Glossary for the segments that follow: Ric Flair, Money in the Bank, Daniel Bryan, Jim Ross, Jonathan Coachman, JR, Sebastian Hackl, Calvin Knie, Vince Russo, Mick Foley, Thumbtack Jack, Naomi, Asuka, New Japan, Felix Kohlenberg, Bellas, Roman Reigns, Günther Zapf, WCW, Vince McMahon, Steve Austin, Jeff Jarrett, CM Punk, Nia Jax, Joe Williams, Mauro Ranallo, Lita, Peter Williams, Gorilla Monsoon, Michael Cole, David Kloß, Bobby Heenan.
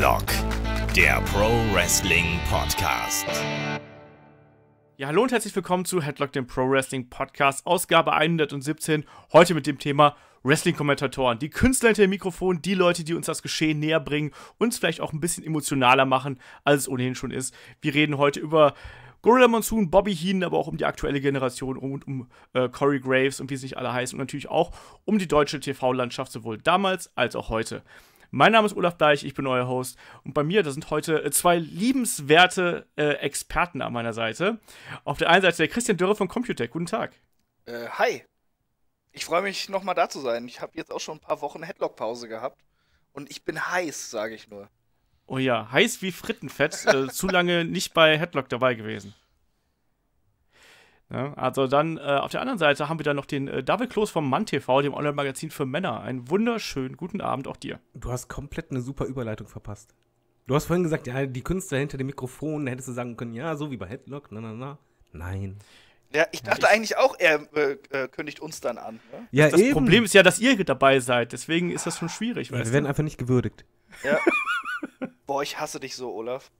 Headlock, der Pro Wrestling Podcast. Ja, hallo und herzlich willkommen zu Headlock, dem Pro Wrestling Podcast, Ausgabe 117, heute mit dem Thema Wrestling-Kommentatoren, die Künstler hinter dem Mikrofon, die Leute, die uns das Geschehen näher bringen, uns vielleicht auch ein bisschen emotionaler machen, als es ohnehin schon ist. Wir reden heute über Gorilla Monsoon, Bobby Heenan, aber auch um die aktuelle Generation und um Corey Graves und wie sie nicht alle heißen und natürlich auch um die deutsche TV-Landschaft, sowohl damals als auch heute. Mein Name ist Olaf Bleich, ich bin euer Host und bei mir, da sind heute zwei liebenswerte Experten an meiner Seite. Auf der einen Seite der Christian Dürre von Computec, guten Tag. Hi, ich freue mich nochmal da zu sein. Ich habe jetzt auch schon ein paar Wochen Headlock-Pause gehabt und ich bin heiß, sage ich nur. Oh ja, heiß wie Frittenfett, zu lange nicht bei Headlock dabei gewesen. Ja, also dann auf der anderen Seite haben wir dann noch den David Kloß vom Mann TV, dem Online-Magazin für Männer. Einen wunderschönen guten Abend auch dir. Du hast komplett eine super Überleitung verpasst. Du hast vorhin gesagt, ja, die Künstler hinter dem Mikrofon, da hättest du sagen können, ja, so wie bei Headlock, na, na, na. Nein. Ja, ich dachte eigentlich auch, er kündigt uns dann an. Ne? Ja, das eben. Problem ist ja, dass ihr dabei seid, deswegen ist das schon schwierig. Ja, weißt wir werden einfach nicht gewürdigt. Ja. Boah, ich hasse dich so, Olaf.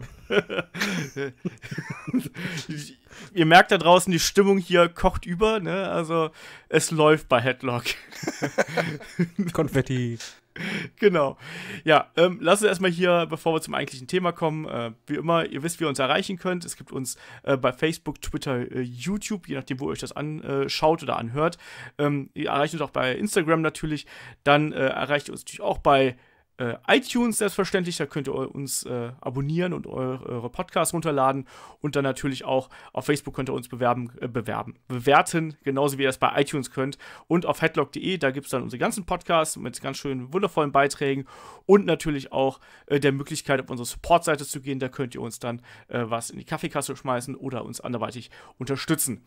Ihr merkt da draußen, die Stimmung hier kocht über, ne? Also, es läuft bei Headlock. Konfetti. Genau. Ja, lass uns erstmal hier, bevor wir zum eigentlichen Thema kommen, wie immer, ihr wisst, wie ihr uns erreichen könnt. Es gibt uns bei Facebook, Twitter, YouTube, je nachdem, wo ihr euch das anschaut oder anhört. Ihr erreicht uns auch bei Instagram natürlich. Dann erreicht ihr uns natürlich auch bei iTunes selbstverständlich, da könnt ihr uns abonnieren und eure Podcasts runterladen und dann natürlich auch auf Facebook könnt ihr uns bewerten, genauso wie ihr das bei iTunes könnt und auf headlock.de, da gibt es dann unsere ganzen Podcasts mit ganz schönen, wundervollen Beiträgen und natürlich auch der Möglichkeit, auf unsere Support-Seite zu gehen, da könnt ihr uns dann was in die Kaffeekasse schmeißen oder uns anderweitig unterstützen.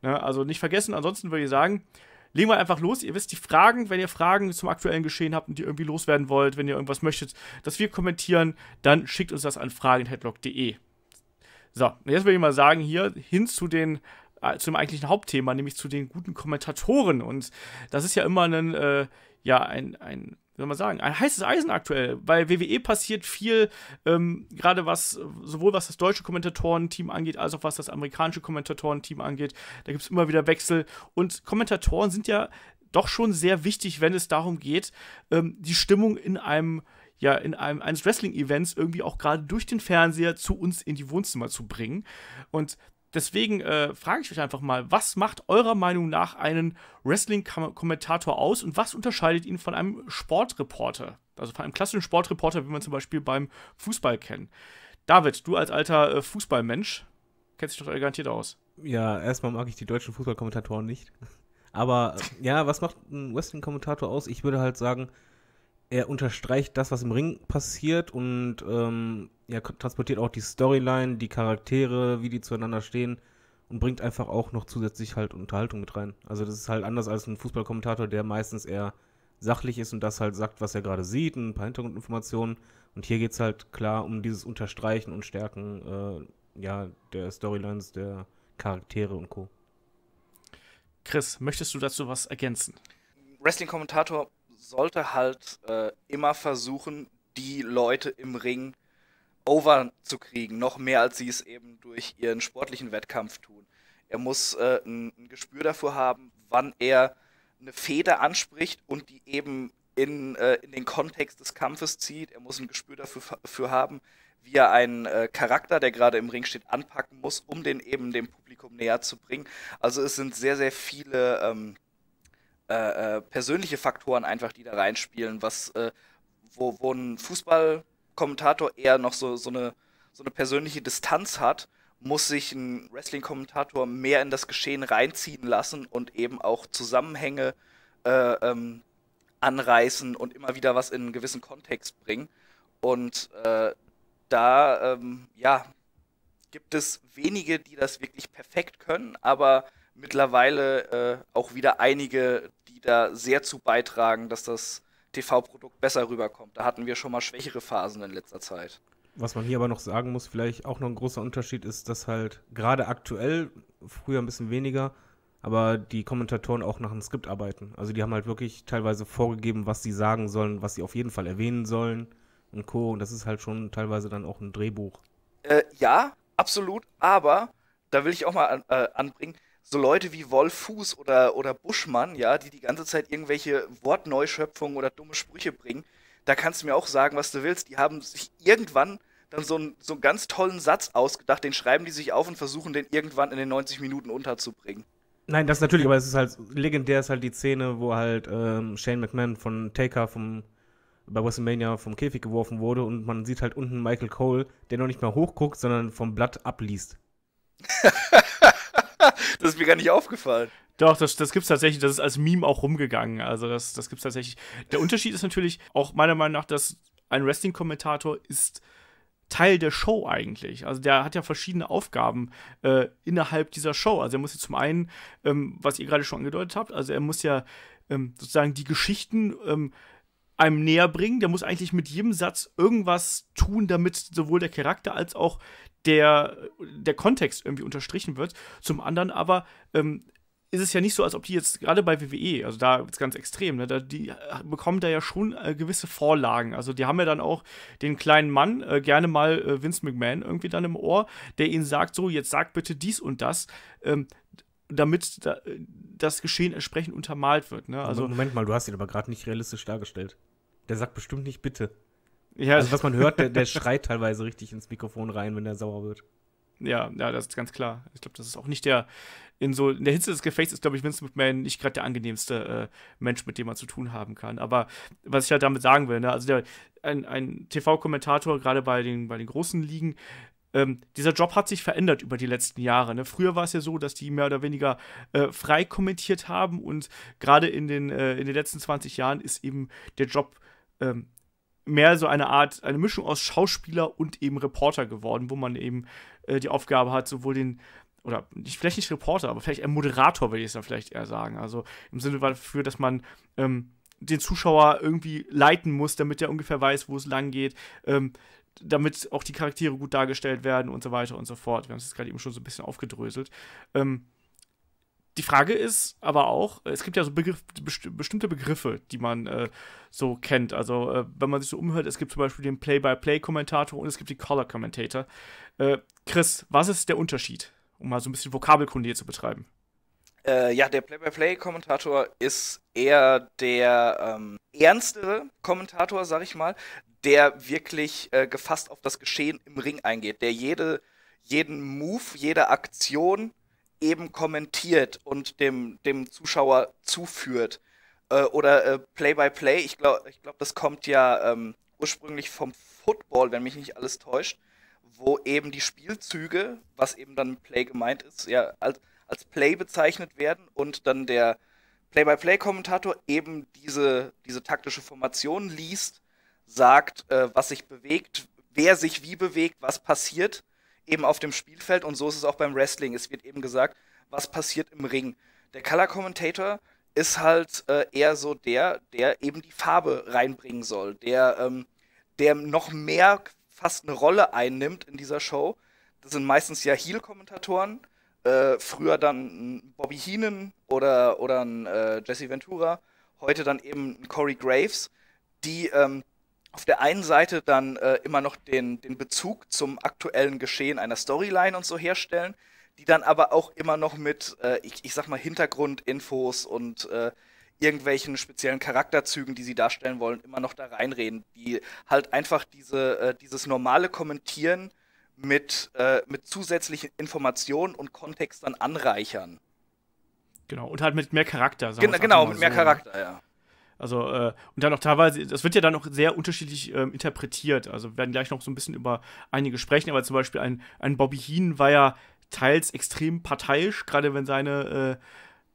Na, also nicht vergessen, ansonsten würde ich sagen, legen wir einfach los. Ihr wisst, die Fragen, wenn ihr Fragen zum aktuellen Geschehen habt und die irgendwie loswerden wollt, wenn ihr irgendwas möchtet, dass wir kommentieren, dann schickt uns das an fragen@headlock.de. So, jetzt will ich mal sagen, hier hin zu zum eigentlichen Hauptthema, nämlich zu den guten Kommentatoren. Und das ist ja immer ein wie soll man sagen, ein heißes Eisen aktuell. Bei WWE passiert viel, gerade was, sowohl was das deutsche Kommentatorenteam angeht, als auch was das amerikanische Kommentatorenteam angeht. Da gibt es immer wieder Wechsel. Und Kommentatoren sind ja doch schon sehr wichtig, wenn es darum geht, die Stimmung eines Wrestling-Events irgendwie auch gerade durch den Fernseher zu uns in die Wohnzimmer zu bringen. Und deswegen frage ich euch einfach mal, was macht eurer Meinung nach einen Wrestling-Kommentator aus und was unterscheidet ihn von einem Sportreporter? Also von einem klassischen Sportreporter, wie man zum Beispiel beim Fußball kennt. David, du als alter Fußballmensch, kennst dich doch garantiert aus. Ja, erstmal mag ich die deutschen Fußballkommentatoren nicht. Aber ja, was macht ein Wrestling-Kommentator aus? Ich würde halt sagen, er unterstreicht das, was im Ring passiert und er transportiert auch die Storyline, die Charaktere, wie die zueinander stehen und bringt einfach auch noch zusätzlich halt Unterhaltung mit rein. Also das ist halt anders als ein Fußballkommentator, der meistens eher sachlich ist und das halt sagt, was er gerade sieht, ein paar Hintergrundinformationen. Und hier geht es halt klar um dieses Unterstreichen und Stärken der Storylines, der Charaktere und Co. Chris, möchtest du dazu was ergänzen? Wrestling-Kommentator sollte halt immer versuchen, die Leute im Ring over zu kriegen, noch mehr als sie es eben durch ihren sportlichen Wettkampf tun. Er muss ein Gespür dafür haben, wann er eine Fehde anspricht und die eben in den Kontext des Kampfes zieht. Er muss ein Gespür dafür haben, wie er einen Charakter, der gerade im Ring steht, anpacken muss, um den eben dem Publikum näher zu bringen. Also es sind sehr, sehr viele persönliche Faktoren einfach, die da reinspielen, wo ein Fußballkommentator eher noch so eine persönliche Distanz hat, muss sich ein Wrestling-Kommentator mehr in das Geschehen reinziehen lassen und eben auch Zusammenhänge anreißen und immer wieder was in einen gewissen Kontext bringen. Und gibt es wenige, die das wirklich perfekt können, aber mittlerweile auch wieder einige, die da sehr zu beitragen, dass das TV-Produkt besser rüberkommt. Da hatten wir schon mal schwächere Phasen in letzter Zeit. Was man hier aber noch sagen muss, vielleicht auch noch ein großer Unterschied ist, dass halt gerade aktuell, früher ein bisschen weniger, aber die Kommentatoren auch nach einem Skript arbeiten. Also die haben halt wirklich teilweise vorgegeben, was sie sagen sollen, was sie auf jeden Fall erwähnen sollen, und Co. Und das ist halt schon teilweise dann auch ein Drehbuch. Ja, absolut. Aber da will ich auch mal anbringen, so Leute wie Wolf Fuß oder Buschmann, ja, die ganze Zeit irgendwelche Wortneuschöpfungen oder dumme Sprüche bringen, da kannst du mir auch sagen, was du willst. Die haben sich irgendwann dann so einen ganz tollen Satz ausgedacht, den schreiben die sich auf und versuchen, den irgendwann in den 90 Minuten unterzubringen. Nein, das natürlich, aber es ist halt, legendär ist halt die Szene, wo halt Shane McMahon von Taker bei WrestleMania vom Käfig geworfen wurde und man sieht halt unten Michael Cole, der noch nicht mal hochguckt, sondern vom Blatt abliest. Das ist mir gar nicht aufgefallen. Doch, das gibt's tatsächlich, das ist als Meme auch rumgegangen, also das gibt's tatsächlich. Der Unterschied ist natürlich auch meiner Meinung nach, dass ein Wrestling-Kommentator ist Teil der Show eigentlich. Also der hat ja verschiedene Aufgaben innerhalb dieser Show. Also er muss ja zum einen, was ihr gerade schon angedeutet habt, also er muss ja sozusagen die Geschichten einem näher bringen. Der muss eigentlich mit jedem Satz irgendwas tun, damit sowohl der Charakter als auch der Kontext irgendwie unterstrichen wird. Zum anderen aber ist es ja nicht so, als ob die jetzt, gerade bei WWE, also da ist ganz extrem, ne, die bekommen da ja schon gewisse Vorlagen. Also die haben ja dann auch den kleinen Mann, gerne mal Vince McMahon irgendwie dann im Ohr, der ihnen sagt, so, jetzt sagt bitte dies und das, damit das Geschehen entsprechend untermalt wird. Ne? Also, Moment mal, du hast ihn aber gerade nicht realistisch dargestellt. Der sagt bestimmt nicht bitte. Ja, also was man hört, der schreit teilweise richtig ins Mikrofon rein, wenn der sauer wird. Ja, das ist ganz klar. Ich glaube, das ist auch nicht in der Hitze des Gefechts ist, glaube ich, Vince McMahon nicht gerade der angenehmste Mensch, mit dem man zu tun haben kann. Aber was ich halt damit sagen will, ne, also ein TV-Kommentator, gerade bei den großen Ligen, dieser Job hat sich verändert über die letzten Jahre. Ne? Früher war es ja so, dass die mehr oder weniger frei kommentiert haben und gerade in den letzten 20 Jahren ist eben der Job mehr so eine Mischung aus Schauspieler und eben Reporter geworden, wo man eben die Aufgabe hat, sowohl vielleicht nicht Reporter, aber vielleicht ein Moderator, würde ich es dann vielleicht eher sagen. Also im Sinne dafür, dass man den Zuschauer irgendwie leiten muss, damit er ungefähr weiß, wo es lang geht, damit auch die Charaktere gut dargestellt werden und so weiter und so fort. Wir haben es gerade eben schon so ein bisschen aufgedröselt. Die Frage ist aber auch, es gibt ja so bestimmte Begriffe, die man so kennt. Also, wenn man sich so umhört, es gibt zum Beispiel den Play-by-Play-Kommentator und es gibt die Color-Commentator. Chris, was ist der Unterschied, um mal so ein bisschen Vokabelkunde zu betreiben? Ja, der Play-by-Play-Kommentator ist eher der ernstere Kommentator, sag ich mal, der wirklich gefasst auf das Geschehen im Ring eingeht, der jeden Move, jede Aktion eben kommentiert und dem Zuschauer zuführt. Oder Play-by-Play, ich glaube, das kommt ja ursprünglich vom Football, wenn mich nicht alles täuscht, wo eben die Spielzüge, was eben dann Play gemeint ist, ja als Play bezeichnet werden und dann der Play-by-Play-Kommentator eben diese taktische Formation liest, sagt, was sich bewegt, wer sich wie bewegt, was passiert eben auf dem Spielfeld und so ist es auch beim Wrestling. Es wird eben gesagt, was passiert im Ring. Der Color Commentator ist halt eher so der eben die Farbe reinbringen soll, der noch mehr fast eine Rolle einnimmt in dieser Show. Das sind meistens ja Heel-Kommentatoren, früher dann Bobby Heenan oder ein Jesse Ventura, heute dann eben ein Corey Graves, die auf der einen Seite dann immer noch den Bezug zum aktuellen Geschehen einer Storyline und so herstellen, die dann aber auch immer noch mit, ich sag mal, Hintergrundinfos und irgendwelchen speziellen Charakterzügen, die sie darstellen wollen, immer noch da reinreden, die halt einfach dieses normale Kommentieren mit zusätzlichen Informationen und Kontext dann anreichern. Genau, und halt mit mehr Charakter. Genau, mit mehr Charakter, ja. Also, und dann auch teilweise, das wird ja dann auch sehr unterschiedlich interpretiert. Also, wir werden gleich noch so ein bisschen über einige sprechen, aber zum Beispiel ein Bobby Heenan war ja teils extrem parteiisch, gerade wenn seine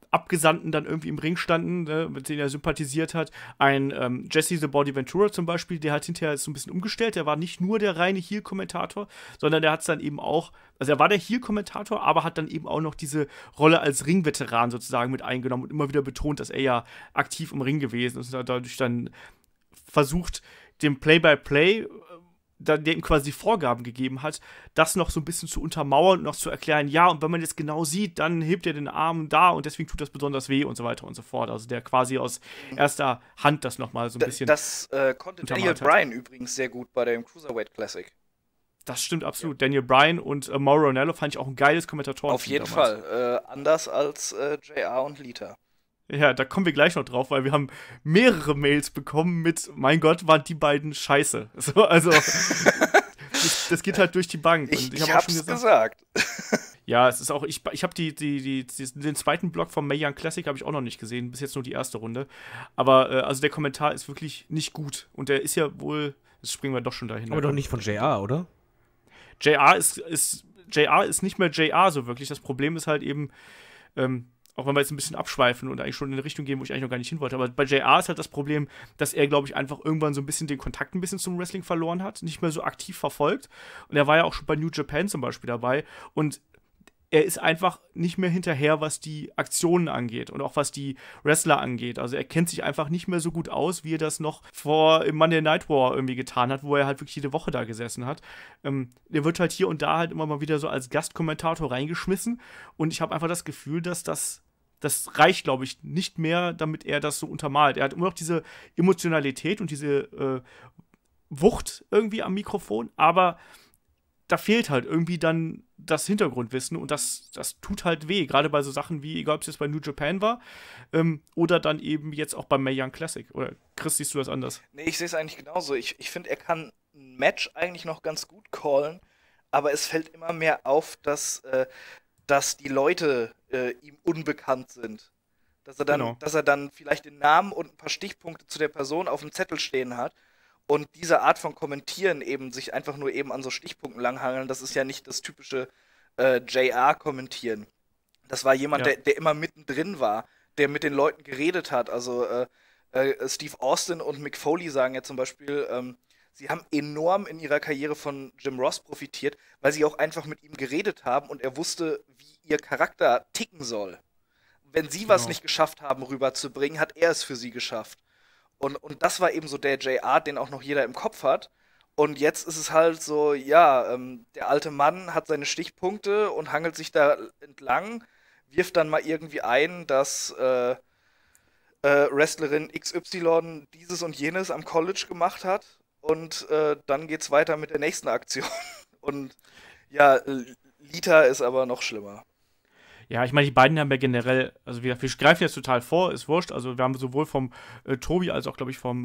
Abgesandten dann irgendwie im Ring standen, ne, mit denen er sympathisiert hat. Ein Jesse the Body Ventura zum Beispiel, der hat hinterher so ein bisschen umgestellt. Der war nicht nur der reine Heel-Kommentator, sondern der hat es dann eben auch, also er war der Heel-Kommentator, aber hat dann eben auch noch diese Rolle als Ringveteran sozusagen mit eingenommen und immer wieder betont, dass er ja aktiv im Ring gewesen ist und dadurch dann versucht, dem Play-by-Play der ihm quasi Vorgaben gegeben hat, das noch so ein bisschen zu untermauern und noch zu erklären, ja, und wenn man jetzt genau sieht, dann hebt er den Arm da und deswegen tut das besonders weh und so weiter und so fort. Also der quasi aus erster Hand das nochmal so ein bisschen untermauert hat. Das konnte Daniel Bryan übrigens sehr gut bei dem Cruiserweight Classic. Das stimmt absolut. Ja. Daniel Bryan und Mauro Ranallo fand ich auch ein geiles Kommentatoren. Auf jeden damals. Fall. Anders als JR und Lita. Ja, da kommen wir gleich noch drauf, weil wir haben mehrere Mails bekommen mit, mein Gott, waren die beiden scheiße. So, also, das geht halt durch die Bank. Und ich hab's schon gesagt. Ja, es ist auch, ich habe den zweiten Block von Mae Young Classic habe ich auch noch nicht gesehen, bis jetzt nur die erste Runde. Aber also der Kommentar ist wirklich nicht gut. Und der ist ja wohl, jetzt springen wir doch schon dahin. Aber doch nicht von JR, oder? JR ist nicht mehr JR so wirklich. Das Problem ist halt eben, auch wenn wir jetzt ein bisschen abschweifen und eigentlich schon in eine Richtung gehen, wo ich eigentlich noch gar nicht hin wollte. Aber bei JR ist halt das Problem, dass er, glaube ich, einfach irgendwann so ein bisschen den Kontakt ein bisschen zum Wrestling verloren hat, nicht mehr so aktiv verfolgt. Und er war ja auch schon bei New Japan zum Beispiel dabei. Und er ist einfach nicht mehr hinterher, was die Aktionen angeht und auch was die Wrestler angeht. Also er kennt sich einfach nicht mehr so gut aus, wie er das noch vor im Monday Night War irgendwie getan hat, wo er halt wirklich jede Woche da gesessen hat. Er wird halt hier und da halt immer mal wieder so als Gastkommentator reingeschmissen. Und ich habe einfach das Gefühl, dass das reicht, glaube ich, nicht mehr, damit er das so untermalt. Er hat immer noch diese Emotionalität und diese Wucht irgendwie am Mikrofon, aber da fehlt halt irgendwie dann das Hintergrundwissen und das tut halt weh, gerade bei so Sachen wie, egal ob es jetzt bei New Japan war oder dann eben jetzt auch bei Mae Young Classic. Oder Chris, siehst du das anders? Nee, ich sehe es eigentlich genauso. Ich finde, er kann ein Match eigentlich noch ganz gut callen, aber es fällt immer mehr auf, dass die Leute ihm unbekannt sind. Dass er dann vielleicht den Namen und ein paar Stichpunkte zu der Person auf dem Zettel stehen hat und diese Art von Kommentieren eben sich einfach nur eben an so Stichpunkten langhangeln, das ist ja nicht das typische JR-Kommentieren. Das war jemand, ja, der immer mittendrin war, der mit den Leuten geredet hat. Also Steve Austin und Mick Foley sagen ja zum Beispiel, sie haben enorm in ihrer Karriere von Jim Ross profitiert, weil sie auch einfach mit ihm geredet haben und er wusste, wie ihr Charakter ticken soll. Wenn sie was nicht geschafft haben, rüberzubringen, hat er es für sie geschafft. Und das war eben so der JR, den auch noch jeder im Kopf hat. Und jetzt ist es halt so, ja, der alte Mann hat seine Stichpunkte und hangelt sich da entlang, wirft dann mal irgendwie ein, dass Wrestlerin XY dieses und jenes am College gemacht hat. Und dann geht's weiter mit der nächsten Aktion. Und ja, Lita ist aber noch schlimmer. Ja, ich meine, die beiden haben ja generell, also wir greifen jetzt total vor, ist wurscht. Also wir haben sowohl vom Tobi als auch, glaube ich, vom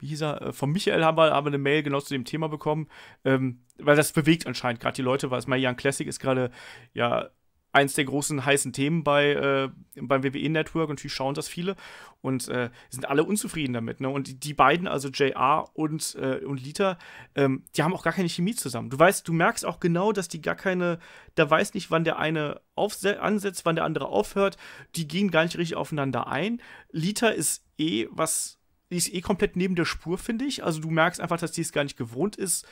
Michael haben wir eine Mail genau zu dem Thema bekommen. Weil das bewegt anscheinend gerade die Leute, weil es Mae Young Classic ist gerade, ja, eins der großen heißen Themen beim WWE-Network und natürlich schauen das viele und sind alle unzufrieden damit. Ne? Und die beiden, also JR und Lita, die haben auch gar keine Chemie zusammen. Du merkst auch genau, dass die gar keine, da weiß nicht, wann der eine ansetzt, wann der andere aufhört. Die gehen gar nicht richtig aufeinander ein. Lita ist eh komplett neben der Spur, finde ich. Also du merkst einfach, dass die es gar nicht gewohnt ist,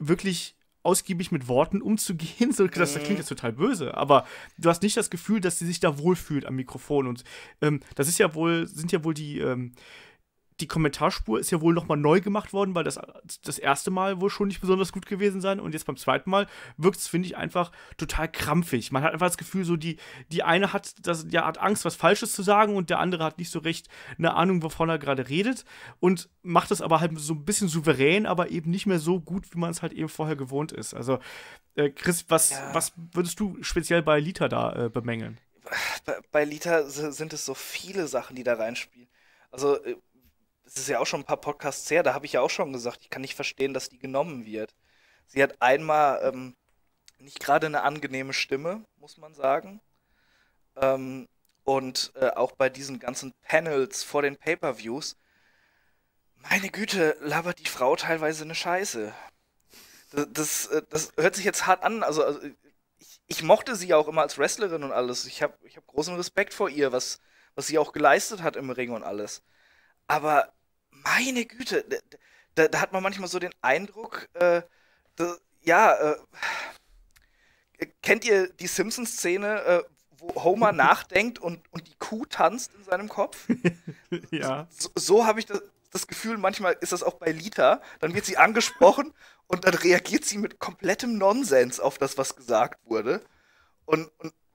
wirklich ausgiebig mit Worten umzugehen, so, das klingt jetzt total böse, aber du hast nicht das Gefühl, dass sie sich da wohlfühlt am Mikrofon und das ist ja wohl, die Kommentarspur ist ja wohl nochmal neu gemacht worden, weil das erste Mal wohl schon nicht besonders gut gewesen sein und jetzt beim zweiten Mal wirkt es, finde ich, einfach total krampfig. Man hat einfach das Gefühl, so die eine hat Angst, was Falsches zu sagen und der andere hat nicht so recht eine Ahnung, wovon er gerade redet und macht das aber halt so ein bisschen souverän, aber eben nicht mehr so gut, wie man es halt eben vorher gewohnt ist. Also, Chris, was würdest du speziell bei Lita da bemängeln? Bei Lita sind es so viele Sachen, die da reinspielen. Also, es ist ja auch schon ein paar Podcasts her, da habe ich ja auch schon gesagt, ich kann nicht verstehen, dass die genommen wird. Sie hat einmal nicht gerade eine angenehme Stimme, muss man sagen. Auch bei diesen ganzen Panels vor den Pay-Per-Views, meine Güte, labert die Frau teilweise eine Scheiße. Das hört sich jetzt hart an. Also ich mochte sie ja auch immer als Wrestlerin und alles. Ich hab großen Respekt vor ihr, was sie auch geleistet hat im Ring und alles. Aber meine Güte, da hat man manchmal so den Eindruck, kennt ihr die Simpsons-Szene, wo Homer nachdenkt und die Kuh tanzt in seinem Kopf? Ja. So habe ich das, das Gefühl, manchmal ist das auch bei Lita, dann wird sie angesprochen und dann reagiert sie mit komplettem Nonsens auf das, was gesagt wurde. Und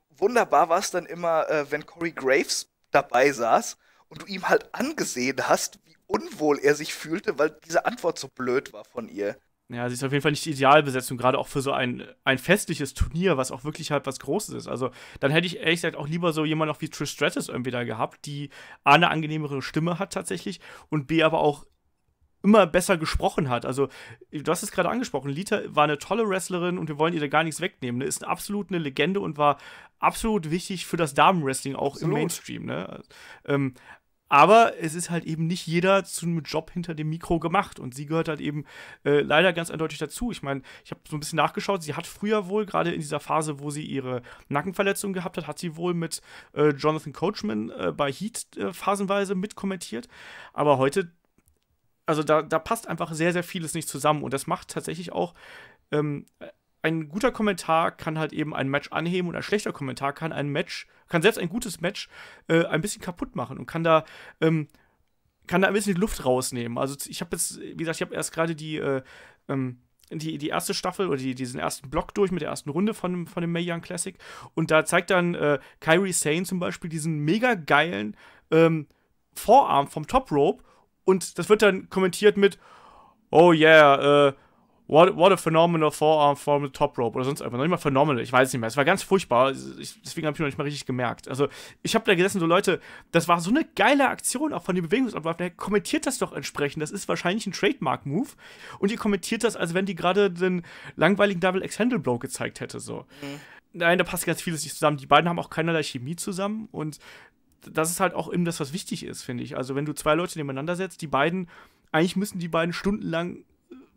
wunderbar war es dann immer, wenn Corey Graves dabei saß und du ihm halt angesehen hast, wie unwohl er sich fühlte, weil diese Antwort so blöd war von ihr. Ja, sie ist auf jeden Fall nicht die Idealbesetzung, gerade auch für so ein festliches Turnier, was auch wirklich halt was Großes ist. Also, dann hätte ich ehrlich gesagt auch lieber so jemanden auch wie Trish Stratus irgendwie da gehabt, die A, eine angenehmere Stimme hat tatsächlich und B, aber auch immer besser gesprochen hat. Also, du hast es gerade angesprochen, Lita war eine tolle Wrestlerin und wir wollen ihr da gar nichts wegnehmen. Ne? Ist absolut eine Legende und war absolut wichtig für das Damenwrestling auch absolut. Im Mainstream. Ne? Aber es ist halt eben nicht jeder zu einem Job hinter dem Mikro gemacht. Und sie gehört halt eben leider ganz eindeutig dazu. Ich meine, ich habe so ein bisschen nachgeschaut. Sie hat früher wohl, gerade in dieser Phase, wo sie ihre Nackenverletzung gehabt hat, hat sie wohl mit Jonathan Coachman bei Heat phasenweise mitkommentiert. Aber heute, also da passt einfach sehr, sehr vieles nicht zusammen. Und das macht tatsächlich auch, ein guter Kommentar kann halt eben ein Match anheben und ein schlechter Kommentar kann ein Match, kann selbst ein gutes Match ein bisschen kaputt machen und kann da ein bisschen die Luft rausnehmen. Also ich habe jetzt, wie gesagt, ich habe erst gerade die erste Staffel oder diesen ersten Block durch mit der ersten Runde von dem Mae Young Classic und da zeigt dann Kairi Sane zum Beispiel diesen mega geilen Vorarm vom Top Rope und das wird dann kommentiert mit oh yeah, what a phenomenal forearm from the top rope oder sonst einfach. Noch nicht mal phenomenal, ich weiß es nicht mehr. Es war ganz furchtbar, deswegen habe ich noch nicht mal richtig gemerkt. Also, ich habe da gesessen, so Leute, das war so eine geile Aktion auch von den Bewegungsabläufen. Kommentiert das doch entsprechend, das ist wahrscheinlich ein Trademark-Move. Und ihr kommentiert das, als wenn die gerade den langweiligen Double-X-Handle-Blow gezeigt hätte, so. Mhm. Nein, da passt ganz vieles nicht zusammen. Die beiden haben auch keinerlei Chemie zusammen und das ist halt auch eben das, was wichtig ist, finde ich. Also, wenn du zwei Leute nebeneinander setzt, eigentlich müssen die beiden stundenlang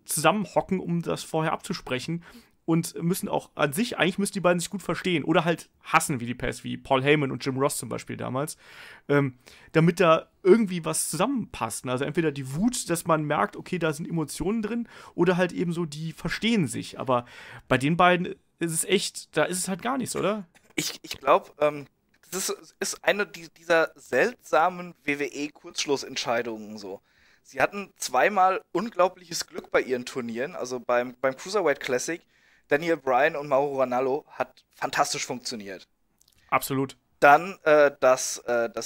zusammenhocken, um das vorher abzusprechen und müssen auch an sich, eigentlich müssen die beiden sich gut verstehen oder halt hassen wie die Pest, wie Paul Heyman und Jim Ross zum Beispiel damals, damit da irgendwie was zusammenpasst. Also entweder die Wut, dass man merkt, okay, da sind Emotionen drin oder halt eben so, die verstehen sich, aber bei den beiden ist es echt, da ist es halt gar nichts, oder? Ich glaube, das ist eine dieser seltsamen WWE-Kurzschlussentscheidungen so. Sie hatten zweimal unglaubliches Glück bei ihren Turnieren, also beim Cruiserweight Classic. Daniel Bryan und Mauro Ranallo hat fantastisch funktioniert. Absolut. Dann das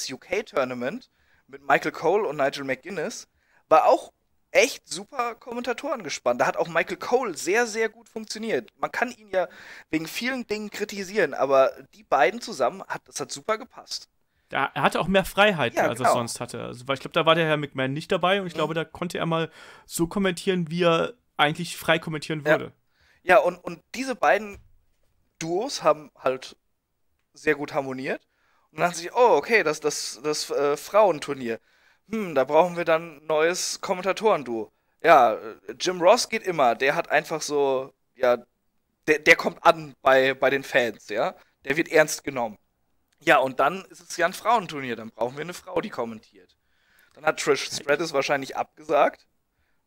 UK-Tournament mit Michael Cole und Nigel McGuinness war auch echt super Kommentatoren gespannt. Da hat auch Michael Cole sehr, sehr gut funktioniert. Man kann ihn ja wegen vielen Dingen kritisieren, aber die beiden zusammen, das hat super gepasst. Er hatte auch mehr Freiheiten, ja, als er sonst hatte. Also, weil ich glaube, da war der Herr McMahon nicht dabei und ich glaube, da konnte er mal so kommentieren, wie er eigentlich frei kommentieren würde. Ja, und diese beiden Duos haben halt sehr gut harmoniert und dann dachten sich, oh, okay, das Frauenturnier. Da brauchen wir dann ein neues Kommentatoren-Duo. Ja, Jim Ross geht immer, der hat einfach so, ja, der kommt an bei den Fans, ja. Der wird ernst genommen. Ja, und dann ist es ja ein Frauenturnier, dann brauchen wir eine Frau, die kommentiert. Dann hat Trish Stratus wahrscheinlich abgesagt,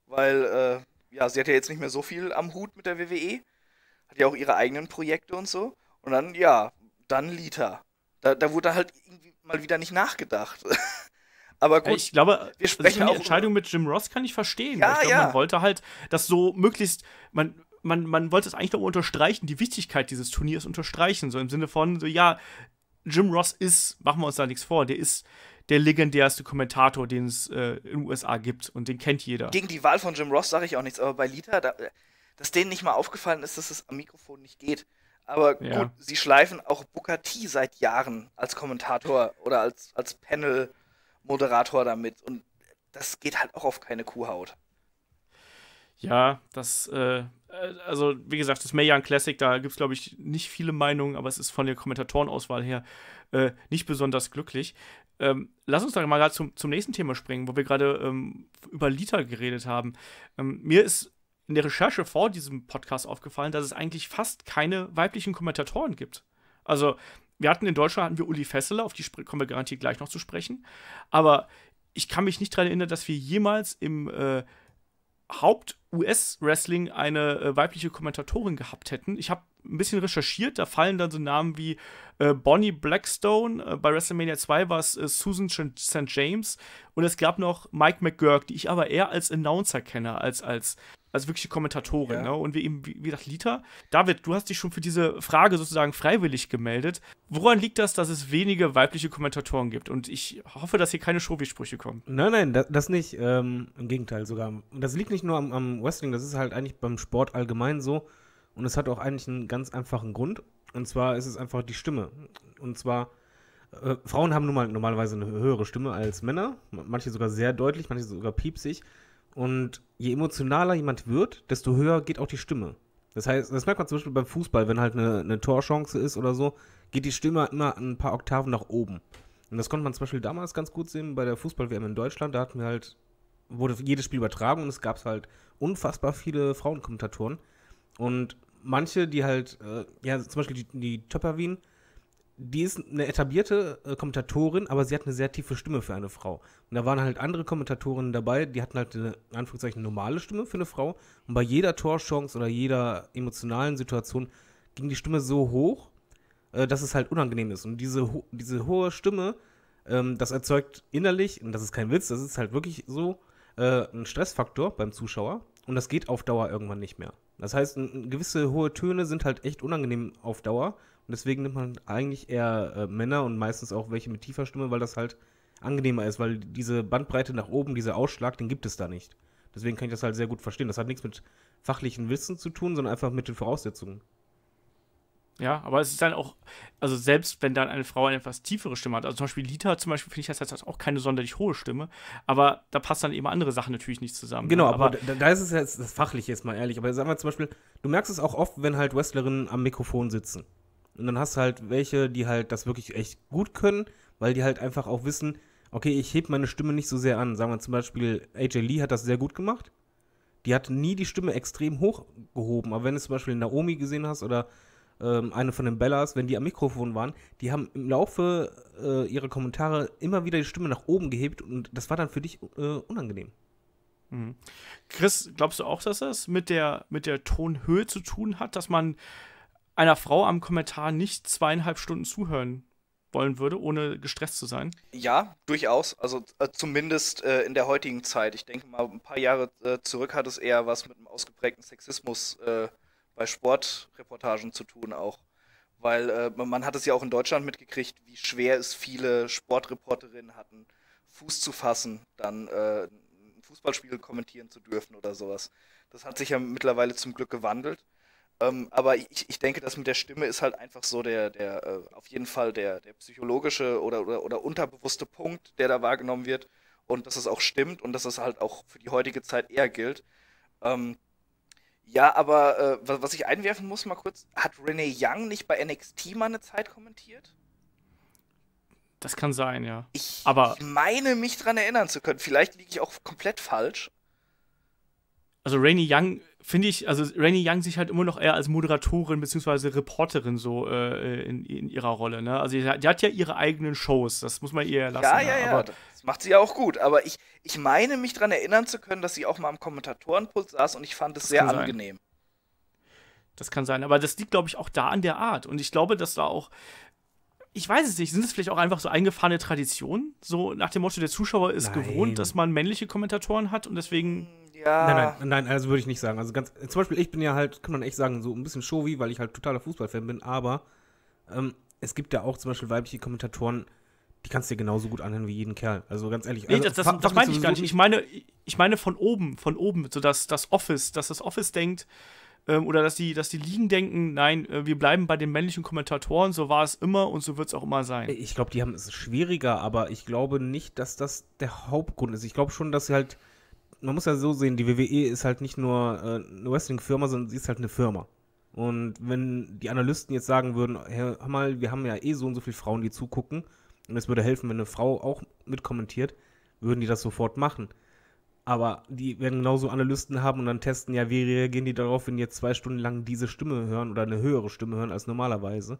weil, ja, sie hat ja jetzt nicht mehr so viel am Hut mit der WWE, hat ja auch ihre eigenen Projekte und so. Und dann, ja, dann Lita. Da wurde halt irgendwie mal wieder nicht nachgedacht. Aber gut, ich glaube, wir sprechen also die Entscheidung mit Jim Ross kann ich verstehen. Ja, ich glaube, man wollte halt, dass so möglichst, man wollte es eigentlich noch unterstreichen, die Wichtigkeit dieses Turniers unterstreichen, so im Sinne von, so, ja, Jim Ross ist, machen wir uns da nichts vor, der ist der legendärste Kommentator, den es in den USA gibt und den kennt jeder. Gegen die Wahl von Jim Ross sage ich auch nichts, aber bei Lita, dass denen nicht mal aufgefallen ist, dass es am Mikrofon nicht geht. Aber ja, gut, sie schleifen auch Booker T seit Jahren als Kommentator oder als Panel-Moderator damit und das geht halt auch auf keine Kuhhaut. Ja, also, wie gesagt, das Mae Young Classic, da gibt es, glaube ich, nicht viele Meinungen, aber es ist von der Kommentatorenauswahl her nicht besonders glücklich. Lass uns da mal gerade zum nächsten Thema springen, wo wir gerade über Lita geredet haben. Mir ist in der Recherche vor diesem Podcast aufgefallen, dass es eigentlich fast keine weiblichen Kommentatoren gibt. Also, in Deutschland hatten wir Uli Fesseler, auf die kommen wir garantiert gleich noch zu sprechen. Aber ich kann mich nicht daran erinnern, dass wir jemals im Haupt-US-Wrestling eine weibliche Kommentatorin gehabt hätten. Ich habe ein bisschen recherchiert, da fallen dann so Namen wie Bonnie Blackstone, bei WrestleMania 2 war es Susan St. James und es gab noch Mike McGurk, die ich aber eher als Announcer kenne, als wirkliche Kommentatorin. Ja. Ne? Und wie gesagt, Lita, David, du hast dich schon für diese Frage sozusagen freiwillig gemeldet. Woran liegt das, dass es wenige weibliche Kommentatoren gibt? Und ich hoffe, dass hier keine Shovi-Sprüche kommen. Nein, das nicht. Im Gegenteil sogar. Und das liegt nicht nur am Wrestling, das ist halt eigentlich beim Sport allgemein so. Und es hat auch eigentlich einen ganz einfachen Grund. Und zwar ist es einfach die Stimme. Und zwar, Frauen haben nun mal normalerweise eine höhere Stimme als Männer. Manche sogar sehr deutlich, manche sogar piepsig. Und je emotionaler jemand wird, desto höher geht auch die Stimme. Das heißt, das merkt man zum Beispiel beim Fußball, wenn halt eine Torchance ist oder so, geht die Stimme immer ein paar Oktaven nach oben. Und das konnte man zum Beispiel damals ganz gut sehen bei der Fußball-WM in Deutschland. Da hatten wir halt, wurde jedes Spiel übertragen und es gab halt unfassbar viele Frauenkommentatoren. Und manche, die halt, ja, zum Beispiel die Töpperwien, die ist eine etablierte Kommentatorin, aber sie hat eine sehr tiefe Stimme für eine Frau. Und da waren halt andere Kommentatorinnen dabei, die hatten halt eine, in Anführungszeichen, normale Stimme für eine Frau. Und bei jeder Torchance oder jeder emotionalen Situation ging die Stimme so hoch, dass es halt unangenehm ist. Und diese hohe Stimme, das erzeugt innerlich, und das ist kein Witz, das ist halt wirklich so, ein Stressfaktor beim Zuschauer. Und das geht auf Dauer irgendwann nicht mehr. Das heißt, gewisse hohe Töne sind halt echt unangenehm auf Dauer. Und deswegen nimmt man eigentlich eher Männer und meistens auch welche mit tiefer Stimme, weil das halt angenehmer ist. Weil diese Bandbreite nach oben, dieser Ausschlag, den gibt es da nicht. Deswegen kann ich das halt sehr gut verstehen. Das hat nichts mit fachlichem Wissen zu tun, sondern einfach mit den Voraussetzungen. Ja, aber es ist dann auch, also selbst wenn dann eine Frau eine etwas tiefere Stimme hat, also zum Beispiel Lita, zum Beispiel, finde ich, das hat auch keine sonderlich hohe Stimme, aber da passt dann eben andere Sachen natürlich nicht zusammen. Genau, aber da ist es ja das Fachliche, jetzt mal ehrlich, aber sagen wir zum Beispiel, du merkst es auch oft, wenn halt Wrestlerinnen am Mikrofon sitzen und dann hast du halt welche, die halt das wirklich echt gut können, weil die halt einfach auch wissen, okay, ich hebe meine Stimme nicht so sehr an. Sagen wir zum Beispiel, AJ Lee hat das sehr gut gemacht, die hat nie die Stimme extrem hoch gehoben, aber wenn du zum Beispiel Naomi gesehen hast oder eine von den Bellas, wenn die am Mikrofon waren, die haben im Laufe ihrer Kommentare immer wieder die Stimme nach oben gehebt und das war dann für dich unangenehm. Mhm. Chris, glaubst du auch, dass das mit der Tonhöhe zu tun hat, dass man einer Frau am Kommentar nicht 2,5 Stunden zuhören wollen würde, ohne gestresst zu sein? Ja, durchaus. Also zumindest in der heutigen Zeit. Ich denke mal, ein paar Jahre zurück hat es eher was mit einem ausgeprägten Sexismus bei Sportreportagen zu tun auch, weil man hat es ja auch in Deutschland mitgekriegt, wie schwer es viele Sportreporterinnen hatten, Fuß zu fassen, dann ein Fußballspiel kommentieren zu dürfen oder sowas. Das hat sich ja mittlerweile zum Glück gewandelt, aber ich denke, das mit der Stimme ist halt einfach so der auf jeden Fall der psychologische oder unterbewusste Punkt, der da wahrgenommen wird und dass es auch stimmt und dass es halt auch für die heutige Zeit eher gilt. Ja, aber was ich einwerfen muss, mal kurz, hat Renee Young nicht bei NXT mal eine Zeit kommentiert? Das kann sein, ja. Ich meine, mich daran erinnern zu können. Vielleicht liege ich auch komplett falsch. Also Renee Young, finde ich, also Renee Young sich halt immer noch eher als Moderatorin bzw. Reporterin so in ihrer Rolle, ne? Also die hat ja ihre eigenen Shows, das muss man ihr ja lassen. Ja, aber das macht sie ja auch gut, aber ich meine, mich daran erinnern zu können, dass sie auch mal am Kommentatorenpult saß und ich fand es sehr angenehm. Das kann sein, aber das liegt, glaube ich, auch da an der Art und ich glaube, dass da auch, ich weiß es nicht, sind es vielleicht auch einfach so eingefahrene Traditionen? So nach dem Motto, der Zuschauer ist gewohnt, dass man männliche Kommentatoren hat und deswegen... Ja. Nein, also würde ich nicht sagen. Also ganz, zum Beispiel, ich bin ja halt, kann man echt sagen, so ein bisschen Showy, weil ich halt totaler Fußballfan bin, aber es gibt ja auch zum Beispiel weibliche Kommentatoren, die kannst du dir genauso gut anhören wie jeden Kerl. Also ganz ehrlich. Nee, also, das meine ich gar nicht. Ich meine von oben, so dass das Office denkt, oder dass die Ligen denken, nein, wir bleiben bei den männlichen Kommentatoren, so war es immer und so wird es auch immer sein. Ich glaube, die haben es schwieriger, aber ich glaube nicht, dass das der Hauptgrund ist. Ich glaube schon, dass sie halt, man muss ja so sehen, die WWE ist halt nicht nur eine Wrestling-Firma, sondern sie ist halt eine Firma. Und wenn die Analysten jetzt sagen würden, hör mal, wir haben ja eh so und so viele Frauen, die zugucken, und es würde helfen, wenn eine Frau auch mitkommentiert, würden die das sofort machen. Aber die werden genauso Analysten haben und dann testen, ja, wie reagieren die darauf, wenn die jetzt 2 Stunden lang diese Stimme hören oder eine höhere Stimme hören als normalerweise.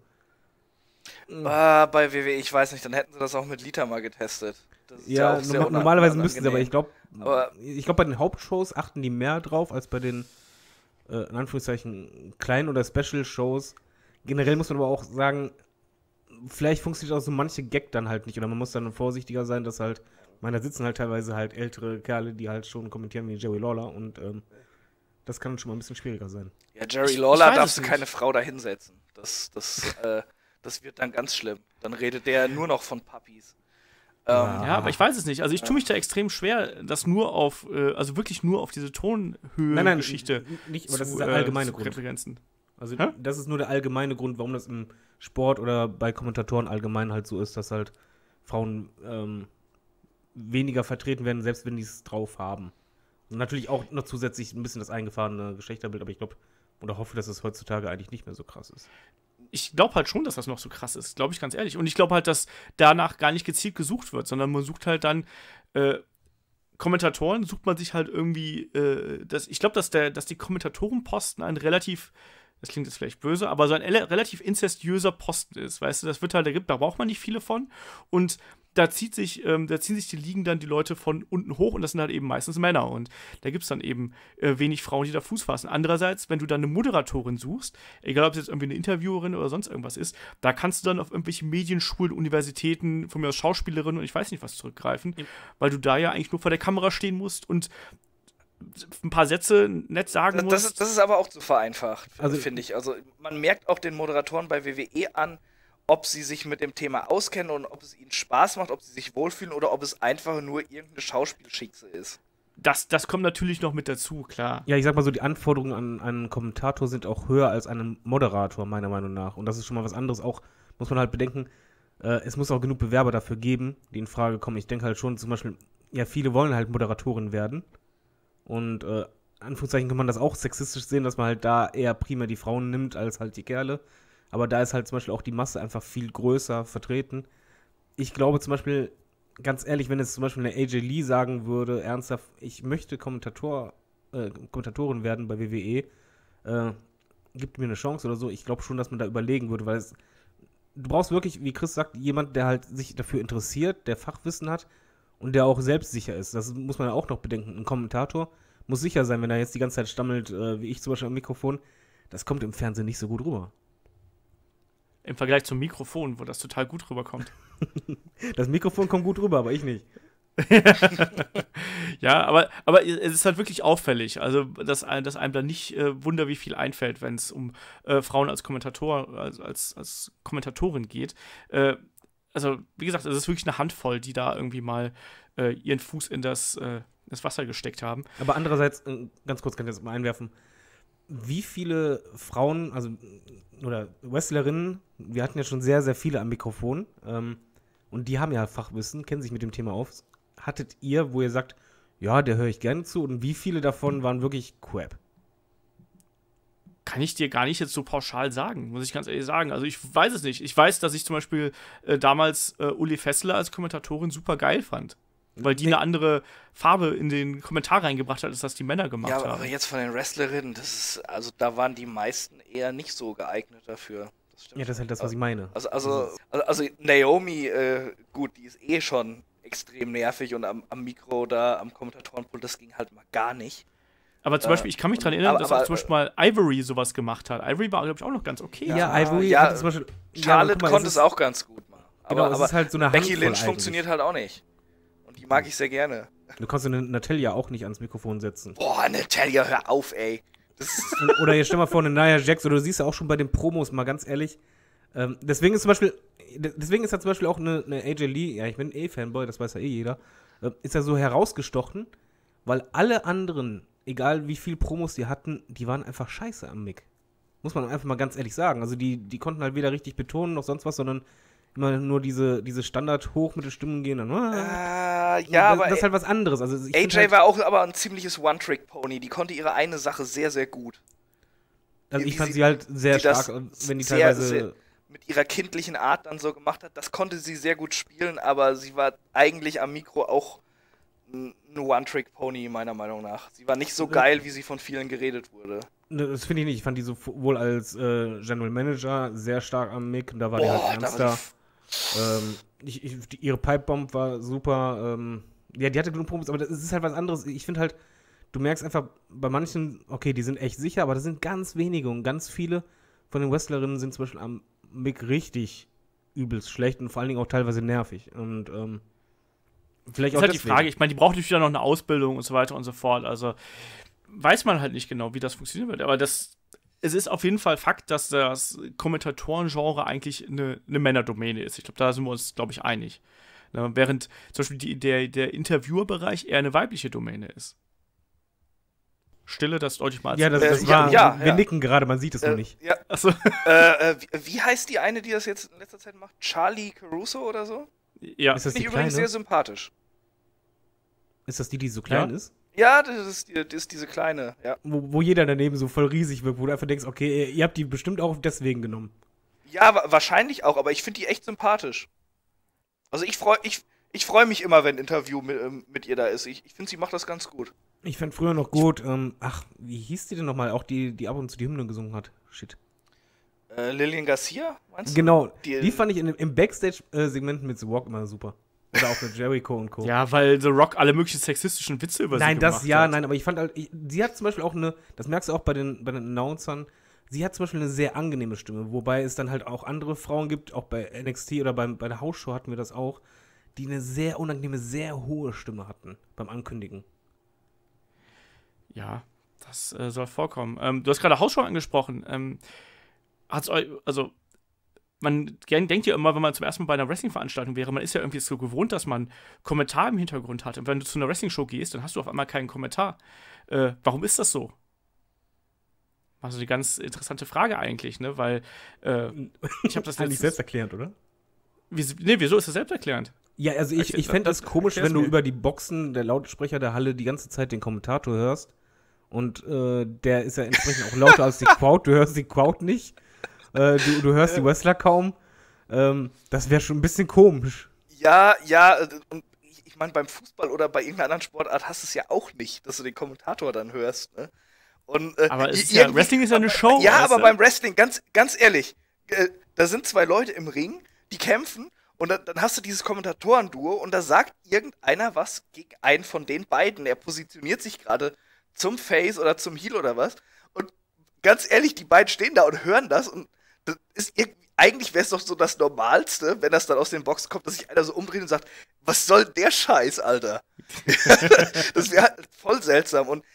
Bei WWE, ich weiß nicht, dann hätten sie das auch mit Lita mal getestet. Das ist ja, ja auch sehr normalerweise müssten sie, aber ich glaube, bei den Hauptshows achten die mehr drauf als bei den, in Anführungszeichen, kleinen oder Special-Shows. Generell muss man aber auch sagen, vielleicht funktioniert auch so manche Gag dann halt nicht, oder man muss dann vorsichtiger sein, dass halt, da sitzen halt teilweise halt ältere Kerle, die halt schon kommentieren wie Jerry Lawler, und das kann schon mal ein bisschen schwieriger sein. Ja, Jerry Lawler darfst du keine Frau da hinsetzen. Das wird dann ganz schlimm. Dann redet der nur noch von Puppies. Ja, aber ich weiß es nicht. Also ich tue mich da extrem schwer, das nur auf, also wirklich nur auf diese Tonhöhe-Geschichte nicht, aber das ist der allgemeine Grund. Also das ist nur der allgemeine Grund, warum das im Sport oder bei Kommentatoren allgemein halt so ist, dass halt Frauen weniger vertreten werden, selbst wenn die es drauf haben. Und natürlich auch noch zusätzlich ein bisschen das eingefahrene Geschlechterbild, aber ich glaube oder hoffe, dass es heutzutage eigentlich nicht mehr so krass ist. Ich glaube halt schon, dass das noch so krass ist, glaube ich ganz ehrlich. Und ich glaube halt, dass danach gar nicht gezielt gesucht wird, sondern man sucht halt dann Kommentatoren, sucht man sich halt irgendwie, ich glaube, dass die Kommentatorenposten ein relativ, das klingt jetzt vielleicht böse, aber so ein relativ inzestiöser Posten ist, weißt du, das wird halt, da braucht man nicht viele von, und da ziehen sich die Ligen dann die Leute von unten hoch, und das sind halt eben meistens Männer, und da gibt es dann eben wenig Frauen, die da Fuß fassen. Andererseits, wenn du dann eine Moderatorin suchst, egal ob es jetzt irgendwie eine Interviewerin oder sonst irgendwas ist, da kannst du dann auf irgendwelche Medienschulen, Universitäten, von mir aus Schauspielerinnen und ich weiß nicht was zurückgreifen, ja, weil du da ja eigentlich nur vor der Kamera stehen musst und ein paar Sätze nett sagen musst. Das ist aber auch zu vereinfacht, also, finde ich. Also man merkt auch den Moderatoren bei WWE an, ob sie sich mit dem Thema auskennen und ob es ihnen Spaß macht, ob sie sich wohlfühlen oder ob es einfach nur irgendeine Schauspielschickse ist. Das kommt natürlich noch mit dazu, klar. Ja, ich sag mal so, die Anforderungen an einen Kommentator sind auch höher als an einen Moderator, meiner Meinung nach. Und das ist schon mal was anderes. Auch muss man halt bedenken, es muss auch genug Bewerber dafür geben, die in Frage kommen. Ich denke halt schon, zum Beispiel, ja, viele wollen halt Moderatorin werden. Und Anführungszeichen kann man das auch sexistisch sehen, dass man halt da eher primär die Frauen nimmt als halt die Kerle. Aber da ist halt zum Beispiel auch die Masse einfach viel größer vertreten. Ich glaube zum Beispiel, ganz ehrlich, wenn jetzt zum Beispiel eine AJ Lee sagen würde, ernsthaft, ich möchte Kommentatorin werden bei WWE, gibt mir eine Chance oder so, ich glaube schon, dass man da überlegen würde, weil du brauchst wirklich, wie Chris sagt, jemand, der halt sich dafür interessiert, der Fachwissen hat und der auch selbstsicher ist. Das muss man ja auch noch bedenken. Ein Kommentator muss sicher sein, wenn er jetzt die ganze Zeit stammelt, wie ich zum Beispiel am Mikrofon, das kommt im Fernsehen nicht so gut rüber. Im Vergleich zum Mikrofon, wo das total gut rüberkommt. Das Mikrofon kommt gut rüber, aber ich nicht. Ja, aber es ist halt wirklich auffällig, also dass einem da nicht wunder, wie viel einfällt, wenn es um Frauen als als Kommentatorin geht. Also, wie gesagt, es ist wirklich eine Handvoll, die da irgendwie mal ihren Fuß in das Wasser gesteckt haben. Aber andererseits, ganz kurz kann ich das mal einwerfen, wie viele Frauen, also oder Wrestlerinnen, wir hatten ja schon sehr, sehr viele am Mikrofon, und die haben ja Fachwissen, kennen sich mit dem Thema auf. Hattet ihr, wo ihr sagt, ja, der höre ich gerne zu, und wie viele davon waren wirklich crap? Kann ich dir gar nicht jetzt so pauschal sagen, muss ich ganz ehrlich sagen. Also ich weiß es nicht. Ich weiß, dass ich zum Beispiel damals Uli Fesseler als Kommentatorin super geil fand, weil die eine andere Farbe in den Kommentar reingebracht hat, als das die Männer gemacht haben. Ja, aber jetzt von den Wrestlerinnen, das ist, also da waren die meisten eher nicht so geeignet dafür. Das stimmt. Ja, das ist halt das, was ich meine. Also Naomi, gut, die ist eh schon extrem nervig, und am Mikro da, am Kommentatorenpult, das ging halt mal gar nicht. Aber zum Beispiel, ich kann mich daran erinnern, dass auch zum Beispiel mal Ivory sowas gemacht hat. Ivory war, glaube ich, auch noch ganz okay. Ja, Ivory, ja, zum Beispiel, Charlotte konnte es auch ganz gut machen. Genau, aber es ist halt so eine Becky Lynch funktioniert halt auch nicht. Die mag ich sehr gerne. Du kannst eine Natalia auch nicht ans Mikrofon setzen. Boah, Natalia, hör auf, ey. Oder jetzt stell mal vor, eine Nia Jax, oder du siehst ja auch schon bei den Promos, mal ganz ehrlich. Deswegen ist ja zum Beispiel auch eine AJ Lee, ja, ich bin Fanboy, das weiß ja jeder, ist ja so herausgestochen, weil alle anderen, egal wie viel Promos die hatten, die waren einfach scheiße am Mic. Muss man einfach mal ganz ehrlich sagen. Also die konnten halt weder richtig betonen noch sonst was, sondern immer nur diese Standard hoch mit den Stimmen gehen. Dann, ja, aber das ist halt was anderes. Also, AJ war auch aber ein ziemliches One-Trick-Pony. Die konnte ihre eine Sache sehr, sehr gut. Also ich fand sie halt sehr stark, wenn die teilweise sehr, mit ihrer kindlichen Art dann so gemacht hat. Das konnte sie sehr gut spielen, aber sie war eigentlich am Mikro auch ein One-Trick-Pony, meiner Meinung nach. Sie war nicht so geil, wie sie von vielen geredet wurde. Das finde ich nicht. Ich fand die sowohl als General Manager sehr stark am Mic. Und da war die halt ernster. Ihre Pipebomb war super. Ja, die hatte genug Promos, aber das ist halt was anderes. Ich finde halt, du merkst einfach bei manchen, okay, die sind echt sicher, aber das sind ganz wenige und ganz viele von den Wrestlerinnen sind zum Beispiel am Mic richtig übelst schlecht und vor allen Dingen auch teilweise nervig. Und vielleicht das ist auch halt deswegen die Frage. Ich meine, die brauchen natürlich wieder noch eine Ausbildung und so weiter und so fort. Also weiß man halt nicht genau, wie das funktionieren wird. Aber es ist auf jeden Fall Fakt, dass das Kommentatoren-Genre eigentlich eine Männerdomäne ist. Ich glaube, da sind wir uns, glaube ich, einig. Na, während zum Beispiel der Interviewerbereich eher eine weibliche Domäne ist. Stille, das deutlich mal. Ja, wir nicken gerade, man sieht es noch nicht. Ja. Achso. Wie heißt die eine, die das jetzt in letzter Zeit macht? Charlie Caruso oder so? Ja. Ist das die übrigens sehr sympathisch. Ist das die so klein ist? Ja, das ist diese kleine, ja. Wo jeder daneben so voll riesig wirkt, wo du einfach denkst, okay, ihr habt die bestimmt auch deswegen genommen. Ja, wahrscheinlich auch, aber ich finde die echt sympathisch. Also ich freu mich immer, wenn ein Interview mit ihr da ist. Ich finde, sie macht das ganz gut. Ich fand früher noch gut, wie hieß die denn nochmal? Auch die ab und zu die Hymne gesungen hat. Shit. Lillian Garcia, meinst du? Genau, die fand ich im Backstage-Segment mit The Rock immer super. Oder auch mit Jericho und Co. Ja, weil The Rock alle möglichen sexistischen Witze über sie gemacht hat. Nein, aber ich fand halt, sie hat zum Beispiel auch eine, das merkst du auch bei den Announcern, sie hat zum Beispiel eine sehr angenehme Stimme, wobei es dann halt auch andere Frauen gibt, auch bei NXT oder bei der Hausshow hatten wir das auch, die eine sehr unangenehme, sehr hohe Stimme hatten beim Ankündigen. Ja, das soll vorkommen. Du hast gerade Hausshow angesprochen. Man denkt ja immer, wenn man zum ersten Mal bei einer Wrestling-Veranstaltung wäre, man ist ja irgendwie so gewohnt, dass man einen Kommentar im Hintergrund hat. Und wenn du zu einer Wrestling-Show gehst, dann hast du auf einmal keinen Kommentar. Warum ist das so? Also eine ganz interessante Frage eigentlich, ne? Weil ich habe das nicht selbsterklärend, oder? Wieso ist das selbsterklärend? Ja, also ich fände das komisch, wenn du über die Boxen der Lautsprecher der Halle die ganze Zeit den Kommentator hörst. Und der ist ja entsprechend auch lauter als die Crowd. Du hörst die Crowd nicht. Du hörst die Wrestler kaum. Das wäre schon ein bisschen komisch. Ja, und ich meine, beim Fußball oder bei irgendeiner anderen Sportart hast du es ja auch nicht, dass du den Kommentator dann hörst. Ne? Und, aber Wrestling ist ja eine Show. Ja, aber beim Wrestling, ganz ehrlich, da sind zwei Leute im Ring, die kämpfen und dann hast du dieses Kommentatoren-Duo und da sagt irgendeiner was gegen einen von den beiden. Er positioniert sich gerade zum Face oder zum Heel oder was. Und ganz ehrlich, die beiden stehen da und hören das und das ist irgendwie, eigentlich wäre es doch so das Normalste, wenn das dann aus den Boxen kommt, dass sich einer so umdreht und sagt, was soll der Scheiß, Alter? Das wäre halt voll seltsam. Und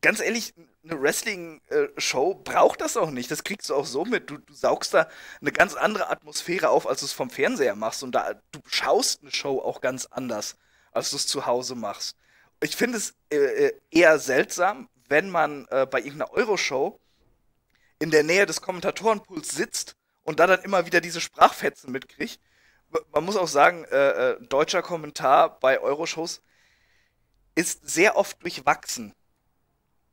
ganz ehrlich, eine Wrestling-Show braucht das auch nicht. Das kriegst du auch so mit. Du saugst da eine ganz andere Atmosphäre auf, als du es vom Fernseher machst. Und du schaust eine Show auch ganz anders, als du es zu Hause machst. Ich finde es eher seltsam, wenn man bei irgendeiner Euro-Show in der Nähe des Kommentatorenpuls sitzt und da dann immer wieder diese Sprachfetzen mitkriegt. Man muss auch sagen, deutscher Kommentar bei Euro-Shows ist sehr oft durchwachsen.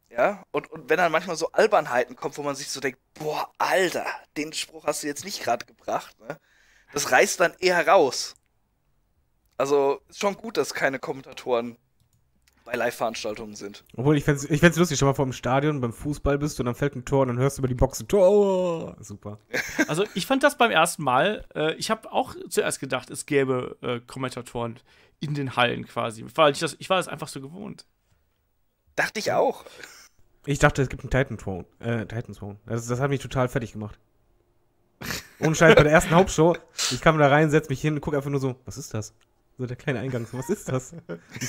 Ja, und wenn dann manchmal so Albernheiten kommt, wo man sich so denkt, boah, Alter, den Spruch hast du jetzt nicht gerade gebracht, ne? Das reißt dann eher raus. Also, ist schon gut, dass keine Kommentatoren bei Live-Veranstaltungen sind. Obwohl, ich fände es lustig, schon mal vor dem Stadion beim Fußball bist und dann fällt ein Tor und dann hörst du über die Boxen, Tor, super. Also, ich fand das beim ersten Mal, ich habe auch zuerst gedacht, es gäbe Kommentatoren in den Hallen quasi, weil ich war das einfach so gewohnt. Dachte ich auch. Ich dachte, es gibt einen Titan-Throne. Das hat mich total fertig gemacht. Ohne Scheiß, bei der ersten Hauptshow, ich kam da rein, setz mich hin und guck einfach nur so, was ist das? So der kleine Eingang, so, was ist das?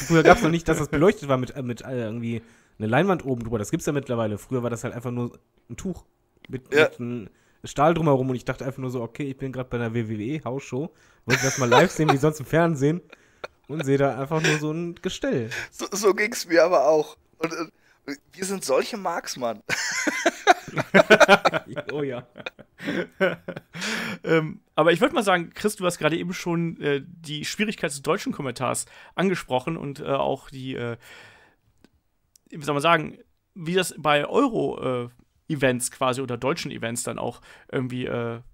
Früher gab es noch nicht, dass das beleuchtet war mit irgendwie eine Leinwand oben drüber. Das gibt's ja mittlerweile. Früher war das halt einfach nur ein Tuch mit einem Stahl drumherum und ich dachte einfach nur so, okay, ich bin gerade bei der WWE-Hausshow. Wollte das mal live sehen, wie sonst im Fernsehen. Und sehe da einfach nur so ein Gestell. So ging's mir aber auch. Und wir sind solche Marks, Mann. Oh ja. Aber ich würde mal sagen, Chris, du hast gerade eben schon die Schwierigkeit des deutschen Kommentars angesprochen und auch die, wie soll man sagen, wie das bei Euro-Events quasi oder deutschen Events dann auch irgendwie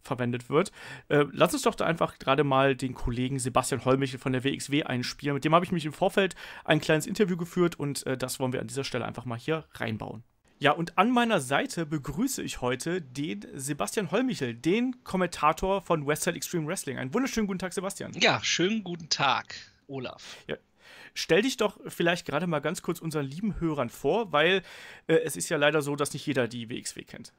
verwendet wird. Lass uns doch da einfach gerade mal den Kollegen Sebastian Hollmichel von der WXW einspielen. Mit dem habe ich mich im Vorfeld ein kleines Interview geführt und das wollen wir an dieser Stelle einfach mal hier reinbauen. Ja, und an meiner Seite begrüße ich heute den Sebastian Hollmichel, den Kommentator von Westside Extreme Wrestling. Einen wunderschönen guten Tag, Sebastian. Ja, schönen guten Tag, Olaf. Ja. Stell dich doch vielleicht gerade mal ganz kurz unseren lieben Hörern vor, weil es ist ja leider so, dass nicht jeder die WXW kennt.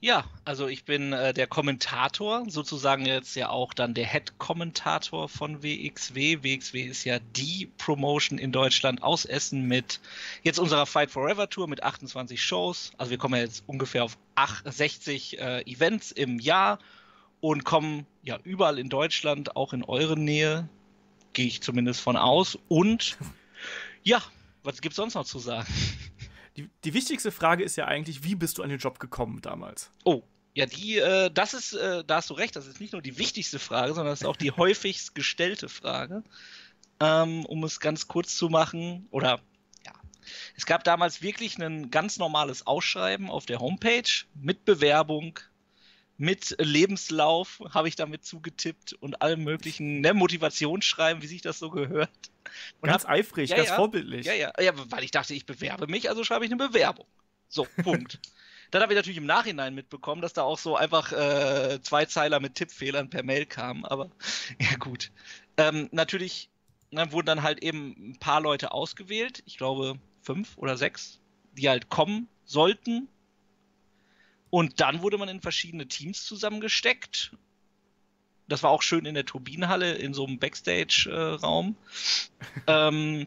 Ja, also ich bin der Kommentator, sozusagen jetzt ja auch dann der Head-Kommentator von WXW. WXW ist ja die Promotion in Deutschland aus Essen mit jetzt unserer Fight Forever Tour mit 28 Shows. Also wir kommen ja jetzt ungefähr auf 60 Events im Jahr und kommen ja überall in Deutschland, auch in eurer Nähe, gehe ich zumindest von aus. Und ja, was gibt es sonst noch zu sagen? Die wichtigste Frage ist ja eigentlich, wie bist du an den Job gekommen damals? Oh, ja, das ist, da hast du recht, das ist nicht nur die wichtigste Frage, sondern das ist auch die häufigst gestellte Frage. Um es ganz kurz zu machen, oder ja, es gab damals wirklich ein ganz normales Ausschreiben auf der Homepage mit Bewerbung, mit Lebenslauf, habe ich damit zugetippt und allem möglichen, ne, Motivationsschreiben, wie sich das so gehört. Und ganz eifrig, ja, ganz vorbildlich. Ja, weil ich dachte, ich bewerbe mich, also schreibe ich eine Bewerbung. So, Punkt. Dann habe ich natürlich im Nachhinein mitbekommen, dass da auch so einfach zwei Zeiler mit Tippfehlern per Mail kamen, aber ja gut. Natürlich wurden dann halt eben ein paar Leute ausgewählt, ich glaube 5 oder 6, die halt kommen sollten. Und dann wurde man in verschiedene Teams zusammengesteckt. Das war auch schön in der Turbinenhalle, in so einem Backstage-Raum. Ja, und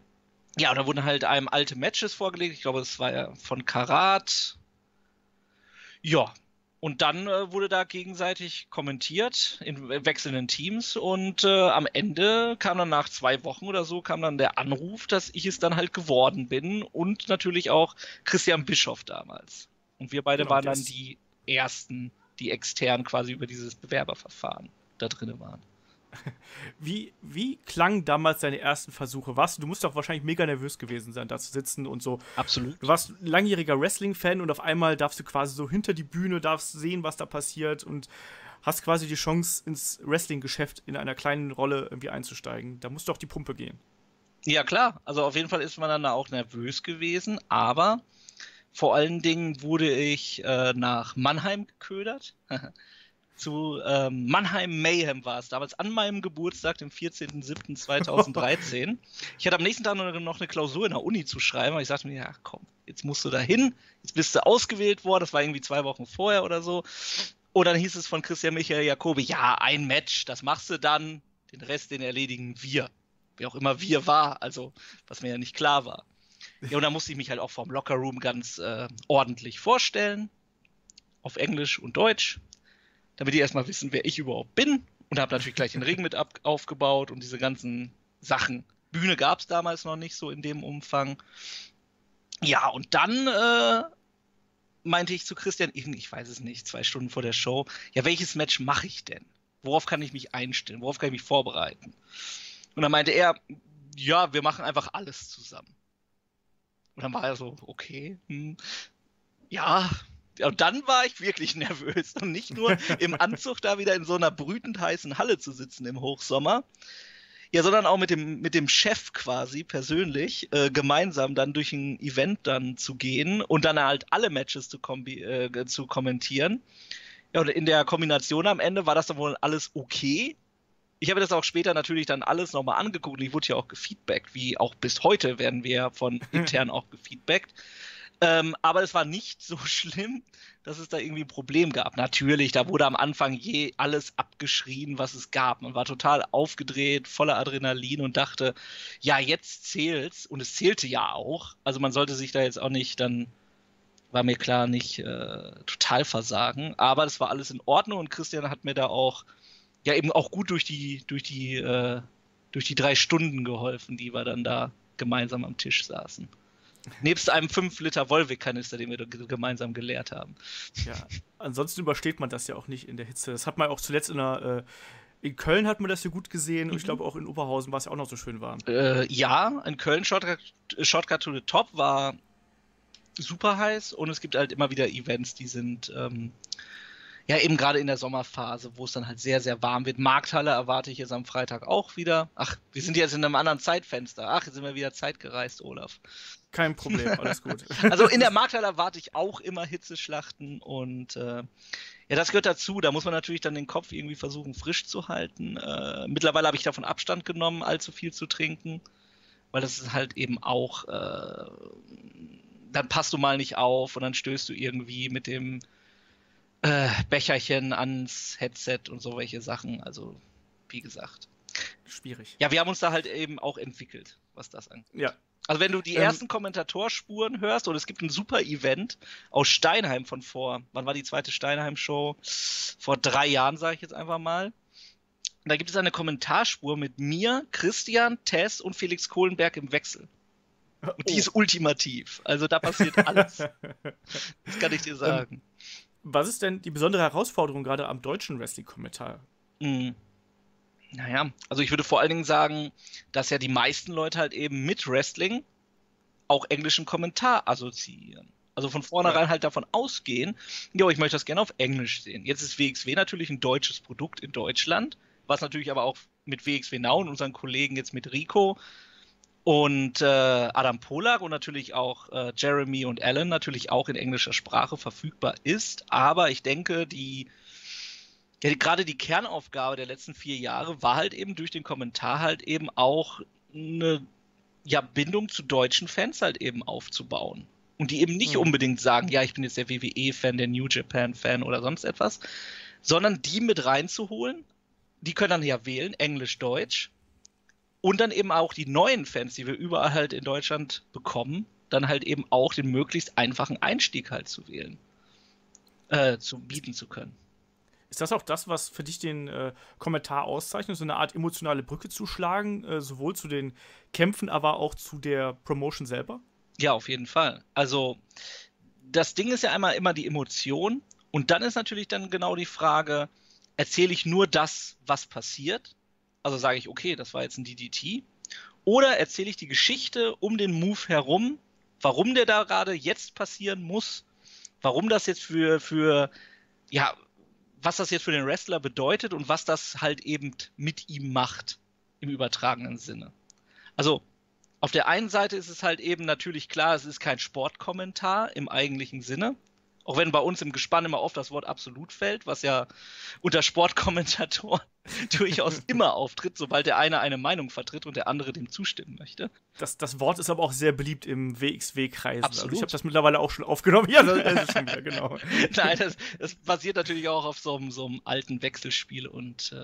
da wurden halt einem alte Matches vorgelegt. Ich glaube, das war ja von Karat. Ja, und dann wurde da gegenseitig kommentiert in wechselnden Teams. Und am Ende kam dann nach 2 Wochen oder so, kam dann der Anruf, dass ich es dann halt geworden bin. Und natürlich auch Christian Bischoff damals. Und wir beide waren dann die Ersten, die extern quasi über dieses Bewerberverfahren da drin waren. Wie klangen damals deine ersten Versuche? Du musst doch wahrscheinlich mega nervös gewesen sein, da zu sitzen und so. Absolut. Du warst ein langjähriger Wrestling-Fan und auf einmal darfst du quasi so hinter die Bühne, darfst sehen, was da passiert und hast quasi die Chance, ins Wrestling-Geschäft in einer kleinen Rolle irgendwie einzusteigen. Da muss doch die Pumpe gehen. Ja, klar. Also auf jeden Fall ist man dann auch nervös gewesen, aber vor allen Dingen wurde ich nach Mannheim geködert. Zu Mannheim Mayhem war es damals, an meinem Geburtstag, dem 14.07.2013. Ich hatte am nächsten Tag noch eine Klausur in der Uni zu schreiben, aber ich sagte mir, ja komm, jetzt musst du da hin, jetzt bist du ausgewählt worden, das war irgendwie 2 Wochen vorher oder so. Und dann hieß es von Christian Michael Jacobi, ja, ein Match, das machst du dann, den Rest, den erledigen wir. Wer auch immer wir war, also was mir ja nicht klar war. Ja, und da musste ich mich halt auch vom Lockerroom ganz ordentlich vorstellen, auf Englisch und Deutsch, damit die erstmal wissen, wer ich überhaupt bin. Und habe natürlich gleich den Ring mit aufgebaut und diese ganzen Sachen. Bühne gab es damals noch nicht so in dem Umfang. Ja, und dann meinte ich zu Christian, ich weiß es nicht, 2 Stunden vor der Show, ja, welches Match mache ich denn? Worauf kann ich mich einstellen? Worauf kann ich mich vorbereiten? Und dann meinte er, ja, wir machen einfach alles zusammen. Und dann war er so, okay, ja. Und dann war ich wirklich nervös. Und nicht nur im Anzug da wieder in so einer brütend heißen Halle zu sitzen im Hochsommer, ja, sondern auch mit dem Chef quasi persönlich gemeinsam dann durch ein Event dann zu gehen und dann halt alle Matches zu kommentieren. Ja, und in der Kombination am Ende war das dann wohl alles okay. Ich habe das auch später natürlich dann alles nochmal angeguckt und ich wurde ja auch gefeedbackt, wie auch bis heute werden wir ja von intern auch gefeedbackt. Aber es war nicht so schlimm, dass es da irgendwie ein Problem gab. Natürlich, da wurde am Anfang je alles abgeschrien, was es gab. Man war total aufgedreht, voller Adrenalin und dachte, ja, jetzt zählt's. Und es zählte ja auch. Also man sollte sich da jetzt auch nicht dann, war mir klar, nicht total versagen. Aber das war alles in Ordnung und Christian hat mir da auch ja eben auch gut durch die 3 Stunden geholfen, die wir dann da gemeinsam am Tisch saßen. Nebst einem 5-Liter Volvic-Kanister, den wir gemeinsam geleert haben. Ja, ansonsten übersteht man das ja auch nicht in der Hitze. Das hat man auch zuletzt in Köln hat man das ja gut gesehen. Und ich glaube auch in Oberhausen war es ja auch noch so schön warm. Ja, in Köln Shortcut to the Top war super heiß. Und es gibt halt immer wieder Events, die sind ja eben gerade in der Sommerphase, wo es dann halt sehr, sehr warm wird. Markthalle erwarte ich jetzt am Freitag auch wieder. Ach, wir sind jetzt in einem anderen Zeitfenster. Ach, jetzt sind wir wieder zeitgereist, Olaf. Kein Problem, alles gut. Also in der Markthalle erwarte ich auch immer Hitzeschlachten und ja, das gehört dazu. Da muss man natürlich dann den Kopf irgendwie versuchen, frisch zu halten. Mittlerweile habe ich davon Abstand genommen, allzu viel zu trinken, weil das ist halt eben auch, dann passt du mal nicht auf und dann stößt du irgendwie mit dem Becherchen ans Headset und so welche Sachen. Also, wie gesagt. Schwierig. Ja, wir haben uns da halt eben auch entwickelt, was das angeht. Ja. Also wenn du die ersten Kommentatorspuren hörst, oder es gibt ein super Event aus Steinheim von vor, wann war die zweite Steinheim-Show? Vor 3 Jahren, sage ich jetzt einfach mal. Da gibt es eine Kommentarspur mit mir, Christian, Tess und Felix Kohlenberg im Wechsel. Und die ist ultimativ. Also da passiert alles. Das kann ich dir sagen. Was ist denn die besondere Herausforderung gerade am deutschen Wrestling-Kommentar? Naja, also ich würde vor allen Dingen sagen, dass ja die meisten Leute halt eben mit Wrestling auch englischen Kommentar assoziieren. Also von vornherein halt davon ausgehen, ja, ich möchte das gerne auf Englisch sehen. Jetzt ist WXW natürlich ein deutsches Produkt in Deutschland, was natürlich aber auch mit WXW Now und unseren Kollegen jetzt mit Rico und Adam Polak und natürlich auch Jeremy und Alan natürlich auch in englischer Sprache verfügbar ist. Aber ich denke, gerade die Kernaufgabe der letzten 4 Jahre war halt eben durch den Kommentar halt eben auch eine Bindung zu deutschen Fans halt eben aufzubauen. Und die eben nicht unbedingt sagen, ja, ich bin jetzt der WWE-Fan, der New Japan-Fan oder sonst etwas, sondern die mit reinzuholen, die können dann ja wählen, Englisch, Deutsch, und dann eben auch die neuen Fans, die wir überall halt in Deutschland bekommen, dann halt eben auch den möglichst einfachen Einstieg halt zu wählen, zu bieten zu können. Ist das auch das, was für dich den Kommentar auszeichnet, so eine Art emotionale Brücke zu schlagen, sowohl zu den Kämpfen, aber auch zu der Promotion selber? Ja, auf jeden Fall. Also das Ding ist ja einmal immer die Emotion und dann ist natürlich dann genau die Frage, erzähle ich nur das, was passiert? Also sage ich, okay, das war jetzt ein DDT. Oder erzähle ich die Geschichte um den Move herum, warum der da gerade jetzt passieren muss, warum das jetzt was das jetzt für den Wrestler bedeutet und was das halt eben mit ihm macht, im übertragenen Sinne. Also, auf der einen Seite ist es halt eben natürlich klar, es ist kein Sportkommentar im eigentlichen Sinne, auch wenn bei uns im Gespann immer oft das Wort absolut fällt, was ja unter Sportkommentatoren durchaus immer auftritt, sobald der eine Meinung vertritt und der andere dem zustimmen möchte. Das Wort ist aber auch sehr beliebt im WXW-Kreis. Absolut. Also ich habe das mittlerweile auch schon aufgenommen. Ja, das ist schon wieder, genau. Nein, das basiert natürlich auch auf so einem alten Wechselspiel und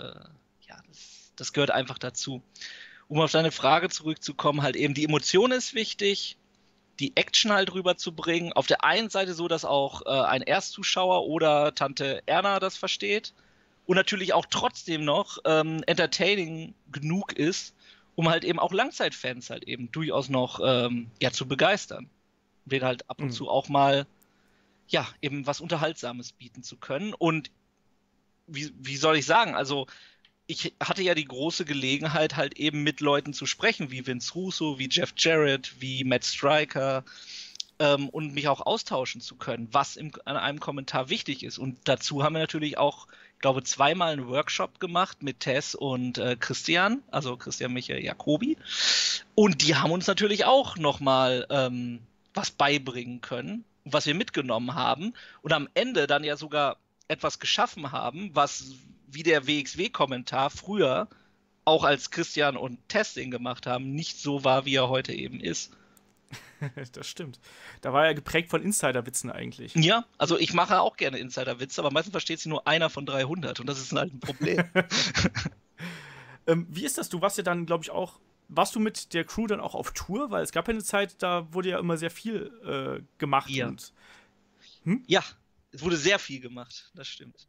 das gehört einfach dazu. Um auf deine Frage zurückzukommen, halt eben die Emotion ist wichtig, die Action halt rüberzubringen. Auf der einen Seite so, dass auch ein Erstzuschauer oder Tante Erna das versteht. Und natürlich auch trotzdem noch entertaining genug ist, um halt eben auch Langzeitfans halt eben durchaus noch zu begeistern. Um denen halt ab und zu auch mal eben was Unterhaltsames bieten zu können. Und wie soll ich sagen, also ich hatte ja die große Gelegenheit halt eben mit Leuten zu sprechen, wie Vince Russo, wie Jeff Jarrett, wie Matt Striker, und mich auch austauschen zu können, was an einem Kommentar wichtig ist. Und dazu haben wir natürlich auch, ich glaube, 2-mal einen Workshop gemacht mit Tess und Christian, also Christian Michael Jacobi. Und die haben uns natürlich auch nochmal was beibringen können, was wir mitgenommen haben und am Ende dann ja sogar etwas geschaffen haben, was wie der WXW-Kommentar früher, auch als Christian und Tess den gemacht haben, nicht so war, wie er heute eben ist. Das stimmt. Da war er geprägt von Insiderwitzen eigentlich. Ja, also ich mache auch gerne Insiderwitze, aber meistens versteht sie nur einer von 300 und das ist halt ein Problem. Wie ist das? Du warst ja dann, glaube ich, auch, warst du mit der Crew dann auch auf Tour? Weil es gab ja eine Zeit, da wurde ja immer sehr viel gemacht. Ja. Ja. Es wurde sehr viel gemacht, das stimmt.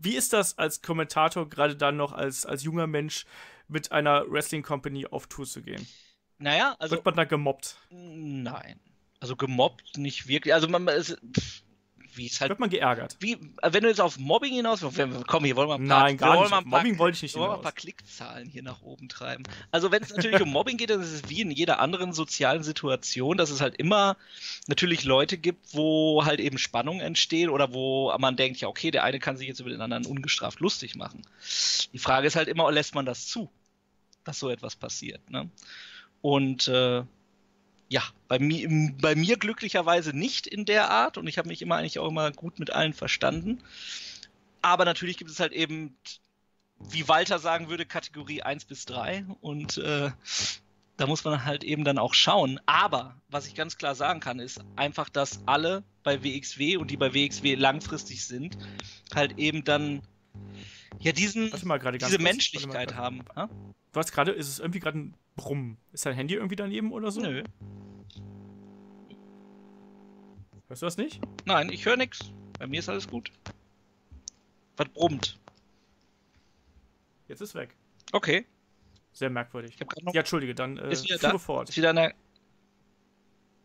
Wie ist das als Kommentator, gerade dann noch als junger Mensch, mit einer Wrestling-Company auf Tour zu gehen? Naja, also... Wird man da gemobbt? Nein. Also gemobbt nicht wirklich. Also man ist... Wie ist halt, wird man geärgert? Wie, wenn du jetzt auf Mobbing hinaus... Komm, hier wollen wir ein paar... Nein, gar nicht. Mobbing wollte ich nicht hinaus. Wir wollen mal ein paar Klickzahlen hier nach oben treiben. Also wenn es natürlich um Mobbing geht, dann ist es wie in jeder anderen sozialen Situation, dass es halt immer natürlich Leute gibt, wo halt eben Spannungen entstehen oder wo man denkt, ja okay, der eine kann sich jetzt über den anderen ungestraft lustig machen. Die Frage ist halt immer, lässt man das zu, dass so etwas passiert, ne? Und Ja, bei mir glücklicherweise nicht in der Art, und ich habe mich eigentlich auch immer gut mit allen verstanden. Aber natürlich gibt es halt eben, wie Walter sagen würde, Kategorie 1 bis 3 und da muss man halt eben dann auch schauen. Aber was ich ganz klar sagen kann, ist einfach, dass alle bei WXW und die bei WXW langfristig sind, halt eben dann ja diese Menschlichkeit haben. Ja? Du hast gerade, ist es irgendwie gerade ein Brumm. Ist dein Handy irgendwie daneben oder so? Nö. Hörst du das nicht? Nein, ich höre nichts. Bei mir ist alles gut. Was brummt? Jetzt ist weg. Okay. Sehr merkwürdig. Ich hab grad noch... Ja, entschuldige, dann führe fort. Ist wieder eine...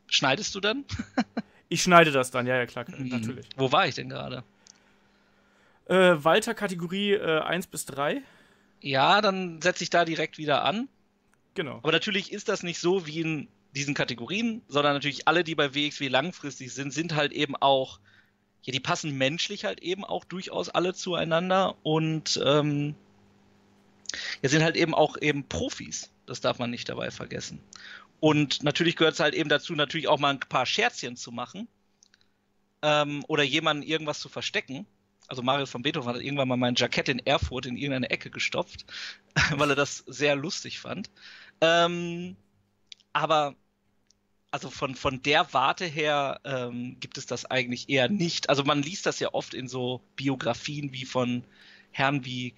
Schneidest du dann? Ich schneide das dann, ja, klar, natürlich. Wo war ich denn gerade? Walter, Kategorie 1 bis 3. Ja, dann setze ich da direkt wieder an. Genau. Aber natürlich ist das nicht so wie in diesen Kategorien, sondern natürlich alle, die bei WXW langfristig sind, sind halt eben auch, ja, die passen menschlich halt eben auch durchaus alle zueinander und ja, sind halt eben auch eben Profis. Das darf man nicht dabei vergessen. Und natürlich gehört es halt eben dazu, natürlich auch mal ein paar Scherzchen zu machen oder jemanden irgendwas zu verstecken. Also Marius von Beethoven hat irgendwann mal mein Jackett in Erfurt in irgendeine Ecke gestopft, weil er das sehr lustig fand. Aber also von der Warte her gibt es das eigentlich eher nicht. Also man liest das ja oft in so Biografien wie von Herren wie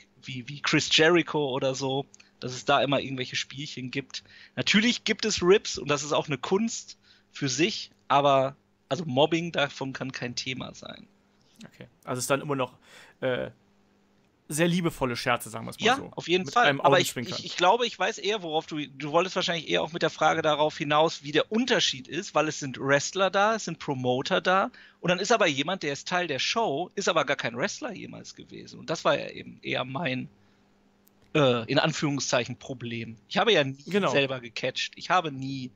Chris Jericho oder so, dass es da immer irgendwelche Spielchen gibt. Natürlich gibt es Rips und das ist auch eine Kunst für sich, aber also Mobbing, davon kann kein Thema sein. Okay, also es ist dann immer noch sehr liebevolle Scherze, sagen wir es mal so. Ja, auf jeden Fall. Aber ich glaube, ich weiß eher, worauf du wolltest wahrscheinlich eher auch mit der Frage darauf hinaus, wie der Unterschied ist, weil es sind Wrestler da, es sind Promoter da und dann ist aber jemand, der ist Teil der Show, ist aber gar kein Wrestler jemals gewesen. Und das war ja eben eher mein, in Anführungszeichen, Problem. Ich habe ja nie selber gecatcht. Ich habe nie...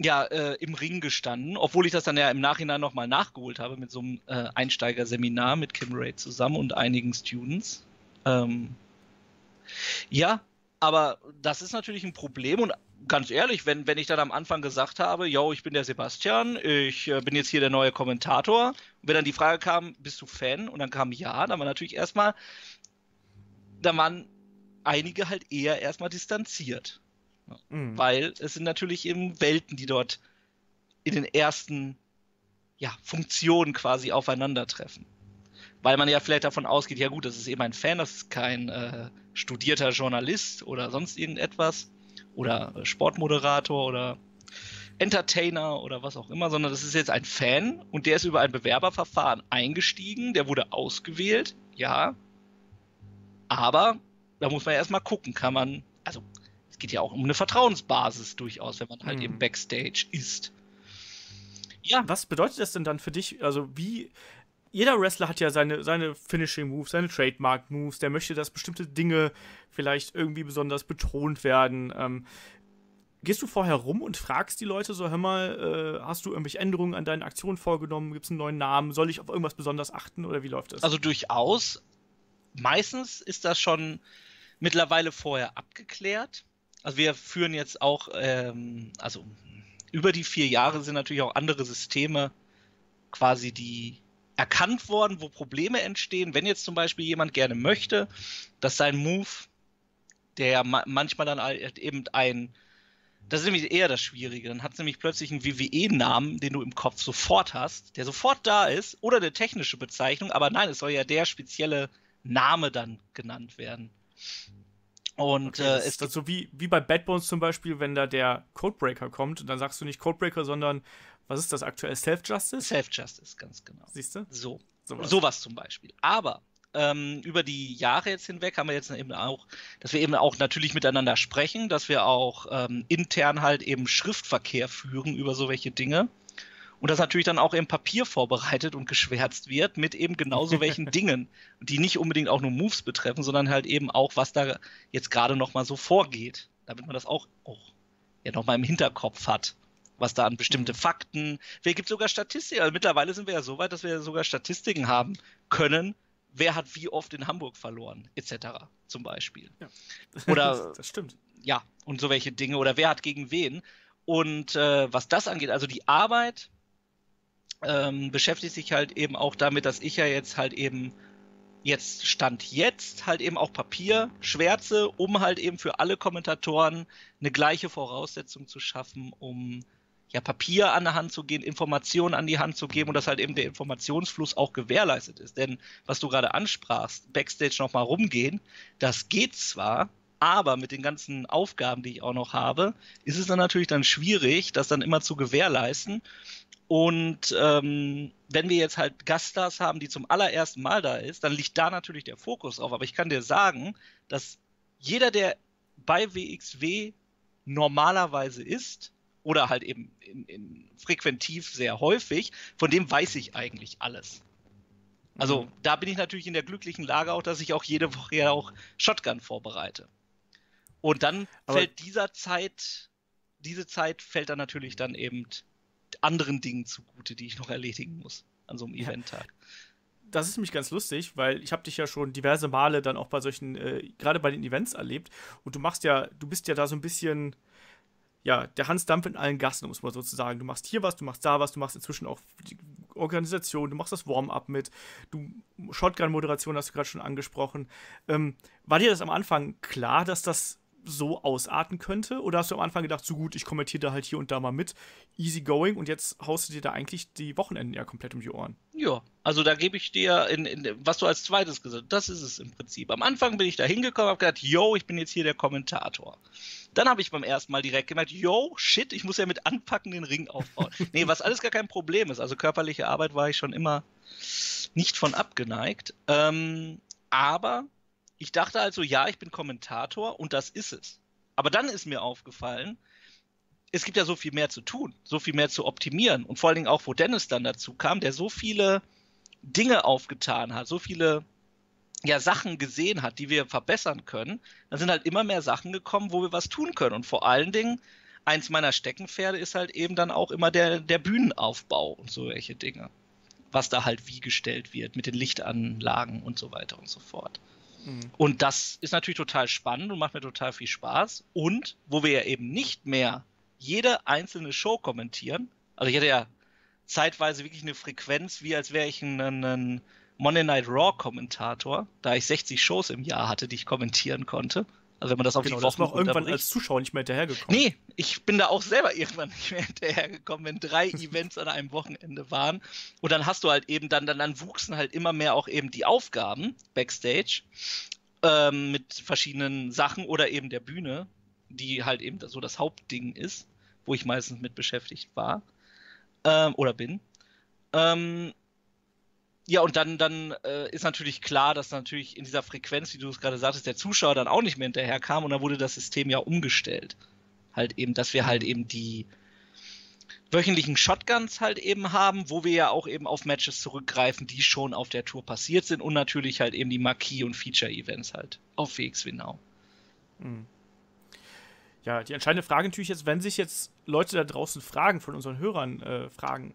ja, im Ring gestanden, obwohl ich das dann ja im Nachhinein nochmal nachgeholt habe mit so einem Einsteigerseminar mit Kim Ray zusammen und einigen Students. Ja, aber das ist natürlich ein Problem und ganz ehrlich, wenn ich dann am Anfang gesagt habe, yo, ich bin der Sebastian, ich bin jetzt hier der neue Kommentator, und wenn dann die Frage kam, bist du Fan? Und dann kam ja, dann war natürlich erstmal, da waren einige halt eher erstmal distanziert. Mhm. Weil es sind natürlich eben Welten, die dort in den ersten Funktionen quasi aufeinandertreffen. Weil man ja vielleicht davon ausgeht, ja gut, das ist eben ein Fan, das ist kein studierter Journalist oder sonst irgendetwas oder Sportmoderator oder Entertainer oder was auch immer, sondern das ist jetzt ein Fan und der ist über ein Bewerberverfahren eingestiegen, der wurde ausgewählt, ja, aber da muss man ja erstmal gucken, kann man, also geht ja auch um eine Vertrauensbasis durchaus, wenn man halt eben Backstage ist. Ja. Was bedeutet das denn dann für dich? Also wie, jeder Wrestler hat ja seine Finishing-Moves, seine Trademark-Moves, der möchte, dass bestimmte Dinge vielleicht irgendwie besonders betont werden. Gehst du vorher rum und fragst die Leute so, hör mal, hast du irgendwelche Änderungen an deinen Aktionen vorgenommen? Gibt es einen neuen Namen? Soll ich auf irgendwas besonders achten oder wie läuft das? Also durchaus. Meistens ist das schon mittlerweile vorher abgeklärt. Also wir führen jetzt auch, also über die 4 Jahre sind natürlich auch andere Systeme quasi, die erkannt worden, wo Probleme entstehen. Wenn jetzt zum Beispiel jemand gerne möchte, dass sein Move, der ja manchmal dann halt eben ein, das ist nämlich eher das Schwierige, dann hat es nämlich plötzlich einen WWE-Namen, den du im Kopf sofort hast, der sofort da ist oder eine technische Bezeichnung, aber nein, es soll ja der spezielle Name dann genannt werden. Und okay, das ist so wie bei Bad Bones zum Beispiel, wenn da der Codebreaker kommt und dann sagst du nicht Codebreaker, sondern was ist das aktuell? Self-Justice? Self-Justice, ganz genau. Siehst du? So was zum Beispiel. Aber über die Jahre jetzt hinweg haben wir jetzt eben auch, dass wir eben auch natürlich miteinander sprechen, dass wir auch intern halt eben Schriftverkehr führen über so welche Dinge. Und das natürlich dann auch im Papier vorbereitet und geschwärzt wird mit eben genauso welchen Dingen, die nicht unbedingt auch nur Moves betreffen, sondern halt eben auch, was da jetzt gerade nochmal so vorgeht. Damit man das auch ja nochmal im Hinterkopf hat, was da an bestimmte Fakten. Wer gibt sogar Statistiken? Also mittlerweile sind wir ja so weit, dass wir sogar Statistiken haben können, wer hat wie oft in Hamburg verloren, etc. zum Beispiel. Ja. Oder, das stimmt. Ja, und so welche Dinge. Oder wer hat gegen wen. Und was das angeht, also die Arbeit beschäftigt sich halt eben auch damit, dass ich ja jetzt halt eben jetzt auch Papier, Schwärze, um halt eben für alle Kommentatoren eine gleiche Voraussetzung zu schaffen, um ja Papier an der Hand zu gehen, Informationen an die Hand zu geben und dass halt eben der Informationsfluss auch gewährleistet ist. Denn was du gerade ansprachst, Backstage nochmal rumgehen, das geht zwar, aber mit den ganzen Aufgaben, die ich auch noch habe, ist es dann natürlich dann schwierig, das dann immer zu gewährleisten. Und wenn wir jetzt halt Gaststars haben, die zum allerersten Mal da ist, dann liegt da natürlich der Fokus drauf. Aber ich kann dir sagen, dass jeder, der bei WXW normalerweise ist oder halt eben in frequentiv sehr häufig, von dem weiß ich eigentlich alles. Also da bin ich natürlich in der glücklichen Lage auch, dass ich auch jede Woche ja auch Shotgun vorbereite. Und dann fällt dann natürlich dann eben anderen Dingen zugute, die ich noch erledigen muss an so einem Eventtag. Das ist nämlich ganz lustig, weil ich habe dich ja schon diverse Male dann auch bei solchen, gerade bei den Events erlebt und du bist ja da so ein bisschen, ja, der Hans Dampf in allen Gassen, muss man sozusagen. Du machst hier was, du machst da was, du machst inzwischen auch die Organisation, du machst das Warm-up mit, du Shotgun-Moderation hast du gerade schon angesprochen. War dir das am Anfang klar, dass das so ausarten könnte? Oder hast du am Anfang gedacht, so gut, ich kommentiere da halt hier und da mal mit, easy going, und jetzt haust du dir da eigentlich die Wochenenden ja komplett um die Ohren? Ja, also da gebe ich dir, was du als zweites gesagt hast, das ist es im Prinzip. Am Anfang bin ich da hingekommen, habe gedacht, yo, ich bin jetzt hier der Kommentator. Dann habe ich beim ersten Mal direkt gemerkt, yo, shit, ich muss ja mit anpacken, den Ring aufbauen. Nee, was alles gar kein Problem ist. Also körperliche Arbeit war ich schon immer nicht von abgeneigt. Aber ich dachte also, ja, ich bin Kommentator und das ist es. Aber dann ist mir aufgefallen, es gibt ja so viel mehr zu tun, so viel mehr zu optimieren. Und vor allen Dingen auch, wo Dennis dann dazu kam, der so viele Dinge aufgetan hat, so viele Sachen gesehen hat, die wir verbessern können. Dann sind halt immer mehr Sachen gekommen, wo wir was tun können. Und vor allen Dingen, eins meiner Steckenpferde ist halt eben dann auch immer der Bühnenaufbau und solche Dinge. Was da halt wie gestellt wird mit den Lichtanlagen und so weiter und so fort. Und das ist natürlich total spannend und macht mir total viel Spaß. Und wo wir ja eben nicht mehr jede einzelne Show kommentieren, also ich hatte ja zeitweise wirklich eine Frequenz, wie als wäre ich ein Monday Night Raw Kommentator, da ich 60 Shows im Jahr hatte, die ich kommentieren konnte. Also wenn man das auf die Wochen noch irgendwann als Zuschauer nicht mehr hinterhergekommen. Nee, ich bin da auch selber irgendwann nicht mehr hinterhergekommen, wenn 3 Events an einem Wochenende waren. Und dann hast du halt eben, dann wuchsen halt immer mehr auch eben die Aufgaben backstage mit verschiedenen Sachen oder eben der Bühne, die halt eben so das Hauptding ist, wo ich meistens mit beschäftigt war oder bin. Ja, und dann ist natürlich klar, dass natürlich in dieser Frequenz, wie du es gerade sagtest, der Zuschauer dann auch nicht mehr hinterherkam und dann wurde das System ja umgestellt. Halt eben, dass wir halt eben die wöchentlichen Shotguns halt eben haben, wo wir ja auch eben auf Matches zurückgreifen, die schon auf der Tour passiert sind und natürlich halt eben die Marquee- und Feature-Events halt auf WXW Now. Mhm. Ja, die entscheidende Frage natürlich jetzt, wenn sich jetzt Leute da draußen fragen, von unseren Hörern fragen,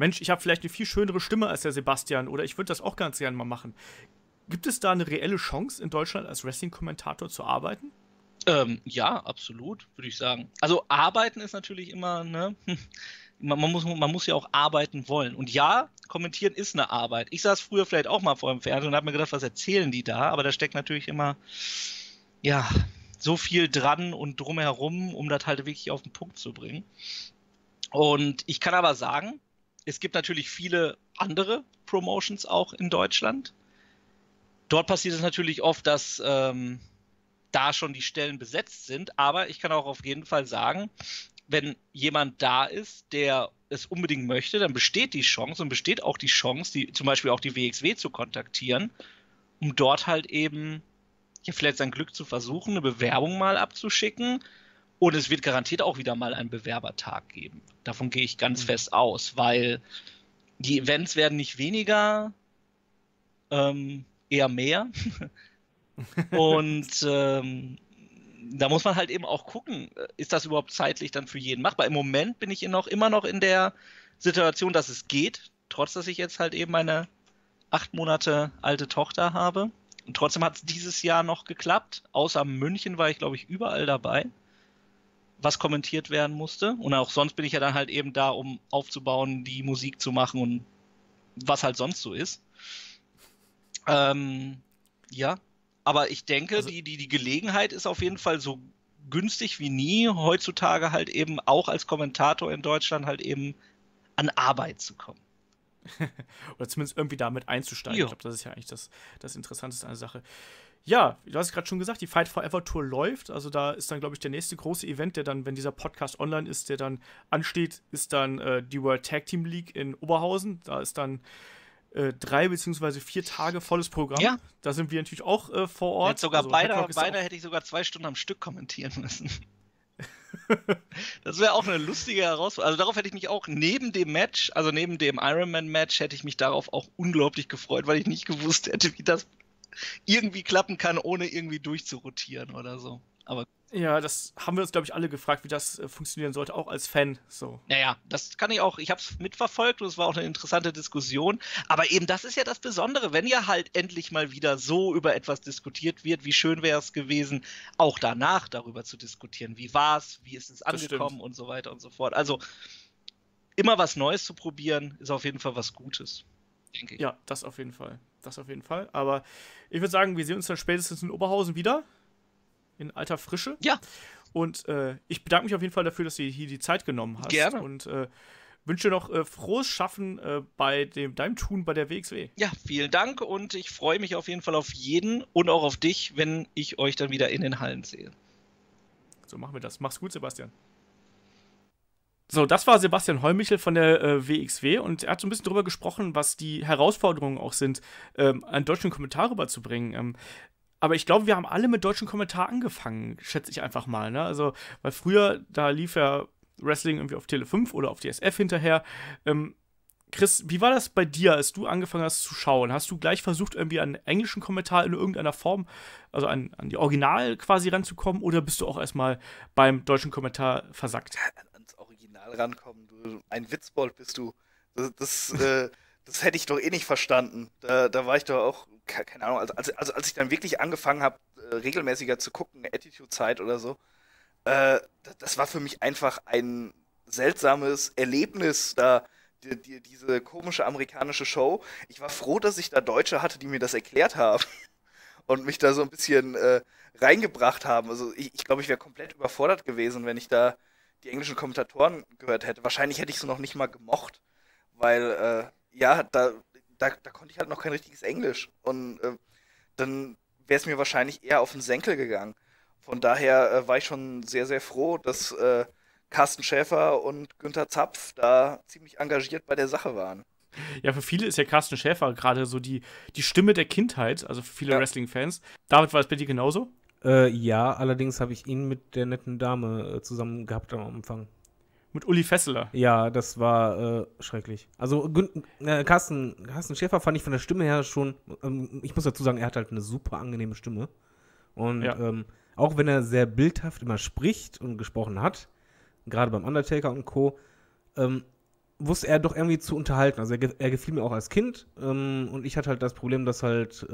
Mensch, ich habe vielleicht eine viel schönere Stimme als der Sebastian oder ich würde das auch ganz gerne mal machen. Gibt es da eine reelle Chance, in Deutschland als Wrestling-Kommentator zu arbeiten? Ja, absolut, würde ich sagen. Also arbeiten ist natürlich immer, ne? Man muss ja auch arbeiten wollen. Und ja, kommentieren ist eine Arbeit. Ich saß früher vielleicht auch mal vor dem Fernseher und habe mir gedacht, was erzählen die da? Aber da steckt natürlich immer, ja, so viel dran und drumherum, um das halt wirklich auf den Punkt zu bringen. Und ich kann aber sagen, es gibt natürlich viele andere Promotions auch in Deutschland. Dort passiert es natürlich oft, dass da schon die Stellen besetzt sind. Aber ich kann auch auf jeden Fall sagen, wenn jemand da ist, der es unbedingt möchte, dann besteht die Chance und besteht auch die Chance, zum Beispiel auch die WXW zu kontaktieren, um dort halt eben ja, vielleicht sein Glück zu versuchen, eine Bewerbung mal abzuschicken. Und es wird garantiert auch wieder mal einen Bewerbertag geben. Davon gehe ich ganz fest aus, weil die Events werden nicht weniger, eher mehr. Und da muss man halt eben auch gucken, ist das überhaupt zeitlich dann für jeden machbar? Im Moment bin ich immer noch in der Situation, dass es geht, trotz dass ich jetzt halt eben meine 8 Monate alte Tochter habe. Und trotzdem hat es dieses Jahr noch geklappt. Außer München war ich, glaube ich, überall dabei. was kommentiert werden musste. Und auch sonst bin ich ja dann halt eben da, um aufzubauen, die Musik zu machen und was halt sonst so ist. Ja, aber ich denke, also, die Gelegenheit ist auf jeden Fall so günstig wie nie, heutzutage halt eben auch als Kommentator in Deutschland halt eben an Arbeit zu kommen. Oder zumindest irgendwie damit einzusteigen. Jo. Ich glaube, das ist ja eigentlich das Interessanteste an der Sache. Ja, du hast es gerade schon gesagt, die Fight Forever Tour läuft. Also da ist dann, glaube ich, der nächste große Event, der dann, wenn dieser Podcast online ist, der dann ansteht, ist dann die World Tag Team League in Oberhausen. Da ist dann 3 bzw. 4 Tage volles Programm. Ja. Da sind wir natürlich auch vor Ort. Jetzt sogar also, beide hätte ich sogar 2 Stunden am Stück kommentieren müssen. Das wäre auch eine lustige Herausforderung. Also darauf hätte ich mich auch neben dem Match, also neben dem Ironman-Match, hätte ich mich darauf auch unglaublich gefreut, weil ich nicht gewusst hätte, wie das irgendwie klappen kann, ohne irgendwie durchzurotieren oder so. Aber ja, das haben wir uns, glaube ich, alle gefragt, wie das funktionieren sollte, auch als Fan. So. Naja, das kann ich auch. Ich habe es mitverfolgt und es war auch eine interessante Diskussion. Aber eben das ist ja das Besondere, wenn ja halt endlich mal wieder so über etwas diskutiert wird, wie schön wäre es gewesen, auch danach darüber zu diskutieren. Wie war es, wie ist es angekommen und so weiter und so fort. Also immer was Neues zu probieren, ist auf jeden Fall was Gutes, denke ich. Ja, das auf jeden Fall. Das auf jeden Fall. Aber ich würde sagen, wir sehen uns dann spätestens in Oberhausen wieder. In alter Frische. Ja. Und ich bedanke mich auf jeden Fall dafür, dass du hier die Zeit genommen hast. Gerne. Und wünsche noch frohes Schaffen bei deinem Tun bei der WXW. Ja, vielen Dank und ich freue mich auf jeden Fall auf jeden und auch auf dich, wenn ich euch dann wieder in den Hallen sehe. So machen wir das. Mach's gut, Sebastian. So, das war Sebastian Heumichel von der WXW und er hat so ein bisschen darüber gesprochen, was die Herausforderungen auch sind, einen deutschen Kommentar rüberzubringen. Aber ich glaube, wir haben alle mit deutschen Kommentar angefangen, schätze ich einfach mal. Ne? Also, weil früher, da lief ja Wrestling irgendwie auf Tele 5 oder auf DSF hinterher. Chris, wie war das bei dir, als du angefangen hast zu schauen? Hast du gleich versucht, irgendwie an einen englischen Kommentar in irgendeiner Form, also an die Original quasi ranzukommen, oder bist du auch erstmal beim deutschen Kommentar versackt? Ans Original rankommen, du, ein Witzbold bist du. Das hätte ich doch eh nicht verstanden. Da war ich doch auch, keine Ahnung, also als ich dann wirklich angefangen habe, regelmäßiger zu gucken, Attitude-Zeit oder so, das war für mich einfach ein seltsames Erlebnis, da diese komische amerikanische Show. Ich war froh, dass ich da Deutsche hatte, die mir das erklärt haben und mich da so ein bisschen reingebracht haben. Also ich glaube, ich wäre komplett überfordert gewesen, wenn ich da die englischen Kommentatoren gehört hätte. Wahrscheinlich hätte ich sie noch nicht mal gemocht, weil ja, da konnte ich halt noch kein richtiges Englisch. Und dann wäre es mir wahrscheinlich eher auf den Senkel gegangen. Von daher war ich schon sehr, sehr froh, dass Carsten Schäfer und Günther Zapf da ziemlich engagiert bei der Sache waren. Ja, für viele ist ja Carsten Schäfer gerade so die Stimme der Kindheit, also für viele Wrestling-Fans. David, war es bei dir genauso? Ja, allerdings habe ich ihn mit der netten Dame zusammen gehabt am Anfang. Mit Uli Fesseler. Ja, das war schrecklich. Also Carsten Schäfer fand ich von der Stimme her schon, ich muss dazu sagen, er hat halt eine super angenehme Stimme. Und auch wenn er sehr bildhaft immer spricht und gesprochen hat, gerade beim Undertaker und Co., wusste er doch irgendwie zu unterhalten. Also er gefiel mir auch als Kind. Und ich hatte halt das Problem, dass halt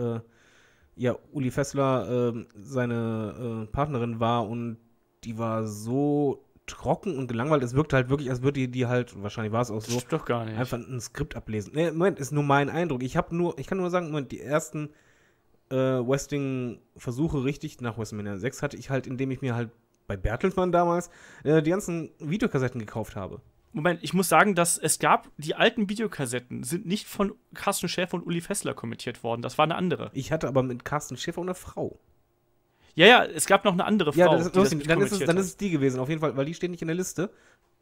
Uli Fesseler seine Partnerin war und die war so trocken und gelangweilt. Es wirkte halt wirklich, als würde die halt, wahrscheinlich war es auch so, doch gar nicht. Einfach ein Skript ablesen. Nee, Moment, ist nur mein Eindruck. Ich kann nur sagen, Moment, die ersten Wrestling-Versuche richtig nach WrestleMania 6 hatte ich halt, indem ich mir halt bei Bertelsmann damals die ganzen Videokassetten gekauft habe. Moment, ich muss sagen, dass es gab, die alten Videokassetten sind nicht von Carsten Schäfer und Uli Fesseler kommentiert worden. Das war eine andere. Ich hatte aber mit Carsten Schäfer und einer Frau. Ja, es gab noch eine andere Frau, dann ist es die gewesen, auf jeden Fall, weil die steht nicht in der Liste.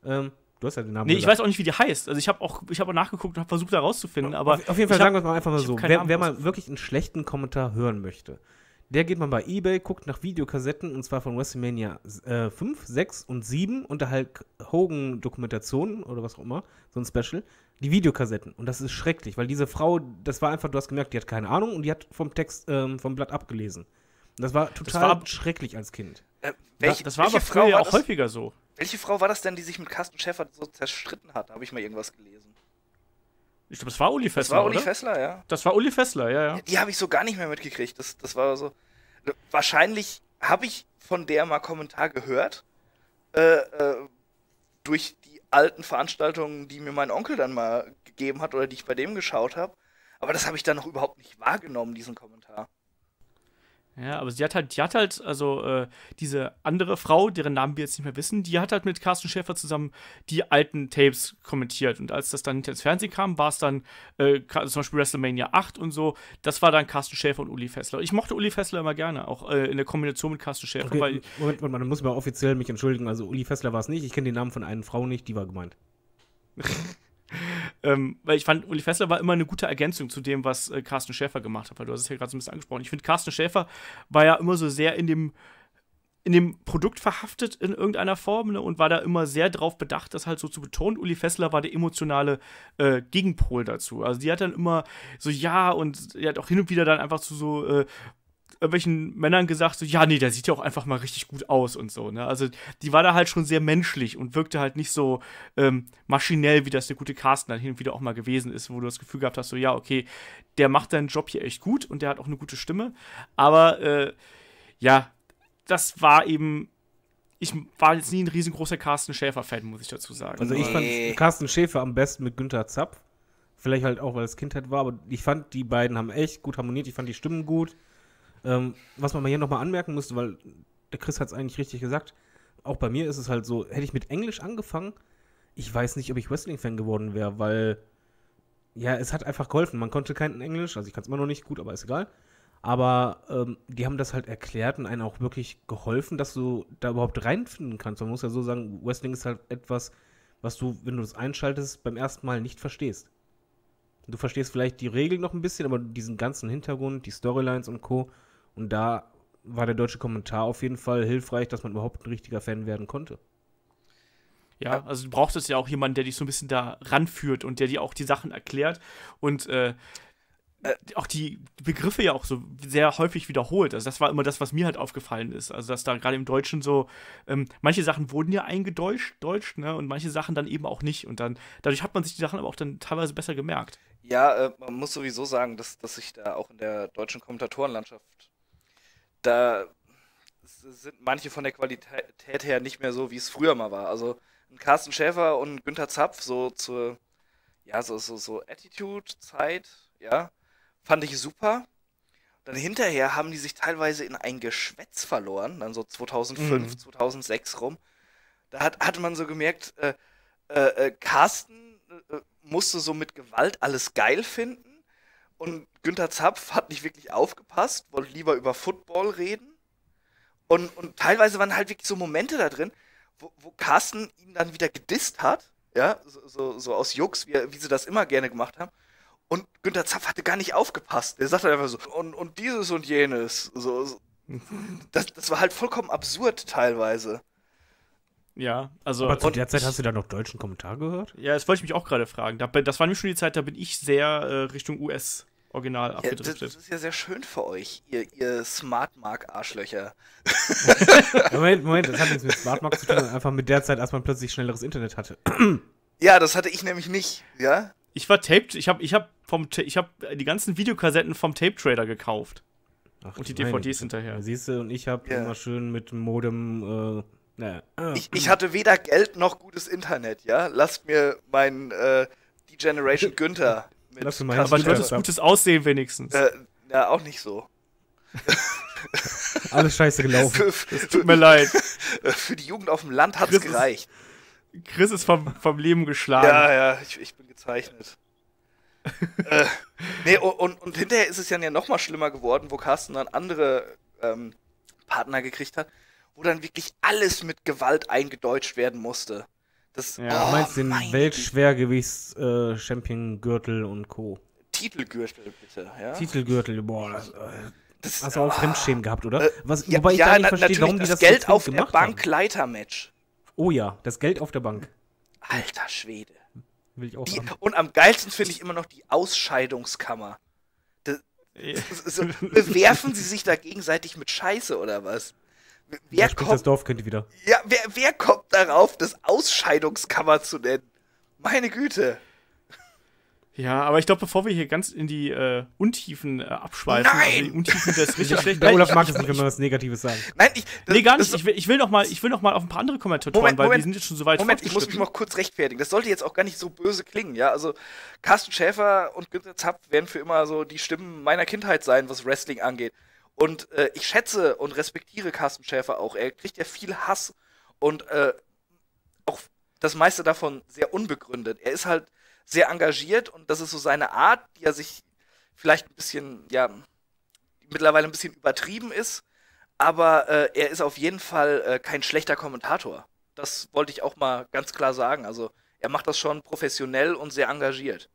Du hast ja den Namen gesagt. Ich weiß auch nicht, wie die heißt. Also ich habe auch nachgeguckt und habe versucht, da rauszufinden. Aber auf jeden Fall sagen wir es mal einfach mal so. Wer mal wirklich einen schlechten Kommentar hören möchte, der geht mal bei eBay, guckt nach Videokassetten, und zwar von WrestleMania 5, 6 und 7 unter Hulk Hogan-Dokumentationen oder was auch immer, so ein Special. Die Videokassetten. Und das ist schrecklich, weil diese Frau, das war einfach, du hast gemerkt, die hat keine Ahnung und die hat vom Text, vom Blatt abgelesen. Das war total schrecklich als Kind. Das war aber früher auch häufiger so. Welche Frau war das denn, die sich mit Carsten Schäfer so zerstritten hat? Da habe ich mal irgendwas gelesen. Ich glaube, das war Uli Fesseler, oder? Das war Uli Fesseler, ja. Die habe ich so gar nicht mehr mitgekriegt. Das war so. Wahrscheinlich habe ich von der mal Kommentar gehört, durch die alten Veranstaltungen, die mir mein Onkel dann mal gegeben hat oder die ich bei dem geschaut habe. Aber das habe ich dann noch überhaupt nicht wahrgenommen, diesen Kommentar. Ja, aber die hat halt, also diese andere Frau, deren Namen wir jetzt nicht mehr wissen, die hat halt mit Carsten Schäfer zusammen die alten Tapes kommentiert. Und als das dann ins Fernsehen kam, war es dann zum Beispiel WrestleMania 8 und so. Das war dann Carsten Schäfer und Uli Fesseler. Ich mochte Uli Fesseler immer gerne, auch in der Kombination mit Carsten Schäfer. Okay, weil Moment, dann muss ich mal offiziell mich entschuldigen. Also Uli Fesseler war es nicht. Ich kenne den Namen von einer Frau nicht, die war gemeint. Weil ich fand, Uli Fesseler war immer eine gute Ergänzung zu dem, was Carsten Schäfer gemacht hat, weil du hast es ja gerade so ein bisschen angesprochen. Ich finde, Carsten Schäfer war ja immer so sehr in dem Produkt verhaftet in irgendeiner Form, ne, und war da immer sehr drauf bedacht, das halt so zu betonen. Uli Fesseler war der emotionale Gegenpol dazu. Also die hat dann immer so, ja, und die hat auch hin und wieder dann einfach zu so irgendwelchen Männern gesagt, so, ja, nee, der sieht ja auch einfach mal richtig gut aus und so, ne, also die war da halt schon sehr menschlich und wirkte halt nicht so maschinell, wie das eine gute Carsten dann hin und wieder auch mal gewesen ist, wo du das Gefühl gehabt hast, so, ja, okay, der macht seinen Job hier echt gut und der hat auch eine gute Stimme, aber, ja, das war eben, ich war jetzt nie ein riesengroßer Carsten Schäfer-Fan, muss ich dazu sagen. Also ich fand Carsten Schäfer am besten mit Günther Zapf, vielleicht halt auch, weil es Kindheit war, aber ich fand, die beiden haben echt gut harmoniert, ich fand die Stimmen gut. Was man hier nochmal anmerken müsste, weil der Chris hat es eigentlich richtig gesagt, auch bei mir ist es halt so, hätte ich mit Englisch angefangen, ich weiß nicht, ob ich Wrestling-Fan geworden wäre, weil, ja, es hat einfach geholfen. Man konnte kein Englisch, also ich kann es immer noch nicht gut, aber ist egal. Aber die haben das halt erklärt und einen auch wirklich geholfen, dass du da überhaupt reinfinden kannst. Man muss ja so sagen, Wrestling ist halt etwas, was du, wenn du es einschaltest, beim ersten Mal nicht verstehst. Du verstehst vielleicht die Regeln noch ein bisschen, aber diesen ganzen Hintergrund, die Storylines und Co. Und da war der deutsche Kommentar auf jeden Fall hilfreich, dass man überhaupt ein richtiger Fan werden konnte. Ja, also du brauchtest ja auch jemanden, der dich so ein bisschen da ranführt und der dir auch die Sachen erklärt und auch die Begriffe ja auch so sehr häufig wiederholt. Also das war immer das, was mir halt aufgefallen ist. Also dass da gerade im Deutschen so, manche Sachen wurden ja eingedeutscht, Deutsch, ne, und manche Sachen dann eben auch nicht. Und dann dadurch hat man sich die Sachen aber auch dann teilweise besser gemerkt. Ja, man muss sowieso sagen, dass ich da auch in der deutschen Kommentatorenlandschaft, da sind manche von der Qualität her nicht mehr so, wie es früher mal war. Also ein Carsten Schäfer und ein Günther Zapf so zur, ja, so Attitude-Zeit, ja, fand ich super. Dann hinterher haben die sich teilweise in ein Geschwätz verloren, dann so 2005, 2006 rum. Da hat man so gemerkt, Carsten musste so mit Gewalt alles geil finden. Und Günther Zapf hat nicht wirklich aufgepasst, wollte lieber über Football reden. Und teilweise waren halt wirklich so Momente da drin, wo Carsten ihn dann wieder gedisst hat, ja, so aus Jux, wie sie das immer gerne gemacht haben. Und Günther Zapf hatte gar nicht aufgepasst. Er sagte halt einfach so, und dieses und jenes. So. Das war halt vollkommen absurd teilweise. Ja, also. Aber zu der Zeit hast du da noch deutschen Kommentar gehört? Ja, das wollte ich mich auch gerade fragen. Das war nämlich schon die Zeit, da bin ich sehr Richtung US- Original abgedriftet. Ja, das ist ja sehr schön für euch, ihr Smartmark-Arschlöcher. Moment, das hat nichts mit Smartmark zu tun, sondern einfach mit der Zeit, als man plötzlich schnelleres Internet hatte. Ja, das hatte ich nämlich nicht, ja? Ich war taped, ich hab die ganzen Videokassetten vom Tape-Trader gekauft. Ach, und die DVDs hinterher. Siehst du, und ich hab immer schön mit dem Modem, Ich hatte weder Geld noch gutes Internet, ja? Lasst mir mein Degeneration Günther. Aber du hattest gutes Aussehen wenigstens. Ja, auch nicht so. Alles scheiße gelaufen. Es tut mir leid. Für die Jugend auf dem Land hat es gereicht. Chris ist vom Leben geschlagen. Ja, ich bin gezeichnet. Nee, und hinterher ist es ja noch mal schlimmer geworden, wo Carsten dann andere Partner gekriegt hat, wo dann wirklich alles mit Gewalt eingedeutscht werden musste. Das, ja, du meinst den Weltschwergewichts-Champion-Gürtel und Co. Titelgürtel, bitte, ja? Titelgürtel, boah. Das hast du auch Fremdschämen gehabt, oder? Wobei ich gar nicht verstehe, warum die das Geld auf der Bank Leiter-Match. Oh ja, das Geld auf der Bank. Alter Schwede. Will ich auch haben. Und am geilsten finde ich immer noch die Ausscheidungskammer. Bewerfen sie sich da gegenseitig mit Scheiße, oder was? Das Dorf könnte wieder. Ja, wer kommt darauf, das Ausscheidungskammer zu nennen? Meine Güte. Ja, aber ich glaube, bevor wir hier ganz in die Untiefen abschweifen, also die Untiefen, das ist richtig schlecht. Der Olaf mag es nicht, wenn man was Negatives sagt. Nein, gar nicht. Ich will noch mal auf ein paar andere Kommentatoren, weil die sind jetzt schon so weit fortgeschritten. Ich muss mich mal kurz rechtfertigen. Das sollte jetzt auch gar nicht so böse klingen, ja? Also, Carsten Schäfer und Günther Zapf werden für immer so die Stimmen meiner Kindheit sein, was Wrestling angeht. Und ich schätze und respektiere Carsten Schäfer auch. Er kriegt ja viel Hass und auch das meiste davon sehr unbegründet. Er ist halt sehr engagiert und das ist so seine Art, die er sich vielleicht ein bisschen, ja, mittlerweile ein bisschen übertrieben ist, aber er ist auf jeden Fall kein schlechter Kommentator. Das wollte ich auch mal ganz klar sagen. Also er macht das schon professionell und sehr engagiert.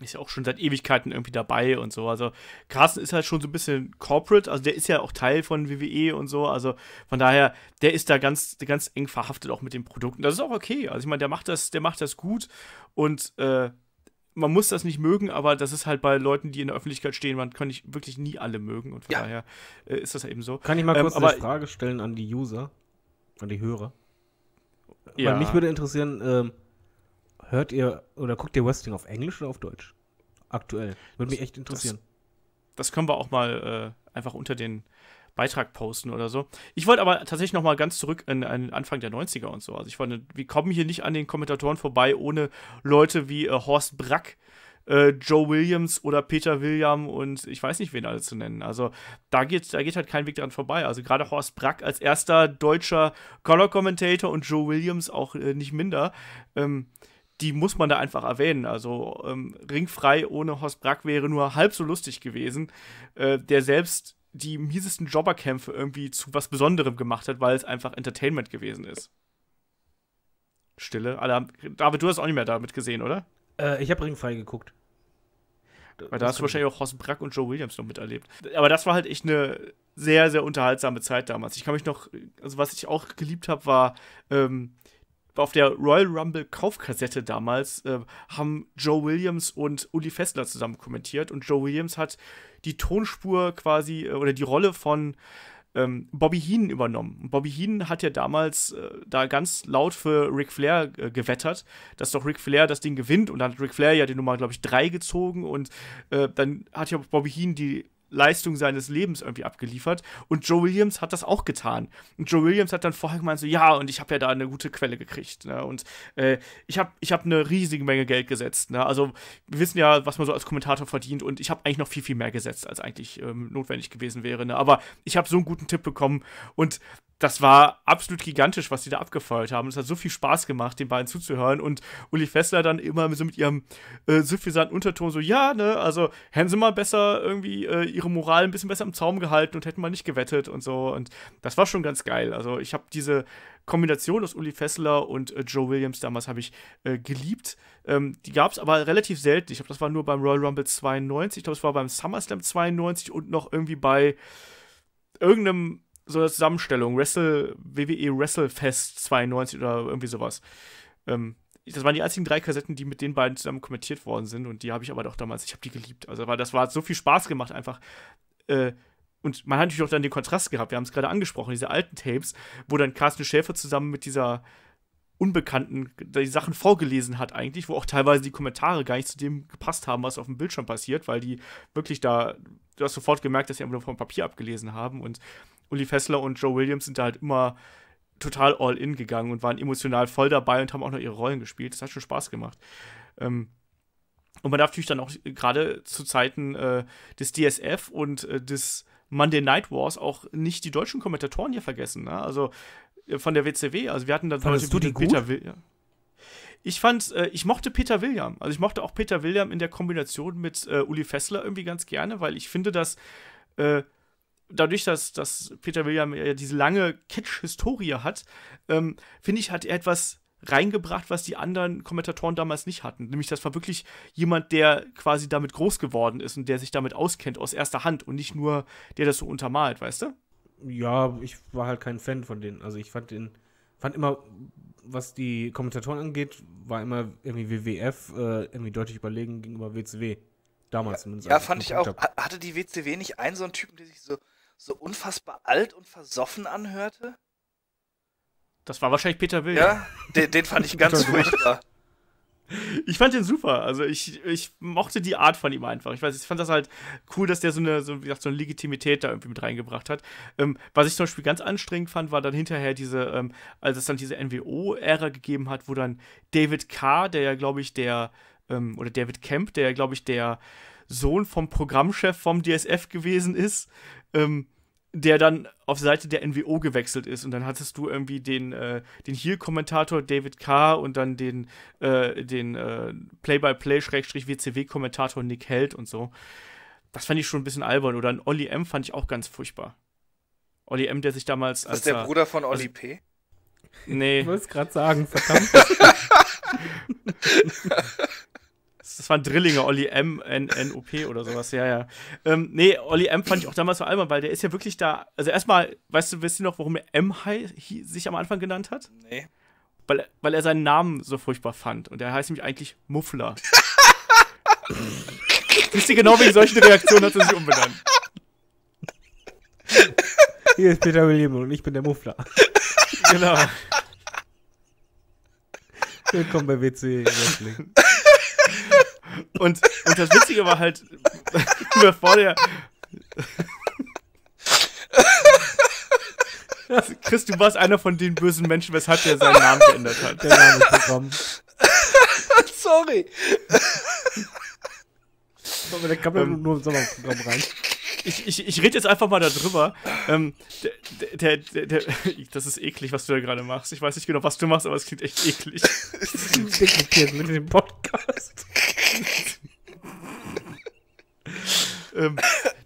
Ist ja auch schon seit Ewigkeiten irgendwie dabei und so. Also Carsten ist halt schon so ein bisschen corporate, also der ist ja auch Teil von WWE und so, also von daher, der ist da ganz eng verhaftet auch mit den Produkten. Das ist auch okay. Also ich meine, der macht das gut und man muss das nicht mögen, aber das ist halt bei Leuten, die in der Öffentlichkeit stehen, man kann nicht wirklich nie alle mögen und von daher ist das eben so. Kann ich mal kurz eine Frage stellen an die User, an die Hörer? Ja. Weil mich würde interessieren, hört ihr oder guckt ihr Wrestling auf Englisch oder auf Deutsch? Aktuell. Würde mich echt interessieren. Das können wir auch mal einfach unter den Beitrag posten oder so. Ich wollte aber tatsächlich noch mal ganz zurück an Anfang der 90er und so. Also ich wollte, wir kommen hier nicht an den Kommentatoren vorbei, ohne Leute wie Horst Brack, Joe Williams oder Peter Williams und ich weiß nicht, wen alle zu nennen. Also da geht halt kein Weg dran vorbei. Also gerade Horst Brack als erster deutscher Color-Commentator und Joe Williams auch nicht minder. Die muss man da einfach erwähnen. Also Ringfrei ohne Horst Brack wäre nur halb so lustig gewesen, der selbst die miesesten Jobberkämpfe irgendwie zu was Besonderem gemacht hat, weil es einfach Entertainment gewesen ist. Stille. Alter, David, du hast auch nicht mehr damit gesehen, oder? Ich habe Ringfrei geguckt. Weil da hast du wahrscheinlich auch Horst Brack und Joe Williams noch miterlebt. Aber das war halt echt eine sehr, sehr unterhaltsame Zeit damals. Ich kann mich noch, also was ich auch geliebt habe, war auf der Royal Rumble Kaufkassette damals haben Joe Williams und Uli Fesseler zusammen kommentiert und Joe Williams hat die Tonspur quasi oder die Rolle von Bobby Heenan übernommen. Bobby Heenan hat ja damals da ganz laut für Ric Flair gewettert, dass doch Ric Flair das Ding gewinnt und dann hat Ric Flair ja die Nummer, glaube ich, 3 gezogen und dann hat ja Bobby Heenan die Leistung seines Lebens irgendwie abgeliefert und Joe Williams hat das auch getan. Und Joe Williams hat dann vorher gemeint so, ja, und ich habe ja da eine gute Quelle gekriegt, ne? Und ich hab eine riesige Menge Geld gesetzt, ne? Also wir wissen ja, was man so als Kommentator verdient und ich habe eigentlich noch viel, viel mehr gesetzt, als eigentlich notwendig gewesen wäre, ne? Aber ich habe so einen guten Tipp bekommen und das war absolut gigantisch, was die da abgefeuert haben. Es hat so viel Spaß gemacht, den beiden zuzuhören. Und Uli Fesseler dann immer so mit ihrem suffisanten Unterton so, ja, ne, also hätten sie mal besser irgendwie ihre Moral ein bisschen besser im Zaum gehalten und hätten mal nicht gewettet und so. Und das war schon ganz geil. Also ich habe diese Kombination aus Uli Fesseler und Joe Williams damals habe ich geliebt. Die gab es aber relativ selten. Ich glaube, das war nur beim Royal Rumble 92. Ich glaube, es war beim SummerSlam 92 und noch irgendwie bei irgendeinem so eine Zusammenstellung, WWE Wrestlefest 92 oder irgendwie sowas. Das waren die einzigen 3 Kassetten, die mit den beiden zusammen kommentiert worden sind und die habe ich aber doch damals, ich habe die geliebt. Also das hat so viel Spaß gemacht einfach. Und man hat natürlich auch dann den Kontrast gehabt, wir haben es gerade angesprochen, diese alten Tapes, wo dann Carsten Schäfer zusammen mit dieser Unbekannten die Sachen vorgelesen hat eigentlich, wo auch teilweise die Kommentare gar nicht zu dem gepasst haben, was auf dem Bildschirm passiert, weil die wirklich da, du hast sofort gemerkt, dass sie einfach nur vom Papier abgelesen haben und Uli Fesseler und Joe Williams sind da halt immer total all-in gegangen und waren emotional voll dabei und haben auch noch ihre Rollen gespielt. Das hat schon Spaß gemacht. Und man darf natürlich dann auch gerade zu Zeiten des DSF und des Monday Night Wars auch nicht die deutschen Kommentatoren hier vergessen. Ne? Also von der WCW. Also wir hatten dann Leute wie Peter Williams. Ich mochte Peter Williams. Also ich mochte auch Peter Williams in der Kombination mit Uli Fesseler irgendwie ganz gerne, weil ich finde, dass dadurch, dass Peter Williams ja diese lange Kitsch-Historie hat, finde ich, hat er etwas reingebracht, was die anderen Kommentatoren damals nicht hatten. Nämlich, das war wirklich jemand, der quasi damit groß geworden ist und der sich damit auskennt aus erster Hand und nicht nur, der das so untermalt, weißt du? Ja, ich war halt kein Fan von denen. Also ich fand immer, was die Kommentatoren angeht, war immer irgendwie WWF irgendwie deutlich überlegen gegenüber WCW. Damals zumindest. Ja, fand ich auch. Hatte die WCW nicht einen so einen Typen, der sich so unfassbar alt und versoffen anhörte? Das war wahrscheinlich Peter Williams. Ja, den fand ich ganz furchtbar. Ich fand den super. Also ich mochte die Art von ihm einfach. Ich weiß, ich fand das halt cool, dass der so eine Legitimität da irgendwie mit reingebracht hat. Was ich zum Beispiel ganz anstrengend fand, war dann hinterher als es dann diese NWO-Ära gegeben hat, wo dann David Carr, der ja, glaube ich, oder David Kemp, der ja, glaube ich, der Sohn vom Programmchef vom DSF gewesen ist, der dann auf Seite der NWO gewechselt ist. Und dann hattest du irgendwie den Heel-Kommentator David Carr und dann den Play-by-Play-WCW-Kommentator Nick Held und so. Das fand ich schon ein bisschen albern. Oder ein Olli M. fand ich auch ganz furchtbar. Olli M., der sich damals... Ist das der Bruder von Olli P.? Nee. Ich wollte es gerade sagen, verdammt. Das waren Drillinge, Olli M., N.O.P. oder sowas, ja, ja. Nee, Olli M. fand ich auch damals so albern, weil der ist ja wirklich da, also erstmal, wisst ihr noch, warum er M. sich am Anfang genannt hat? Nee. Weil er seinen Namen so furchtbar fand und er heißt nämlich eigentlich Muffler. Wisst ihr genau, wegen solchen Reaktionen hat er sich umbenannt. Hier ist Peter Williams und ich bin der Muffler. Genau. Willkommen bei WC Wrestling. Und das Witzige war halt, bevor der... Chris, du warst einer von den bösen Menschen, weshalb der seinen Namen geändert hat. Der Name ist gekommen. Sorry. Aber der kam ja nur im Sommerprogramm rein. Ich rede jetzt einfach mal darüber. Das ist eklig, was du da gerade machst. Ich weiß nicht genau, was du machst, aber es klingt echt eklig. Dekutiert mit dem Podcast.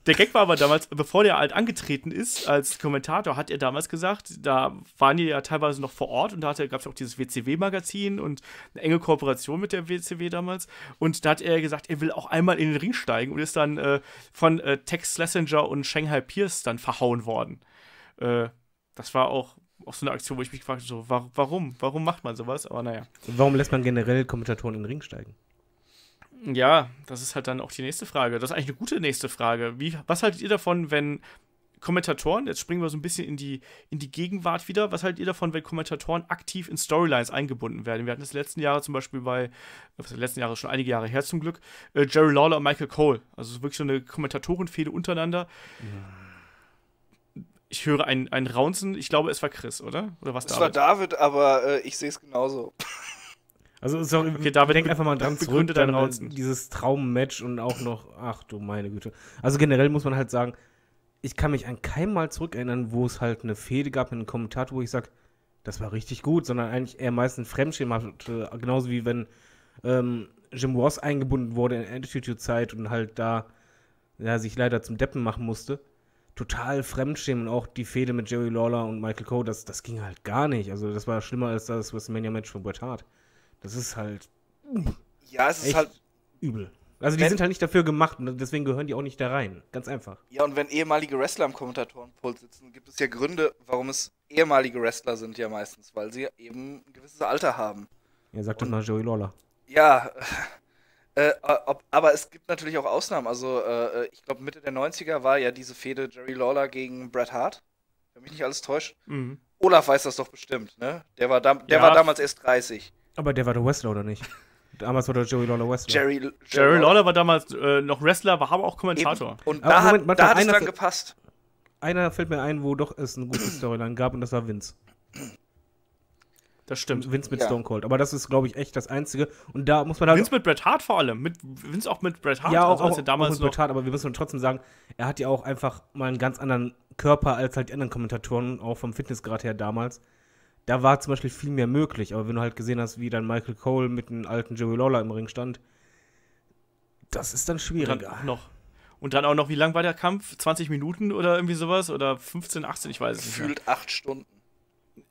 Der Gag war aber damals, bevor der halt angetreten ist als Kommentator, hat er damals gesagt, da waren die ja teilweise noch vor Ort und da gab es auch dieses WCW-Magazin und eine enge Kooperation mit der WCW damals und da hat er gesagt, er will auch einmal in den Ring steigen und ist dann von Tex Schlesinger und Shanghai Pierce dann verhauen worden. Das war auch so eine Aktion, wo ich mich gefragt habe, so, warum? Warum macht man sowas? Aber naja. Warum lässt man generell Kommentatoren in den Ring steigen? Ja, das ist halt dann auch die nächste Frage. Das ist eigentlich eine gute nächste Frage. Was haltet ihr davon, wenn Kommentatoren, jetzt springen wir so ein bisschen in die Gegenwart wieder, was haltet ihr davon, wenn Kommentatoren aktiv in Storylines eingebunden werden? Wir hatten das letzten Jahre zum Beispiel schon einige Jahre her zum Glück, Jerry Lawler und Michael Cole. Also wirklich so eine Kommentatorenfehde untereinander. Ja. Ich höre ein Raunzen. Ich glaube, es war Chris, oder? Oder was, David? Es war David, aber ich sehe es genauso. Also ist auch, okay, David, denk einfach mal dran zurück, dann dieses Traummatch und auch noch, ach du meine Güte. Also generell muss man halt sagen, ich kann mich an keinem Mal zurückerinnern, wo es halt eine Fehde gab mit einem Kommentator, wo ich sage, das war richtig gut, sondern eigentlich eher meistens Fremdschirm hatte, genauso wie wenn Jim Ross eingebunden wurde in Attitude-Zeit und halt da sich leider zum Deppen machen musste. Total Fremdschirm und auch die Fehde mit Jerry Lawler und Michael Cole, das ging halt gar nicht. Also das war schlimmer als das WrestleMania-Match von Bret Hart. Das ist halt. Ja, es ist halt übel. Also, die sind halt nicht dafür gemacht und deswegen gehören die auch nicht da rein. Ganz einfach. Ja, und wenn ehemalige Wrestler am Kommentatorenpult sitzen, gibt es ja Gründe, warum es ehemalige Wrestler sind, ja meistens, weil sie eben ein gewisses Alter haben. Ja, sag doch mal Joey Lawler. Ja, aber es gibt natürlich auch Ausnahmen. Also, ich glaube, Mitte der 90er war ja diese Fehde Jerry Lawler gegen Bret Hart. Wenn mich nicht alles täuscht. Mhm. Olaf weiß das doch bestimmt, ne? Der war damals erst 30. Aber der war doch Wrestler, oder nicht? Damals war der Jerry Lawler Wrestler. Jerry Lawler war damals noch Wrestler, war aber auch Kommentator. Eben. Und aber da hat es dann gepasst. Einer fällt mir ein, wo doch es eine gute Storyline gab, und das war Vince. Das stimmt. Vince mit Stone Cold. Aber das ist, glaube ich, echt das Einzige. Und da muss man halt Vince mit Bret Hart vor allem. Vince auch mit Bret Hart. Ja, auch, als er damals auch mit Bret Hart. Aber wir müssen trotzdem sagen, er hat ja auch einfach mal einen ganz anderen Körper als halt die anderen Kommentatoren, auch vom Fitnessgrad her damals. Da war zum Beispiel viel mehr möglich, aber wenn du halt gesehen hast, wie dann Michael Cole mit dem alten Joey Lawler im Ring stand, das ist dann schwieriger. Und dann auch noch, wie lang war der Kampf? 20 Minuten oder irgendwie sowas? Oder 15, 18, ich weiß es nicht. Gefühlt 8 Stunden.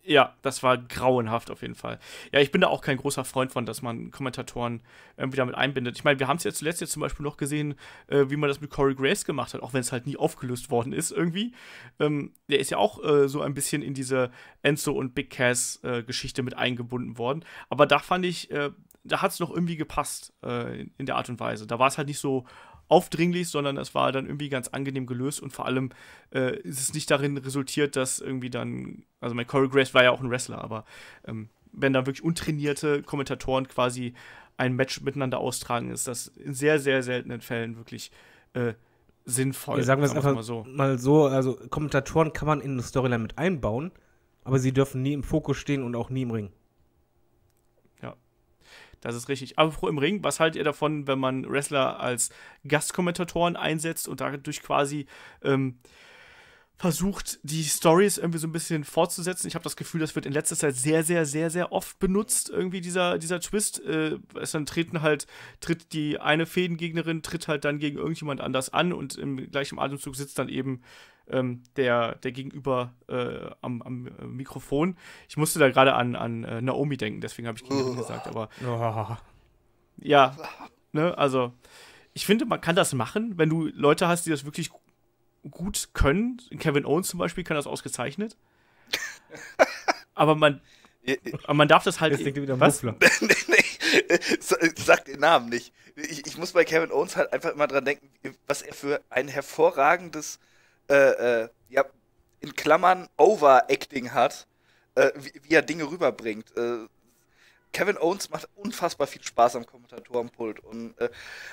Ja, das war grauenhaft auf jeden Fall. Ja, ich bin da auch kein großer Freund von, dass man Kommentatoren irgendwie damit einbindet. Ich meine, wir haben es ja zuletzt jetzt zum Beispiel noch gesehen, wie man das mit Corey Graves gemacht hat, auch wenn es halt nie aufgelöst worden ist irgendwie. Der ist ja auch so ein bisschen in diese Enzo und Big Cass Geschichte mit eingebunden worden. Aber da fand ich, da hat es noch irgendwie gepasst in der Art und Weise. Da war es halt nicht so aufdringlich, sondern es war dann irgendwie ganz angenehm gelöst und vor allem ist es nicht darin resultiert, dass irgendwie dann, also mein Corey Graves war ja auch ein Wrestler, aber wenn da wirklich untrainierte Kommentatoren quasi ein Match miteinander austragen, ist das in sehr, sehr seltenen Fällen wirklich sinnvoll. Ja, sagen wir es einfach mal so, also Kommentatoren kann man in eine Storyline mit einbauen, aber sie dürfen nie im Fokus stehen und auch nie im Ring. Ja, das ist richtig. Aber im Ring, was haltet ihr davon, wenn man Wrestler als Gastkommentatoren einsetzt und dadurch quasi versucht, die Stories irgendwie so ein bisschen fortzusetzen? Ich habe das Gefühl, das wird in letzter Zeit sehr, sehr, sehr, sehr oft benutzt, irgendwie dieser Twist. Dann tritt die eine Fädengegnerin, tritt halt dann gegen irgendjemand anders an und im gleichen Atemzug sitzt dann eben der Gegenüber am Mikrofon. Ich musste da gerade an Naomi denken, deswegen habe ich Gegnerin gesagt, aber ja, ne, also ich finde, man kann das machen, wenn du Leute hast, die das wirklich gut können. Kevin Owens zum Beispiel kann das ausgezeichnet. aber man darf das halt... Jetzt denkt ihr wieder was? Sag den Namen nicht. Ich muss bei Kevin Owens halt einfach immer dran denken, was er für ein hervorragendes in Klammern Overacting hat, wie er Dinge rüberbringt. Kevin Owens macht unfassbar viel Spaß am Kommentatorenpult und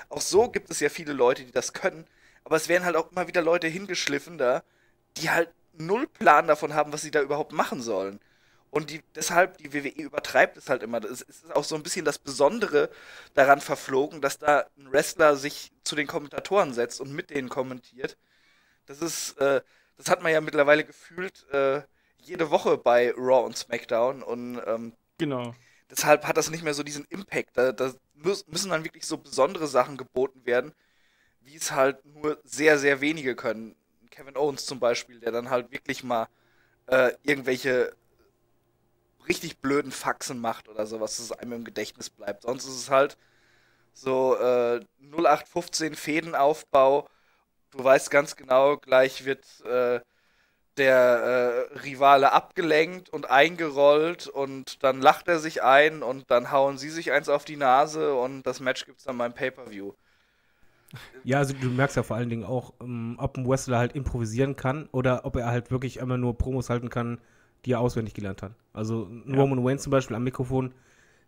auch so gibt es ja viele Leute, die das können. Aber es werden halt auch immer wieder Leute hingeschliffen da, die halt null Plan davon haben, was sie da überhaupt machen sollen. Und die WWE übertreibt es halt immer. Es ist auch so ein bisschen das Besondere daran verflogen, dass da ein Wrestler sich zu den Kommentatoren setzt und mit denen kommentiert. Das hat man ja mittlerweile gefühlt jede Woche bei Raw und SmackDown. Und genau. Deshalb hat das nicht mehr so diesen Impact. Da müssen dann wirklich so besondere Sachen geboten werden, wie es halt nur sehr, sehr wenige können. Kevin Owens zum Beispiel, der dann halt wirklich mal irgendwelche richtig blöden Faxen macht oder sowas, dass es einem im Gedächtnis bleibt. Sonst ist es halt so 0815 Fädenaufbau. Du weißt ganz genau, gleich wird der Rivale abgelenkt und eingerollt und dann lacht er sich ein und dann hauen sie sich eins auf die Nase und das Match gibt's dann beim Pay-Per-View. Ja, also du merkst ja vor allen Dingen auch, ob ein Wrestler halt improvisieren kann oder ob er halt wirklich einmal nur Promos halten kann, die er auswendig gelernt hat. Also ein Roman Reigns zum Beispiel am Mikrofon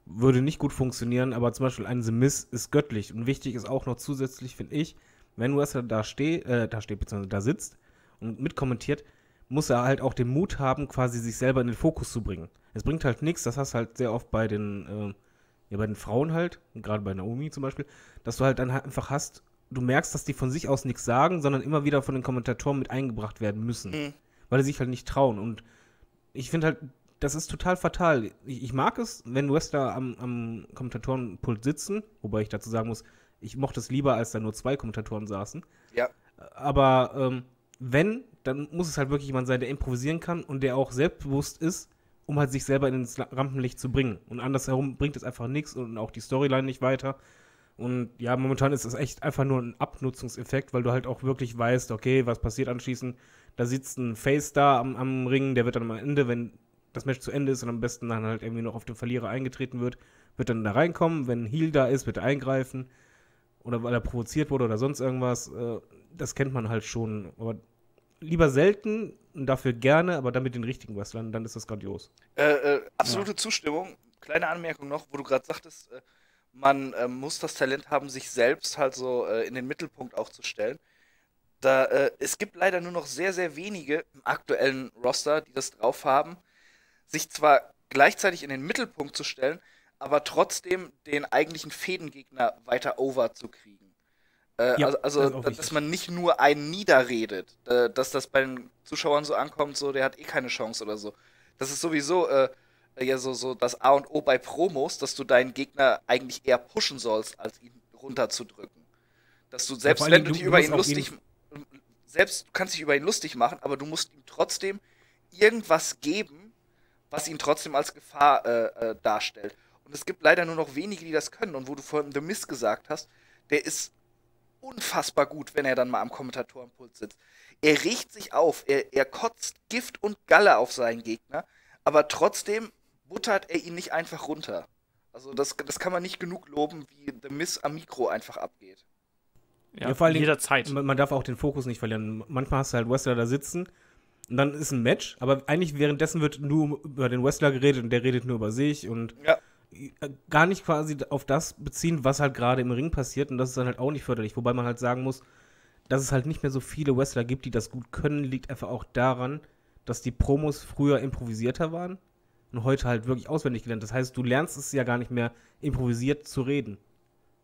würde nicht gut funktionieren, aber zum Beispiel ein The Miz ist göttlich. Und wichtig ist auch noch zusätzlich, finde ich, wenn Wrestler da steht bzw. da sitzt und mitkommentiert, muss er halt auch den Mut haben, quasi sich selber in den Fokus zu bringen. Es bringt halt nichts, das hast du halt sehr oft bei den, bei den Frauen halt, gerade bei Naomi zum Beispiel, dass du halt dann halt einfach hast, du merkst, dass die von sich aus nichts sagen, sondern immer wieder von den Kommentatoren mit eingebracht werden müssen, weil die sich halt nicht trauen. Und ich finde halt, das ist total fatal. Ich mag es, wenn Wrestler am Kommentatorenpult sitzen, wobei ich dazu sagen muss, ich mochte es lieber, als da nur zwei Kommentatoren saßen. Ja. Aber wenn, dann muss es halt wirklich jemand sein, der improvisieren kann und der auch selbstbewusst ist, um halt sich selber ins Rampenlicht zu bringen. Und andersherum bringt es einfach nichts und auch die Storyline nicht weiter. Und ja, momentan ist es echt einfach nur ein Abnutzungseffekt, weil du halt auch wirklich weißt, okay, was passiert anschließend? Da sitzt ein Face da am Ring, der wird dann am Ende, wenn das Match zu Ende ist und am besten dann halt irgendwie noch auf den Verlierer eingetreten wird, wird dann da reinkommen. Wenn ein Heel da ist, wird er eingreifen. Oder weil er provoziert wurde oder sonst irgendwas, das kennt man halt schon. Aber lieber selten und dafür gerne, aber dann mit den richtigen Wrestlern, dann ist das grandios. Absolute Zustimmung. Kleine Anmerkung noch, wo du gerade sagtest, man muss das Talent haben, sich selbst halt so in den Mittelpunkt auch zu stellen. Es gibt leider nur noch sehr, sehr wenige im aktuellen Roster, die das drauf haben, sich zwar gleichzeitig in den Mittelpunkt zu stellen, aber trotzdem den eigentlichen Fädengegner weiter over zu kriegen. Dass man nicht nur einen niederredet, dass das bei den Zuschauern so ankommt, so der hat eh keine Chance oder so. Das ist sowieso so das A und O bei Promos, dass du deinen Gegner eigentlich eher pushen sollst, als ihn runterzudrücken. Dass du selbst, wenn du dich über ihn lustig... Selbst du kannst dich über ihn lustig machen, aber du musst ihm trotzdem irgendwas geben, was ihn trotzdem als Gefahr darstellt. Und es gibt leider nur noch wenige, die das können. Und wo du vorhin The Miz gesagt hast, der ist unfassbar gut, wenn er dann mal am Kommentatorenpult sitzt. Er regt sich auf, er kotzt Gift und Galle auf seinen Gegner, aber trotzdem buttert er ihn nicht einfach runter. Also das kann man nicht genug loben, wie The Miz am Mikro einfach abgeht. Ja, vor allem jederzeit. Man darf auch den Fokus nicht verlieren. Manchmal hast du halt Wrestler da sitzen Und dann ist ein Match, aber eigentlich währenddessen wird nur über den Wrestler geredet und der redet nur über sich und ja. Gar nicht quasi auf das beziehen, was halt gerade im Ring passiert, und das ist dann halt auch nicht förderlich. Wobei man halt sagen muss, dass es halt nicht mehr so viele Wrestler gibt, die das gut können, liegt einfach auch daran, dass die Promos früher improvisierter waren und heute halt wirklich auswendig gelernt. Das heißt, du lernst es ja gar nicht mehr, improvisiert zu reden.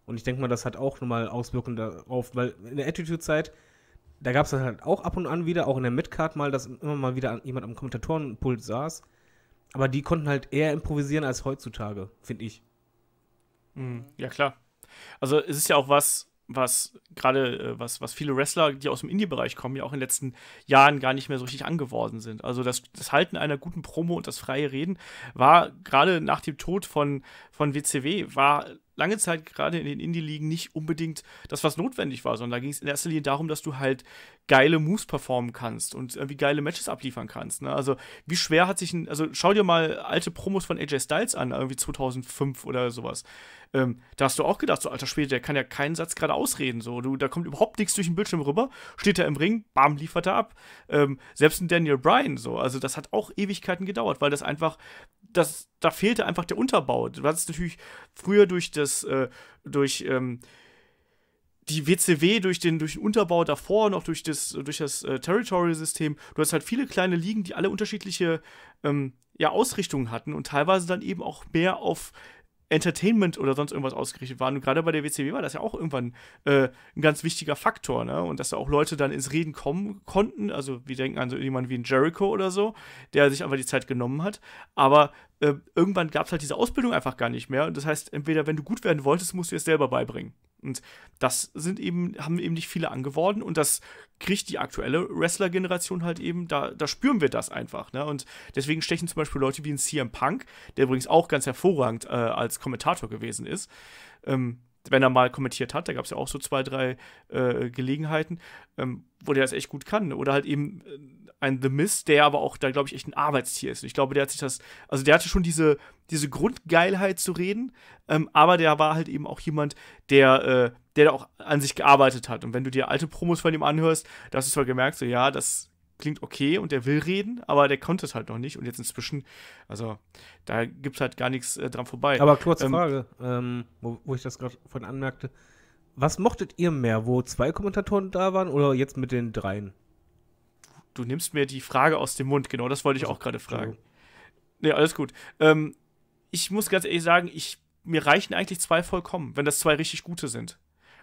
Und ich denke mal, das hat auch nochmal Auswirkungen darauf, weil in der Attitude-Zeit, da gab es halt auch ab und an wieder, auch in der Midcard mal, dass immer mal wieder jemand am Kommentatorenpult saß. Aber die konnten halt eher improvisieren als heutzutage, finde ich. Ja, klar. Also es ist ja auch was viele Wrestler, die aus dem Indie-Bereich kommen, ja auch in den letzten Jahren gar nicht mehr so richtig angeworben sind. Also das Halten einer guten Promo und das freie Reden war gerade nach dem Tod von WCW, war lange Zeit gerade in den Indie-Ligen nicht unbedingt das, was notwendig war, sondern da ging es in erster Linie darum, dass du halt geile Moves performen kannst und irgendwie geile Matches abliefern kannst. Ne? Also wie schwer hat sich also schau dir mal alte Promos von AJ Styles an, irgendwie 2005 oder sowas. Da hast du auch gedacht, so alter Schwede, der kann ja keinen Satz gerade ausreden. So. Da kommt überhaupt nichts durch den Bildschirm rüber, steht er im Ring, bam, liefert er ab. Selbst ein Daniel Bryan, so. Also das hat auch Ewigkeiten gedauert, weil das einfach, da fehlte einfach der Unterbau. Du hattest natürlich früher die WCW, durch den Unterbau davor, noch durch das Territory-System. Du hast halt viele kleine Ligen, die alle unterschiedliche Ausrichtungen hatten und teilweise dann eben auch mehr auf Entertainment oder sonst irgendwas ausgerichtet waren. Und gerade bei der WCW war das ja auch irgendwann ein ganz wichtiger Faktor, ne? Und dass da auch Leute dann ins Reden kommen konnten. Also wir denken an so jemanden wie einen Jericho oder so, der sich einfach die Zeit genommen hat. Aber irgendwann gab es halt diese Ausbildung einfach gar nicht mehr. Und das heißt, entweder wenn du gut werden wolltest, musst du es selber beibringen. Und das haben eben nicht viele angeworben. Und das kriegt die aktuelle Wrestler-Generation halt eben, da spüren wir das einfach. Ne? Und deswegen stechen zum Beispiel Leute wie ein CM Punk, der übrigens auch ganz hervorragend als Kommentator gewesen ist, wenn er mal kommentiert hat, da gab es ja auch so 2, 3 Gelegenheiten, wo der das echt gut kann. Oder halt eben ein The Miz, der aber auch da, glaube ich, echt ein Arbeitstier ist. Und ich glaube, der hatte schon diese Grundgeilheit zu reden, aber der war halt eben auch jemand, der da auch an sich gearbeitet hat. Und wenn du dir alte Promos von ihm anhörst, da hast du zwar gemerkt, so ja, das klingt okay und der will reden, aber der konnte es halt noch nicht. Und jetzt inzwischen, also da gibt es halt gar nichts dran vorbei. Aber kurze Frage, wo ich das gerade von anmerkte. Was mochtet ihr mehr, wo 2 Kommentatoren da waren oder jetzt mit den 3? Du nimmst mir die Frage aus dem Mund, genau, das wollte ich auch gerade fragen. Nee, alles gut. Ich muss ganz ehrlich sagen, mir reichen eigentlich 2 vollkommen, wenn das 2 richtig gute sind.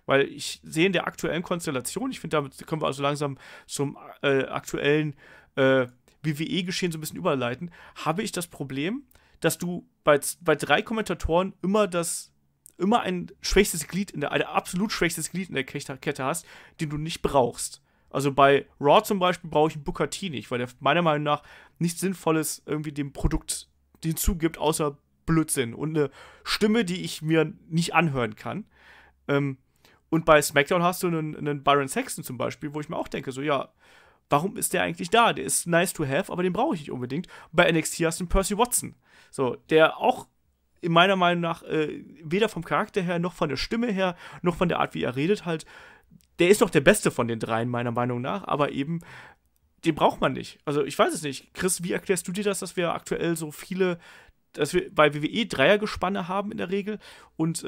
Weil ich sehe in der aktuellen Konstellation, ich finde, damit können wir also langsam zum aktuellen WWE-Geschehen so ein bisschen überleiten, habe ich das Problem, dass du bei 3 Kommentatoren immer ein schwächstes Glied, ein absolut schwächstes Glied in der Kette hast, den du nicht brauchst. Also bei Raw zum Beispiel brauche ich einen Booker T nicht, weil der meiner Meinung nach nichts Sinnvolles irgendwie dem Produkt hinzugibt, außer Blödsinn und eine Stimme, die ich mir nicht anhören kann. Und bei SmackDown hast du einen Byron Saxton zum Beispiel, wo ich mir auch denke, so ja, warum ist der eigentlich da? Der ist nice to have, aber den brauche ich nicht unbedingt. Und bei NXT hast du einen Percy Watson, so, der auch in meiner Meinung nach weder vom Charakter her, noch von der Stimme her, noch von der Art, wie er redet halt, der ist doch der Beste von den 3, meiner Meinung nach, aber eben, den braucht man nicht. Also ich weiß es nicht. Chris, wie erklärst du dir das, dass wir aktuell so viele, dass wir bei WWE 3er-Gespanne haben in der Regel und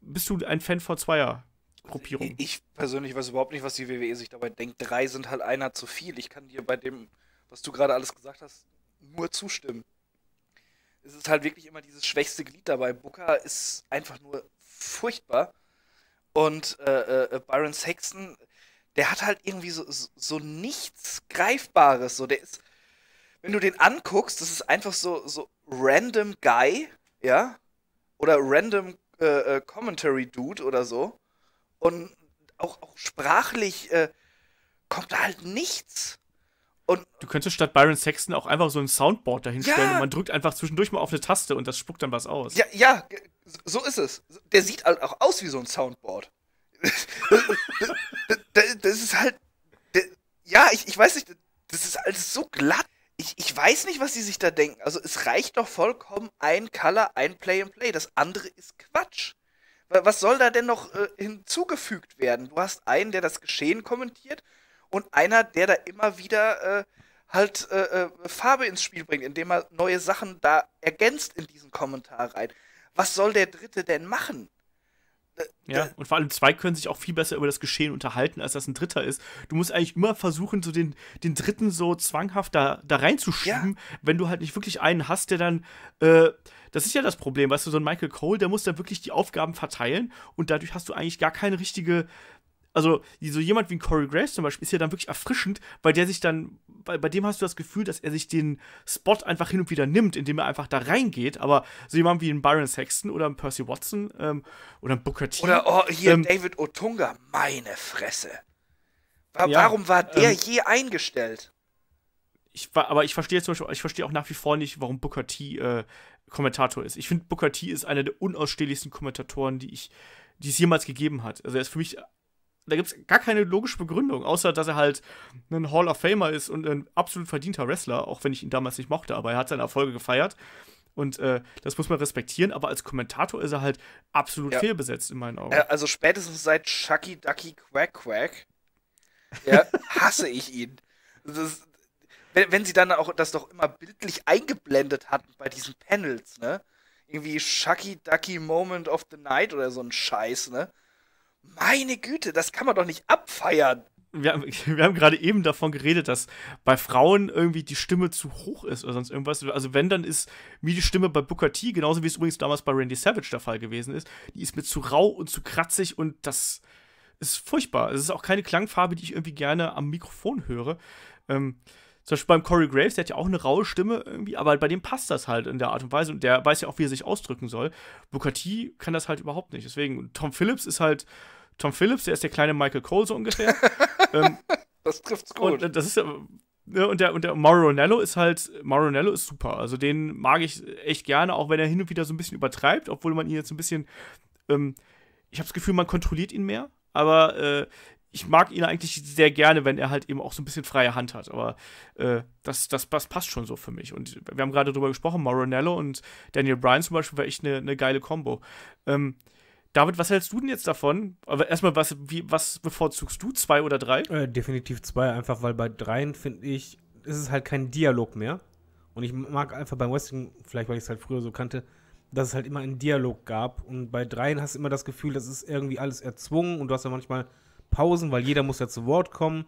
bist du ein Fan von 2er-Gruppierungen? Also ich persönlich weiß überhaupt nicht, was die WWE sich dabei denkt. 3 sind halt einer zu viel. Ich kann dir bei dem, was du gerade alles gesagt hast, nur zustimmen. Es ist halt wirklich immer dieses schwächste Glied dabei. Booker ist einfach nur furchtbar. Und Byron Saxton, der hat halt irgendwie so nichts Greifbares. So, der ist, wenn du den anguckst, das ist einfach so random Guy, ja, oder random Commentary Dude oder so. Und auch sprachlich kommt da halt nichts. Und du könntest statt Byron Saxton auch einfach so ein Soundboard dahinstellen, ja, und man drückt einfach zwischendurch mal auf eine Taste und das spuckt dann was aus. Ja, ja, so ist es. Der sieht halt auch aus wie so ein Soundboard. Das ist halt, ja, ich weiß nicht, das ist alles so glatt. Ich weiß nicht, was die sich da denken. Also es reicht doch vollkommen ein Color, ein Play and Play. Das andere ist Quatsch. Was soll da denn noch hinzugefügt werden? Du hast einen, der das Geschehen kommentiert, und einer, der da immer wieder halt Farbe ins Spiel bringt, indem er neue Sachen da ergänzt in diesen Kommentar rein. Was soll der Dritte denn machen? Ja, und vor allem zwei können sich auch viel besser über das Geschehen unterhalten, als das ein Dritter ist. Du musst eigentlich immer versuchen, so den Dritten so zwanghaft da reinzuschieben, ja, wenn du halt nicht wirklich einen hast, der dann, das ist ja das Problem, weißt du, so ein Michael Cole, der muss dann wirklich die Aufgaben verteilen und dadurch hast du eigentlich gar keine richtige, also so jemand wie ein Corey Graves zum Beispiel ist ja dann wirklich erfrischend, weil der sich dann, bei dem hast du das Gefühl, dass er sich den Spot einfach hin und wieder nimmt, indem er einfach da reingeht, aber so jemand wie ein Byron Saxton oder ein Percy Watson oder ein Booker T. Oder David Otunga, meine Fresse. Warum war der je eingestellt? Aber ich verstehe zum Beispiel, ich verstehe auch nach wie vor nicht, warum Booker T Kommentator ist. Ich finde, Booker T ist einer der unausstehlichsten Kommentatoren, die es jemals gegeben hat. Also er ist für mich... Da gibt es gar keine logische Begründung, außer dass er halt ein Hall of Famer ist und ein absolut verdienter Wrestler, auch wenn ich ihn damals nicht mochte, aber er hat seine Erfolge gefeiert und das muss man respektieren, aber als Kommentator ist er halt absolut fehlbesetzt in meinen Augen. Also spätestens seit Shucky Ducky Quack Quack hasse ich ihn. Das, wenn sie dann auch das doch immer bildlich eingeblendet hatten bei diesen Panels, ne? Irgendwie Shucky Ducky Moment of the Night oder so ein Scheiß, ne? Meine Güte, das kann man doch nicht abfeiern. Wir haben gerade eben davon geredet, dass bei Frauen irgendwie die Stimme zu hoch ist oder sonst irgendwas. Also wenn, dann ist mir die Stimme bei Booker T, genauso wie es übrigens damals bei Randy Savage der Fall gewesen ist, die ist mir zu rau und zu kratzig und das ist furchtbar. Es ist auch keine Klangfarbe, die ich irgendwie gerne am Mikrofon höre. Zum Beispiel beim Corey Graves, der hat ja auch eine raue Stimme irgendwie, aber bei dem passt das halt in der Art und Weise und der weiß ja auch, wie er sich ausdrücken soll. Booker T kann das halt überhaupt nicht. Deswegen, Tom Phillips ist halt Tom Phillips, der ist der kleine Michael Cole so ungefähr. Das trifft's gut. Und das ist ja, und der Mauro Ranallo ist super. Also den mag ich echt gerne, auch wenn er hin und wieder so ein bisschen übertreibt, obwohl man ihn jetzt ein bisschen, ich habe das Gefühl, man kontrolliert ihn mehr, aber ich mag ihn eigentlich sehr gerne, wenn er halt eben auch so ein bisschen freie Hand hat. Aber das passt schon so für mich. Und wir haben gerade drüber gesprochen, Maronello und Daniel Bryan zum Beispiel war echt eine geile Kombo. David, was hältst du denn jetzt davon? Aber erstmal, was bevorzugst du? 2 oder 3? Definitiv 2, einfach weil bei 3 finde ich, ist es halt kein Dialog mehr. Und ich mag einfach beim Wrestling, vielleicht weil ich es halt früher so kannte, dass es halt immer einen Dialog gab. Und bei 3 hast du immer das Gefühl, das ist irgendwie alles erzwungen und du hast ja manchmal Pausen, weil jeder muss ja zu Wort kommen.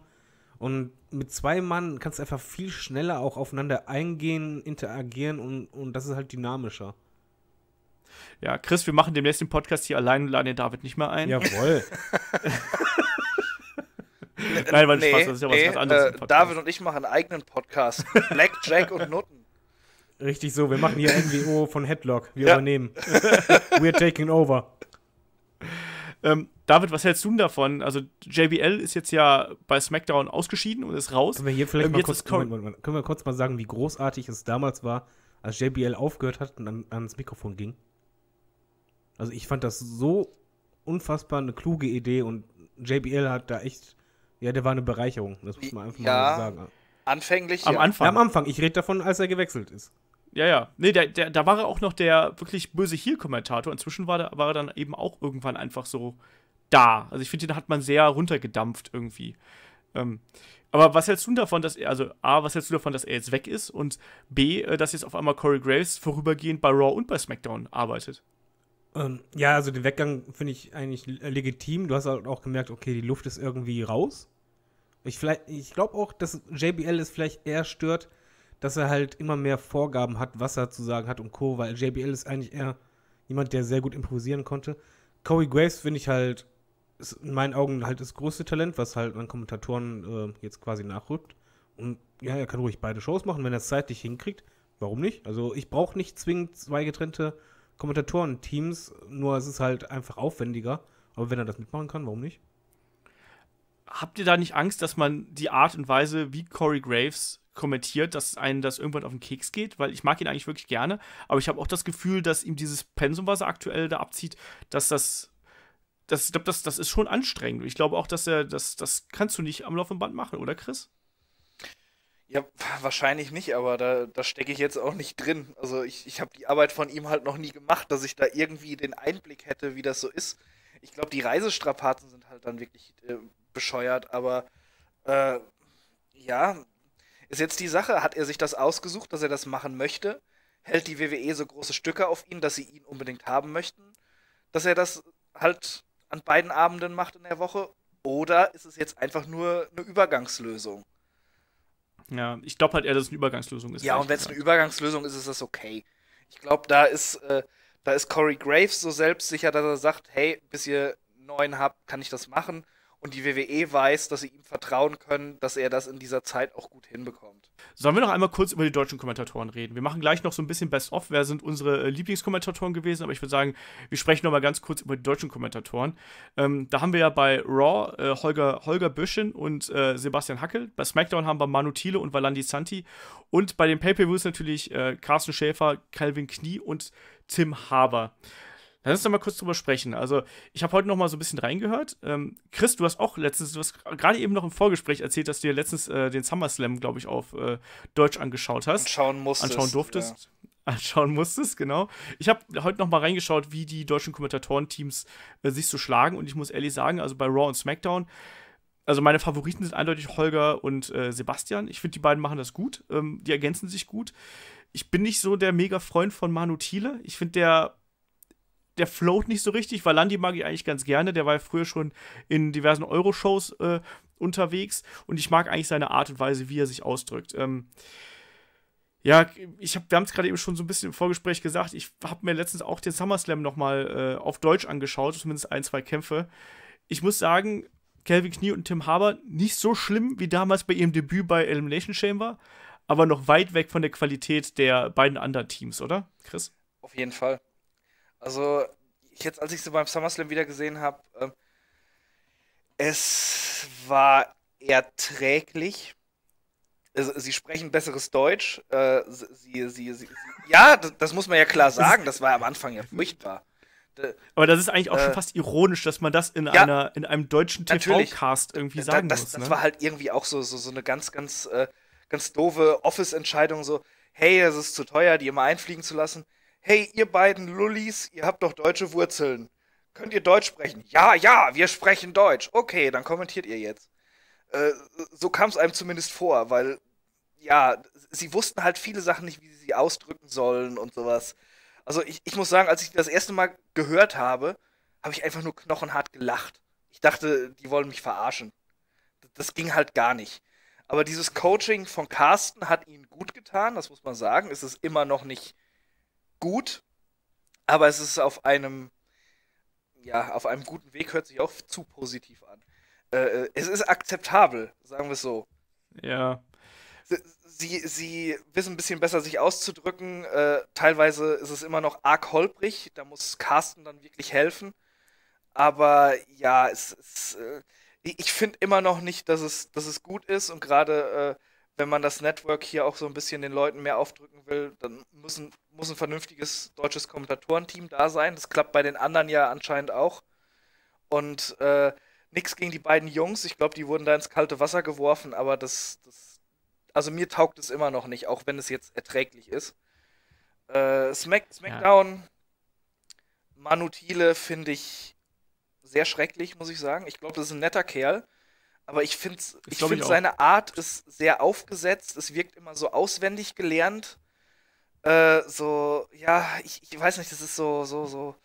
Und mit 2 Mann kannst du einfach viel schneller auch aufeinander eingehen, interagieren und das ist halt dynamischer. Ja, Chris, wir machen demnächst den Podcast hier allein und laden den David nicht mehr ein. Jawohl. Nein, weil Spaß, das ist ja was ganz anderes. David und ich machen einen eigenen Podcast. Blackjack und Nutten. Richtig so, wir machen hier NWO von Headlock. Wir übernehmen. We're taking over. David, was hältst du denn davon? Also, JBL ist jetzt ja bei SmackDown ausgeschieden und ist raus. Können wir hier vielleicht mal kurz, können wir kurz mal sagen, wie großartig es damals war, als JBL aufgehört hat und ans Mikrofon ging? Also, ich fand das so unfassbar eine kluge Idee und JBL hat da echt, ja, der war eine Bereicherung. Das muss man einfach mal so sagen. Anfänglich. Am Anfang. Ich rede davon, als er gewechselt ist. Ja. Nee, da war er auch noch der wirklich böse Heel-Kommentator. Inzwischen war er dann eben auch irgendwann einfach so da. Also ich finde, den hat man sehr runtergedampft irgendwie. Aber was hältst du davon, dass er, also A, was hältst du davon, dass er jetzt weg ist und B, dass jetzt auf einmal Corey Graves vorübergehend bei Raw und bei SmackDown arbeitet? Ja, also den Weggang finde ich eigentlich legitim. Du hast halt auch gemerkt, okay, die Luft ist irgendwie raus. Ich glaube auch, dass JBL es vielleicht eher stört, dass er halt immer mehr Vorgaben hat, was er zu sagen hat und Co., weil JBL ist eigentlich eher jemand, der sehr gut improvisieren konnte. Corey Graves finde ich halt, ist in meinen Augen halt das größte Talent, was halt an Kommentatoren jetzt quasi nachrückt. Und ja, er kann ruhig beide Shows machen, wenn er es zeitlich hinkriegt. Warum nicht? Also ich brauche nicht zwingend 2 getrennte Kommentatoren-Teams, nur es ist halt einfach aufwendiger. Aber wenn er das mitmachen kann, warum nicht? Habt ihr da nicht Angst, dass man die Art und Weise, wie Corey Graves kommentiert, dass einem das irgendwann auf den Keks geht, weil ich mag ihn eigentlich wirklich gerne, aber ich habe auch das Gefühl, dass ihm dieses Pensum, was er aktuell da abzieht, dass ich glaube, das ist schon anstrengend. Ich glaube auch, dass das kannst du nicht am laufenden Band machen, oder Chris? Ja, wahrscheinlich nicht, aber da stecke ich jetzt auch nicht drin. Also ich habe die Arbeit von ihm halt noch nie gemacht, dass ich da irgendwie den Einblick hätte, wie das so ist. Ich glaube, die Reisestrapazen sind halt dann wirklich bescheuert, aber ja, Ist jetzt die Sache, hat er sich das ausgesucht, dass er das machen möchte? Hält die WWE so große Stücke auf ihn, dass sie ihn unbedingt haben möchten? Dass er das halt an beiden Abenden macht in der Woche? Oder ist es jetzt einfach nur eine Übergangslösung? Ja, ich glaube halt eher, dass es eine Übergangslösung ist. Ja, und wenn es eine Übergangslösung ist, ist das okay. Ich glaube, da ist Corey Graves so selbstsicher, dass er sagt, hey, bis ihr 9 habt, kann ich das machen. Und die WWE weiß, dass sie ihm vertrauen können, dass er das in dieser Zeit auch gut hinbekommt. Sollen wir noch einmal kurz über die deutschen Kommentatoren reden? Wir machen gleich noch so ein bisschen Best-of. Wer sind unsere Lieblingskommentatoren gewesen? Aber ich würde sagen, wir sprechen noch mal ganz kurz über die deutschen Kommentatoren. Da haben wir ja bei Raw Holger Büschen und Sebastian Hackel. Bei SmackDown haben wir Manu Thiele und Valandi Santi. Und bei den Pay-Per-Views natürlich Carsten Schäfer, Calvin Knie und Tim Haber. Lass uns da mal kurz drüber sprechen. Also, ich habe heute noch mal so ein bisschen reingehört. Chris, du hast auch letztens, du hast gerade eben noch im Vorgespräch erzählt, dass du dir letztens den SummerSlam, glaube ich, auf Deutsch angeschaut hast. Anschauen durftest. Ja. Anschauen musstest, genau. Ich habe heute noch mal reingeschaut, wie die deutschen Kommentatorenteams sich so schlagen. Und ich muss ehrlich sagen, also bei Raw und SmackDown, also meine Favoriten sind eindeutig Holger und Sebastian. Ich finde, die beiden machen das gut. Die ergänzen sich gut. Ich bin nicht so der Mega-Freund von Manu Thiele. Ich finde, der float nicht so richtig. Valandi mag ich eigentlich ganz gerne. Der war ja früher schon in diversen Euro-Shows unterwegs. Und ich mag eigentlich seine Art und Weise, wie er sich ausdrückt. Ja, wir haben es gerade eben schon so ein bisschen im Vorgespräch gesagt. Ich habe mir letztens auch den SummerSlam nochmal auf Deutsch angeschaut. Zumindest 1, 2 Kämpfe. Ich muss sagen, Calvin Knie und Tim Haber nicht so schlimm, wie damals bei ihrem Debüt bei Elimination Chamber. Aber noch weit weg von der Qualität der beiden anderen Teams, oder, Chris? Auf jeden Fall. Also, jetzt, als ich sie beim SummerSlam wieder gesehen habe, es war erträglich. Sie sprechen besseres Deutsch. Ja, das muss man ja klar sagen. Das war am Anfang ja furchtbar. Aber das ist eigentlich auch schon fast ironisch, dass man das in, ja, in einem deutschen TV-Cast irgendwie sagen muss. Das war halt irgendwie auch so eine ganz doofe Office-Entscheidung. So, hey, es ist zu teuer, die immer einfliegen zu lassen. Hey, ihr beiden Lullis, ihr habt doch deutsche Wurzeln. Könnt ihr Deutsch sprechen? Ja, ja, wir sprechen Deutsch. Okay, dann kommentiert ihr jetzt. So kam es einem zumindest vor, weil, ja, sie wussten halt viele Sachen nicht, wie sie sie ausdrücken sollen und sowas. Also ich muss sagen, als ich das erste Mal gehört habe, habe ich einfach nur knochenhart gelacht. Ich dachte, die wollen mich verarschen. Das ging halt gar nicht. Aber dieses Coaching von Carsten hat ihnen gut getan, das muss man sagen. Es ist immer noch nicht gut, aber es ist auf einem, ja, auf einem guten Weg, hört sich auch zu positiv an. Es ist akzeptabel, sagen wir es so. Ja. Sie wissen ein bisschen besser, sich auszudrücken. Teilweise ist es immer noch arg holprig, da muss Carsten dann wirklich helfen. Aber ja, ich finde immer noch nicht, dass es gut ist, und gerade wenn man das Network hier auch so ein bisschen den Leuten mehr aufdrücken will, dann muss ein vernünftiges deutsches Kommentatorenteam da sein. Das klappt bei den anderen ja anscheinend auch. Und nichts gegen die beiden Jungs. Ich glaube, die wurden da ins kalte Wasser geworfen, aber also mir taugt es immer noch nicht, auch wenn es jetzt erträglich ist. SmackDown, ja. Manu Thiele finde ich sehr schrecklich, muss ich sagen. Ich glaube, das ist ein netter Kerl. Aber ich finde, seine Art ist sehr aufgesetzt. Es wirkt immer so auswendig gelernt. Ich weiß nicht, das ist so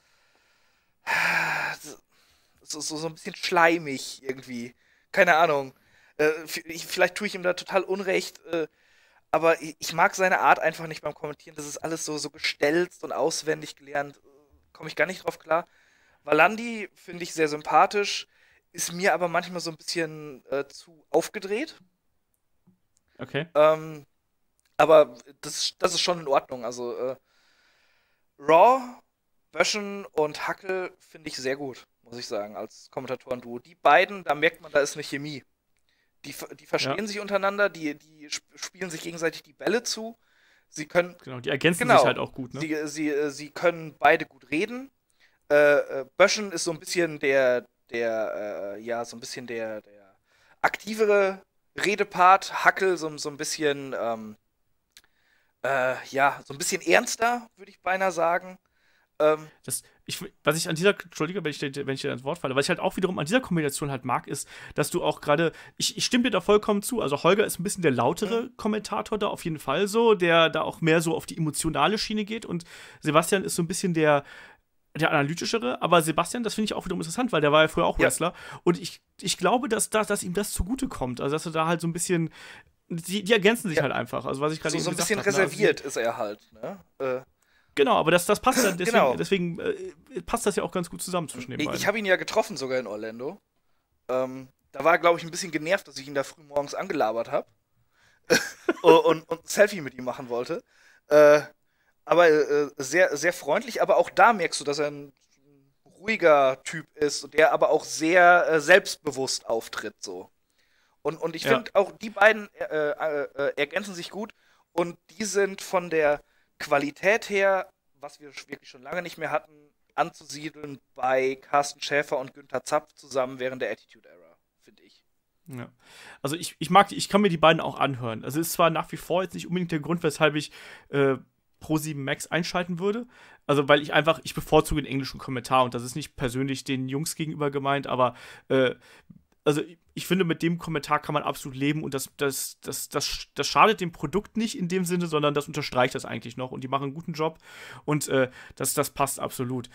ein bisschen schleimig irgendwie. Keine Ahnung. Vielleicht tue ich ihm da total Unrecht. Aber ich mag seine Art einfach nicht beim Kommentieren. Das ist alles so gestelzt und auswendig gelernt. Komme ich gar nicht drauf klar. Valandi finde ich sehr sympathisch. Ist mir aber manchmal so ein bisschen zu aufgedreht. Okay. Aber das ist schon in Ordnung. Also Raw, Böschen und Hackel finde ich sehr gut, muss ich sagen, als Kommentatoren-Duo. Die beiden, da merkt man, da ist eine Chemie. Die verstehen sich untereinander, die spielen sich gegenseitig die Bälle zu. Sie können, die ergänzen sich halt auch gut, ne? Sie können beide gut reden. Böschen ist so ein bisschen der aktivere Redepart, Hackel so ein bisschen ernster, würde ich beinahe sagen. Was ich an dieser, Entschuldige, wenn ich dir ins Wort falle, was ich halt auch wiederum an dieser Kombination halt mag, ist, dass du auch gerade, ich stimme dir da vollkommen zu, also Holger ist ein bisschen der lautere Kommentator da auf jeden Fall so, der da auch mehr so auf die emotionale Schiene geht, und Sebastian ist so ein bisschen der analytischere, aber Sebastian, das finde ich auch wiederum interessant, weil der war ja früher auch Wrestler, und ich glaube, dass ihm das zugutekommt, also dass er da halt so ein bisschen, die ergänzen sich halt einfach, also was ich gerade so ein bisschen reserviert ist er halt, ne? Genau, aber das passt dann, deswegen, genau. Deswegen passt das ja auch ganz gut zusammen zwischen den beiden. Ich habe ihn ja getroffen sogar in Orlando. Da war er, glaube ich, ein bisschen genervt, dass ich ihn da früh morgens angelabert habe und ein Selfie mit ihm machen wollte. Aber sehr, sehr freundlich, aber auch da merkst du, dass er ein ruhiger Typ ist, der aber auch sehr selbstbewusst auftritt. So. Und ich finde auch, die beiden ergänzen sich gut, und die sind von der Qualität her, was wir wirklich schon lange nicht mehr hatten, anzusiedeln bei Carsten Schäfer und Günther Zapf zusammen während der Attitude Era, finde ich. Ja. Also ich kann mir die beiden auch anhören. Also es ist zwar nach wie vor jetzt nicht unbedingt der Grund, weshalb ich Pro7 Max einschalten würde. Also weil ich einfach, ich bevorzuge den englischen Kommentar, und das ist nicht persönlich den Jungs gegenüber gemeint, aber also ich finde, mit dem Kommentar kann man absolut leben, und das schadet dem Produkt nicht in dem Sinne, sondern das unterstreicht das eigentlich noch, und die machen einen guten Job, und das passt absolut.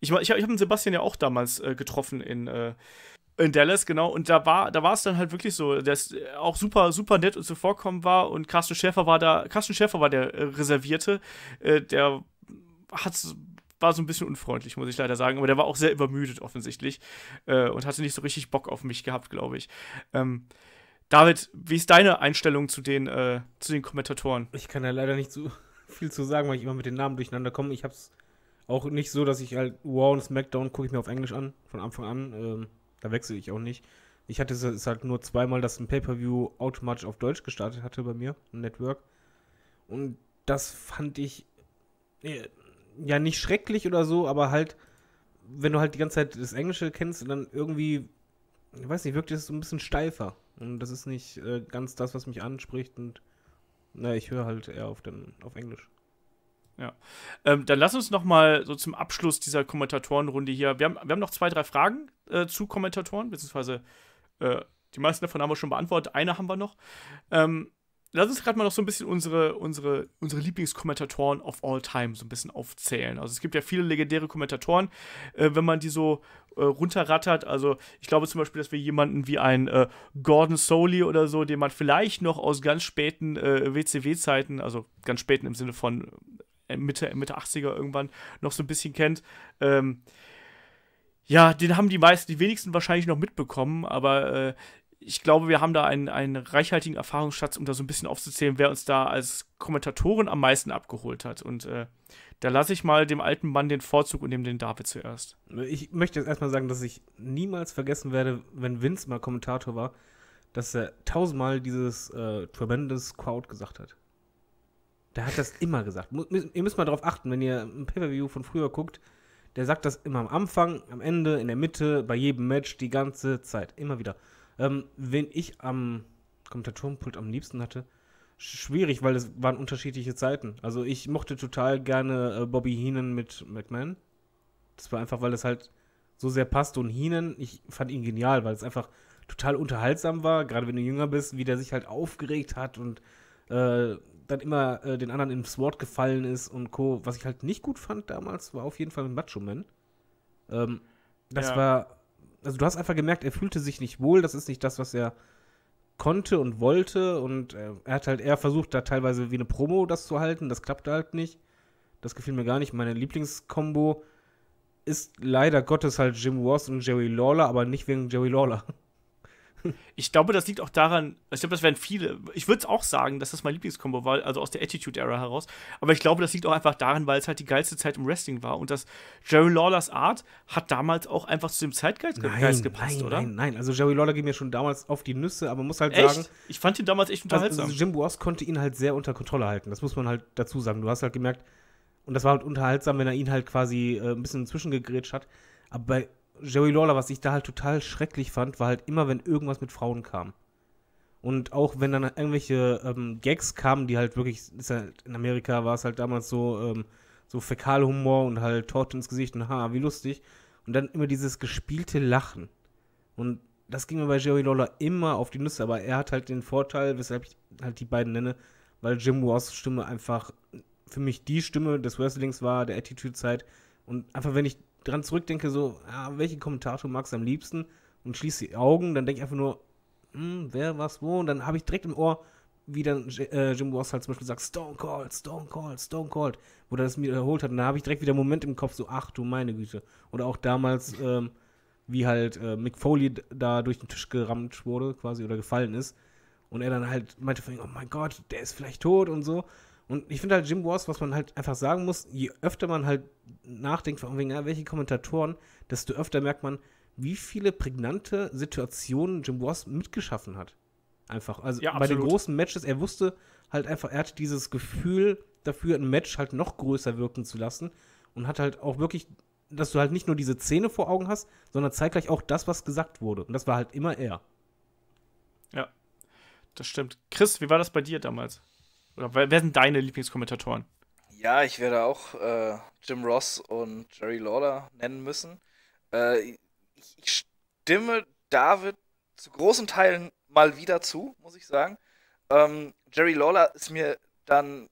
Ich habe Sebastian ja auch damals getroffen in Dallas, genau, und da war es dann halt wirklich so, dass auch super, super nett und zuvorkommen war, und Carsten Schäfer war der Reservierte, der war so ein bisschen unfreundlich, muss ich leider sagen, aber der war auch sehr übermüdet offensichtlich und hatte nicht so richtig Bock auf mich gehabt, glaube ich. David, wie ist deine Einstellung zu den Kommentatoren? Ich kann ja leider nicht so viel zu sagen, weil ich immer mit den Namen durcheinander komme. Ich hab's auch nicht so, dass ich halt Raw und SmackDown gucke ich mir auf Englisch an, von Anfang an. Da wechsle ich auch nicht. Ich hatte es halt nur zweimal, dass ein Pay-Per-View automatisch auf Deutsch gestartet hatte bei mir, im Network. Und das fand ich ja nicht schrecklich oder so, aber halt, wenn du halt die ganze Zeit das Englische kennst, dann irgendwie, ich weiß nicht, wirkt es so ein bisschen steifer. Und das ist nicht ganz das, was mich anspricht, und naja, ich höre halt eher auf Englisch. Ja. Dann lass uns noch mal so zum Abschluss dieser Kommentatorenrunde hier, wir haben noch 2, 3 Fragen zu Kommentatoren, beziehungsweise die meisten davon haben wir schon beantwortet, eine haben wir noch. Lass uns gerade mal noch so ein bisschen unsere Lieblingskommentatoren of all time so ein bisschen aufzählen. Also es gibt ja viele legendäre Kommentatoren, wenn man die so runterrattert. Also ich glaube zum Beispiel, dass wir jemanden wie einen Gordon Soley oder so, den man vielleicht noch aus ganz späten WCW-Zeiten, also ganz späten im Sinne von Mitte 80er irgendwann, noch so ein bisschen kennt. Ja, den haben die wenigsten wahrscheinlich noch mitbekommen, aber ich glaube, wir haben da einen reichhaltigen Erfahrungsschatz, um da so ein bisschen aufzuzählen, wer uns da als Kommentatoren am meisten abgeholt hat. Und da lasse ich mal dem alten Mann den Vorzug und nehme den David zuerst. Ich möchte jetzt erstmal sagen, dass ich niemals vergessen werde, wenn Vince mal Kommentator war, dass er tausendmal dieses Tremendous Crowd gesagt hat. Der hat das immer gesagt. Ihr müsst mal darauf achten, wenn ihr ein Pay-Per-View von früher guckt, der sagt das immer am Anfang, am Ende, in der Mitte, bei jedem Match, die ganze Zeit. Immer wieder. Wen ich am Kommentatorenpult am liebsten hatte, schwierig, weil es waren unterschiedliche Zeiten. Also ich mochte total gerne Bobby Heenan mit McMahon. Das war einfach, weil es halt so sehr passte. Und Heenan, ich fand ihn genial, weil es einfach total unterhaltsam war, gerade wenn du jünger bist, wie der sich halt aufgeregt hat und dann immer den anderen ins Wort gefallen ist und Co. Was ich halt nicht gut fand damals, war auf jeden Fall mit Macho Man. Also du hast einfach gemerkt, er fühlte sich nicht wohl, das ist nicht das, was er konnte und wollte, und er hat halt eher versucht, da teilweise wie eine Promo das zu halten, das klappte halt nicht, das gefiel mir gar nicht. Meine Lieblingskombo ist leider Gottes halt Jim Ross und Jerry Lawler, aber nicht wegen Jerry Lawler. Ich glaube, das liegt auch daran, ich glaube, das werden viele, ich würde es auch sagen, dass das mein Lieblingskombo war, also aus der Attitude-Era heraus, aber ich glaube, das liegt auch einfach daran, weil es halt die geilste Zeit im Wrestling war, und dass Jerry Lawlers Art hat damals auch einfach zu dem Zeitgeist gepasst, oder? Nein, also Jerry Lawler ging mir schon damals auf die Nüsse, aber muss halt sagen, ich fand ihn damals echt unterhaltsam. Also Jim Ross konnte ihn halt sehr unter Kontrolle halten, das muss man halt dazu sagen, du hast halt gemerkt, und das war halt unterhaltsam, wenn er ihn halt quasi ein bisschen zwischengegrätscht hat, aber bei Jerry Lawler, was ich da halt total schrecklich fand, war halt immer, wenn irgendwas mit Frauen kam. Und auch wenn dann irgendwelche Gags kamen, die halt wirklich, ist halt, in Amerika war es halt damals so, so Fäkalhumor und halt Torte ins Gesicht und ha, wie lustig. Und dann immer dieses gespielte Lachen. Und das ging mir bei Jerry Lawler immer auf die Nüsse, aber er hat halt den Vorteil, weshalb ich halt die beiden nenne, weil Jim Ross' Stimme einfach für mich die Stimme des Wrestlings war, der Attitude-Zeit. Und einfach, wenn ich dran zurückdenke, so, ja, welchen Kommentator magst du am liebsten? Und schließe die Augen, dann denke ich einfach nur, wer, was, wo? Und dann habe ich direkt im Ohr, wie dann Jim Ross halt zum Beispiel sagt, Stone Cold, Stone Cold, Stone Cold, wo er das wiederholt hat. Und da habe ich direkt wieder einen Moment im Kopf, so, ach du meine Güte. Oder auch damals, wie halt Mick Foley da durch den Tisch gerammt wurde, quasi, oder gefallen ist. Und er dann halt meinte, oh mein Gott, der ist vielleicht tot und so. Und ich finde halt Jim Ross, was man halt einfach sagen muss, je öfter man halt nachdenkt, von wegen, ja, welche Kommentatoren, desto öfter merkt man, wie viele prägnante Situationen Jim Ross mitgeschaffen hat. Einfach. Also ja, bei den großen Matches, er wusste halt einfach, er hatte dieses Gefühl dafür, ein Match halt noch größer wirken zu lassen und hat halt auch wirklich, dass du halt nicht nur diese Szene vor Augen hast, sondern zeitgleich auch das, was gesagt wurde. Und das war halt immer er. Ja, das stimmt. Chris, wie war das bei dir damals? Oder wer sind deine Lieblingskommentatoren? Ja, ich werde auch Jim Ross und Jerry Lawler nennen müssen. Ich stimme David zu großen Teilen mal wieder zu, muss ich sagen. Jerry Lawler ist mir dann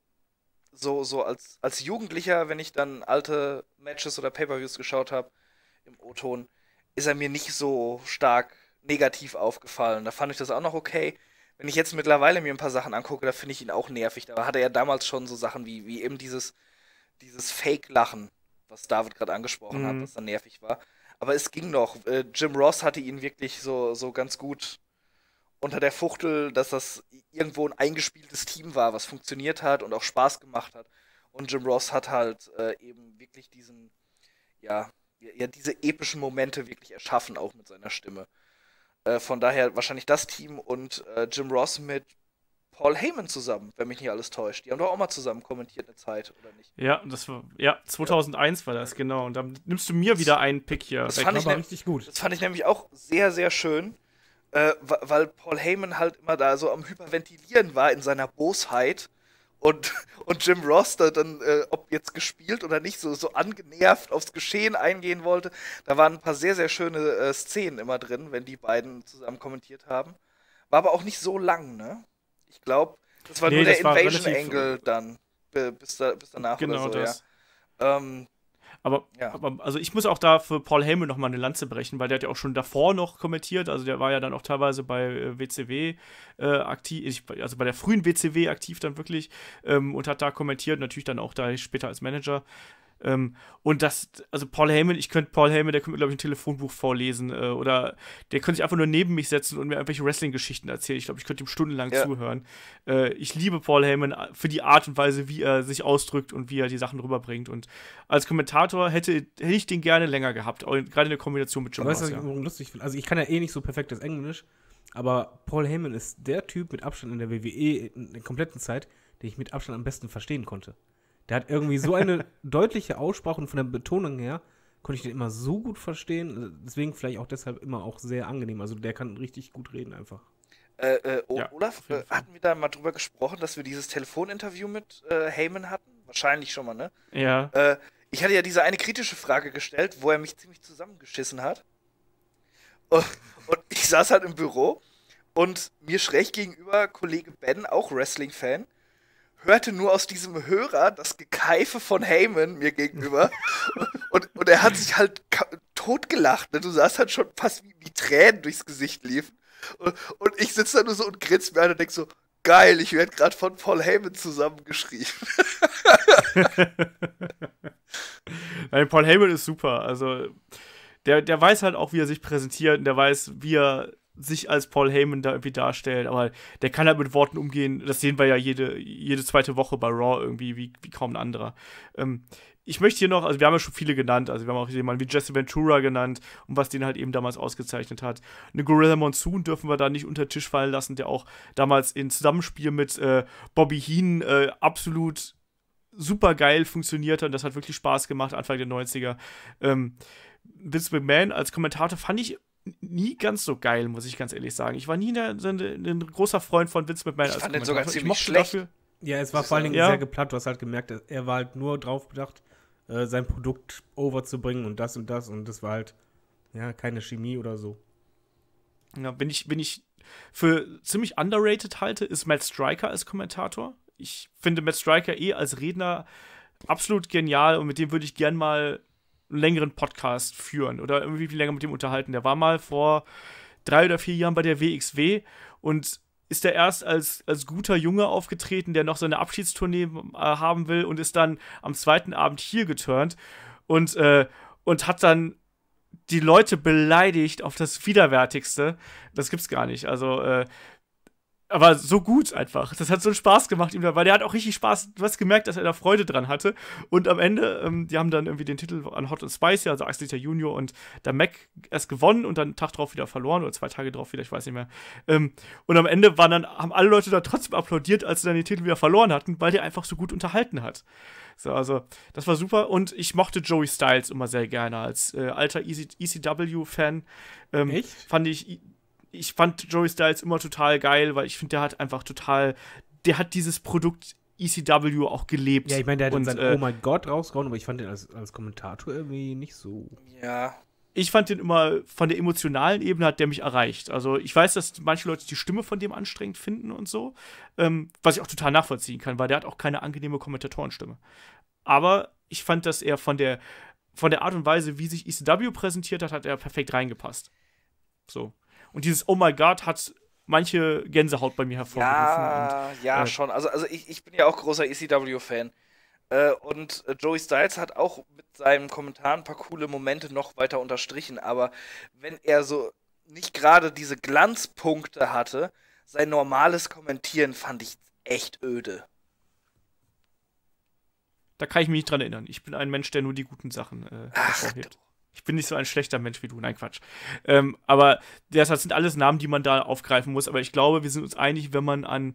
so als Jugendlicher, wenn ich dann alte Matches oder Pay-Per-Views geschaut habe, im O-Ton, ist er mir nicht so stark negativ aufgefallen. Da fand ich das auch noch okay. Wenn ich jetzt mittlerweile mir ein paar Sachen angucke, da finde ich ihn auch nervig. Da hatte er damals schon so Sachen wie eben dieses Fake-Lachen, was David gerade angesprochen hat, was dann nervig war. Aber es ging noch. Jim Ross hatte ihn wirklich so ganz gut unter der Fuchtel, dass das irgendwo ein eingespieltes Team war, was funktioniert hat und auch Spaß gemacht hat. Und Jim Ross hat halt eben wirklich diese epischen Momente wirklich erschaffen, auch mit seiner Stimme. Von daher wahrscheinlich das Team und Jim Ross mit Paul Heyman zusammen, wenn mich nicht alles täuscht. Die haben doch auch mal zusammen kommentiert eine Zeit, oder nicht? Ja, das war 2001 war das, genau. Und dann nimmst du mir wieder einen Pick hier. Das fand ich richtig gut. Das fand ich nämlich auch sehr, sehr schön, weil Paul Heyman halt immer da so am Hyperventilieren war in seiner Bosheit und Jim Ross da dann, ob jetzt gespielt oder nicht, so angenervt aufs Geschehen eingehen wollte. Da waren ein paar sehr, sehr schöne Szenen immer drin, wenn die beiden zusammen kommentiert haben. War aber auch nicht so lang, ne? Ich glaube, das war nur der Invasion-Angle dann, bis danach genau oder so, das. Ja. Aber ich muss auch da für Paul Heyman nochmal eine Lanze brechen, weil der hat ja auch schon davor noch kommentiert, also der war ja dann auch teilweise bei WCW aktiv, also bei der frühen WCW aktiv dann wirklich und hat da kommentiert, natürlich dann auch da später als Manager. Und das, also Paul Heyman, der könnte mir, glaube ich, ein Telefonbuch vorlesen oder der könnte sich einfach nur neben mich setzen und mir irgendwelche Wrestling-Geschichten erzählen. Ich glaube, ich könnte ihm stundenlang zuhören. Ich liebe Paul Heyman für die Art und Weise, wie er sich ausdrückt und wie er die Sachen rüberbringt. Und als Kommentator hätte ich den gerne länger gehabt, gerade in der Kombination mit John Ross. Weißt du, was ich lustig finde? Also ich kann ja eh nicht so perfektes Englisch, aber Paul Heyman ist der Typ mit Abstand in der WWE in der kompletten Zeit, den ich mit Abstand am besten verstehen konnte. Der hat irgendwie so eine deutliche Aussprache und von der Betonung her konnte ich den immer so gut verstehen. Deswegen vielleicht auch deshalb immer auch sehr angenehm. Also der kann richtig gut reden einfach. Olaf, hatten wir da mal drüber gesprochen, dass wir dieses Telefoninterview mit Heyman hatten? Wahrscheinlich schon mal, ne? Ja. Ich hatte ja diese eine kritische Frage gestellt, wo er mich ziemlich zusammengeschissen hat. Und ich saß halt im Büro und mir schräg gegenüber Kollege Ben, auch Wrestling-Fan, hörte nur aus diesem Hörer das Gekeife von Heyman mir gegenüber. und er hat sich halt totgelacht. Ne? Du sahst halt schon fast wie Tränen durchs Gesicht liefen. Und ich sitze da nur so und grinse mir an und denk so, geil, ich werde gerade von Paul Heyman zusammengeschrieben. Nein, Paul Heyman ist super. Also der weiß halt auch, wie er sich präsentiert und der weiß, wie er sich als Paul Heyman da irgendwie darstellt, aber der kann halt mit Worten umgehen, das sehen wir ja jede zweite Woche bei Raw irgendwie, wie kaum ein anderer. Ich möchte hier noch, also wir haben ja schon viele genannt, also wir haben auch jemanden wie Jesse Ventura genannt und was den halt eben damals ausgezeichnet hat. Eine Gorilla Monsoon dürfen wir da nicht unter den Tisch fallen lassen, der auch damals in Zusammenspiel mit Bobby Heenan absolut super geil funktioniert hat und das hat wirklich Spaß gemacht, Anfang der 90er. Vince McMahon als Kommentator fand ich nie ganz so geil, muss ich ganz ehrlich sagen. Ich war nie ein großer Freund von Vince McMahon. Ich fand den sogar ziemlich schlecht. Dafür. Ja, es war vor allen Dingen sehr geplant. Du hast halt gemerkt, er war halt nur drauf bedacht, sein Produkt overzubringen und das und das. Und das war halt, ja, keine Chemie oder so. Ja, wenn ich für ziemlich underrated halte, ist Matt Striker als Kommentator. Ich finde Matt Striker als Redner absolut genial und mit dem würde ich gern mal einen längeren Podcast führen oder irgendwie viel länger mit dem unterhalten. Der war mal vor 3 oder 4 Jahren bei der WXW und ist der erst als guter Junge aufgetreten, der noch seine Abschiedstournee haben will und ist dann am zweiten Abend hier geturnt und hat dann die Leute beleidigt auf das Widerwärtigste. Das gibt's gar nicht. Also, aber so gut einfach. Das hat so einen Spaß gemacht ihm, weil der hat auch richtig Spaß, du hast gemerkt, dass er da Freude dran hatte. Und am Ende, die haben dann irgendwie den Titel an Hot und Spicy, also Axel Dieter Junior und der Mac erst gewonnen und dann einen Tag drauf wieder verloren oder 2 Tage drauf wieder, ich weiß nicht mehr. Und am Ende haben alle Leute da trotzdem applaudiert, als sie dann den Titel wieder verloren hatten, weil der einfach so gut unterhalten hat. So, also, das war super. Und ich mochte Joey Styles immer sehr gerne als alter ECW-Fan. Echt? Ich fand Joey Styles immer total geil, weil ich finde, der hat dieses Produkt ECW auch gelebt. Ja, ich meine, der hat seinen Oh mein Gott rausgehauen, aber ich fand den als Kommentator irgendwie nicht so. Ja. Ich fand den immer, von der emotionalen Ebene hat der mich erreicht. Also ich weiß, dass manche Leute die Stimme von dem anstrengend finden und so, was ich auch total nachvollziehen kann, weil der hat auch keine angenehme Kommentatorenstimme. Aber ich fand, dass er von der Art und Weise, wie sich ECW präsentiert hat, hat er perfekt reingepasst. So. Und dieses Oh my God hat manche Gänsehaut bei mir hervorgerufen. Ja, und, schon. Also ich bin ja auch großer ECW-Fan. Und Joey Styles hat auch mit seinen Kommentaren ein paar coole Momente noch weiter unterstrichen. Aber wenn er so nicht gerade diese Glanzpunkte hatte, sein normales Kommentieren fand ich echt öde. Da kann ich mich nicht dran erinnern. Ich bin ein Mensch, der nur die guten Sachen hervorhebt. Ich bin nicht so ein schlechter Mensch wie du, nein, Quatsch. Aber das sind alles Namen, die man da aufgreifen muss. Aber ich glaube, wir sind uns einig, wenn man an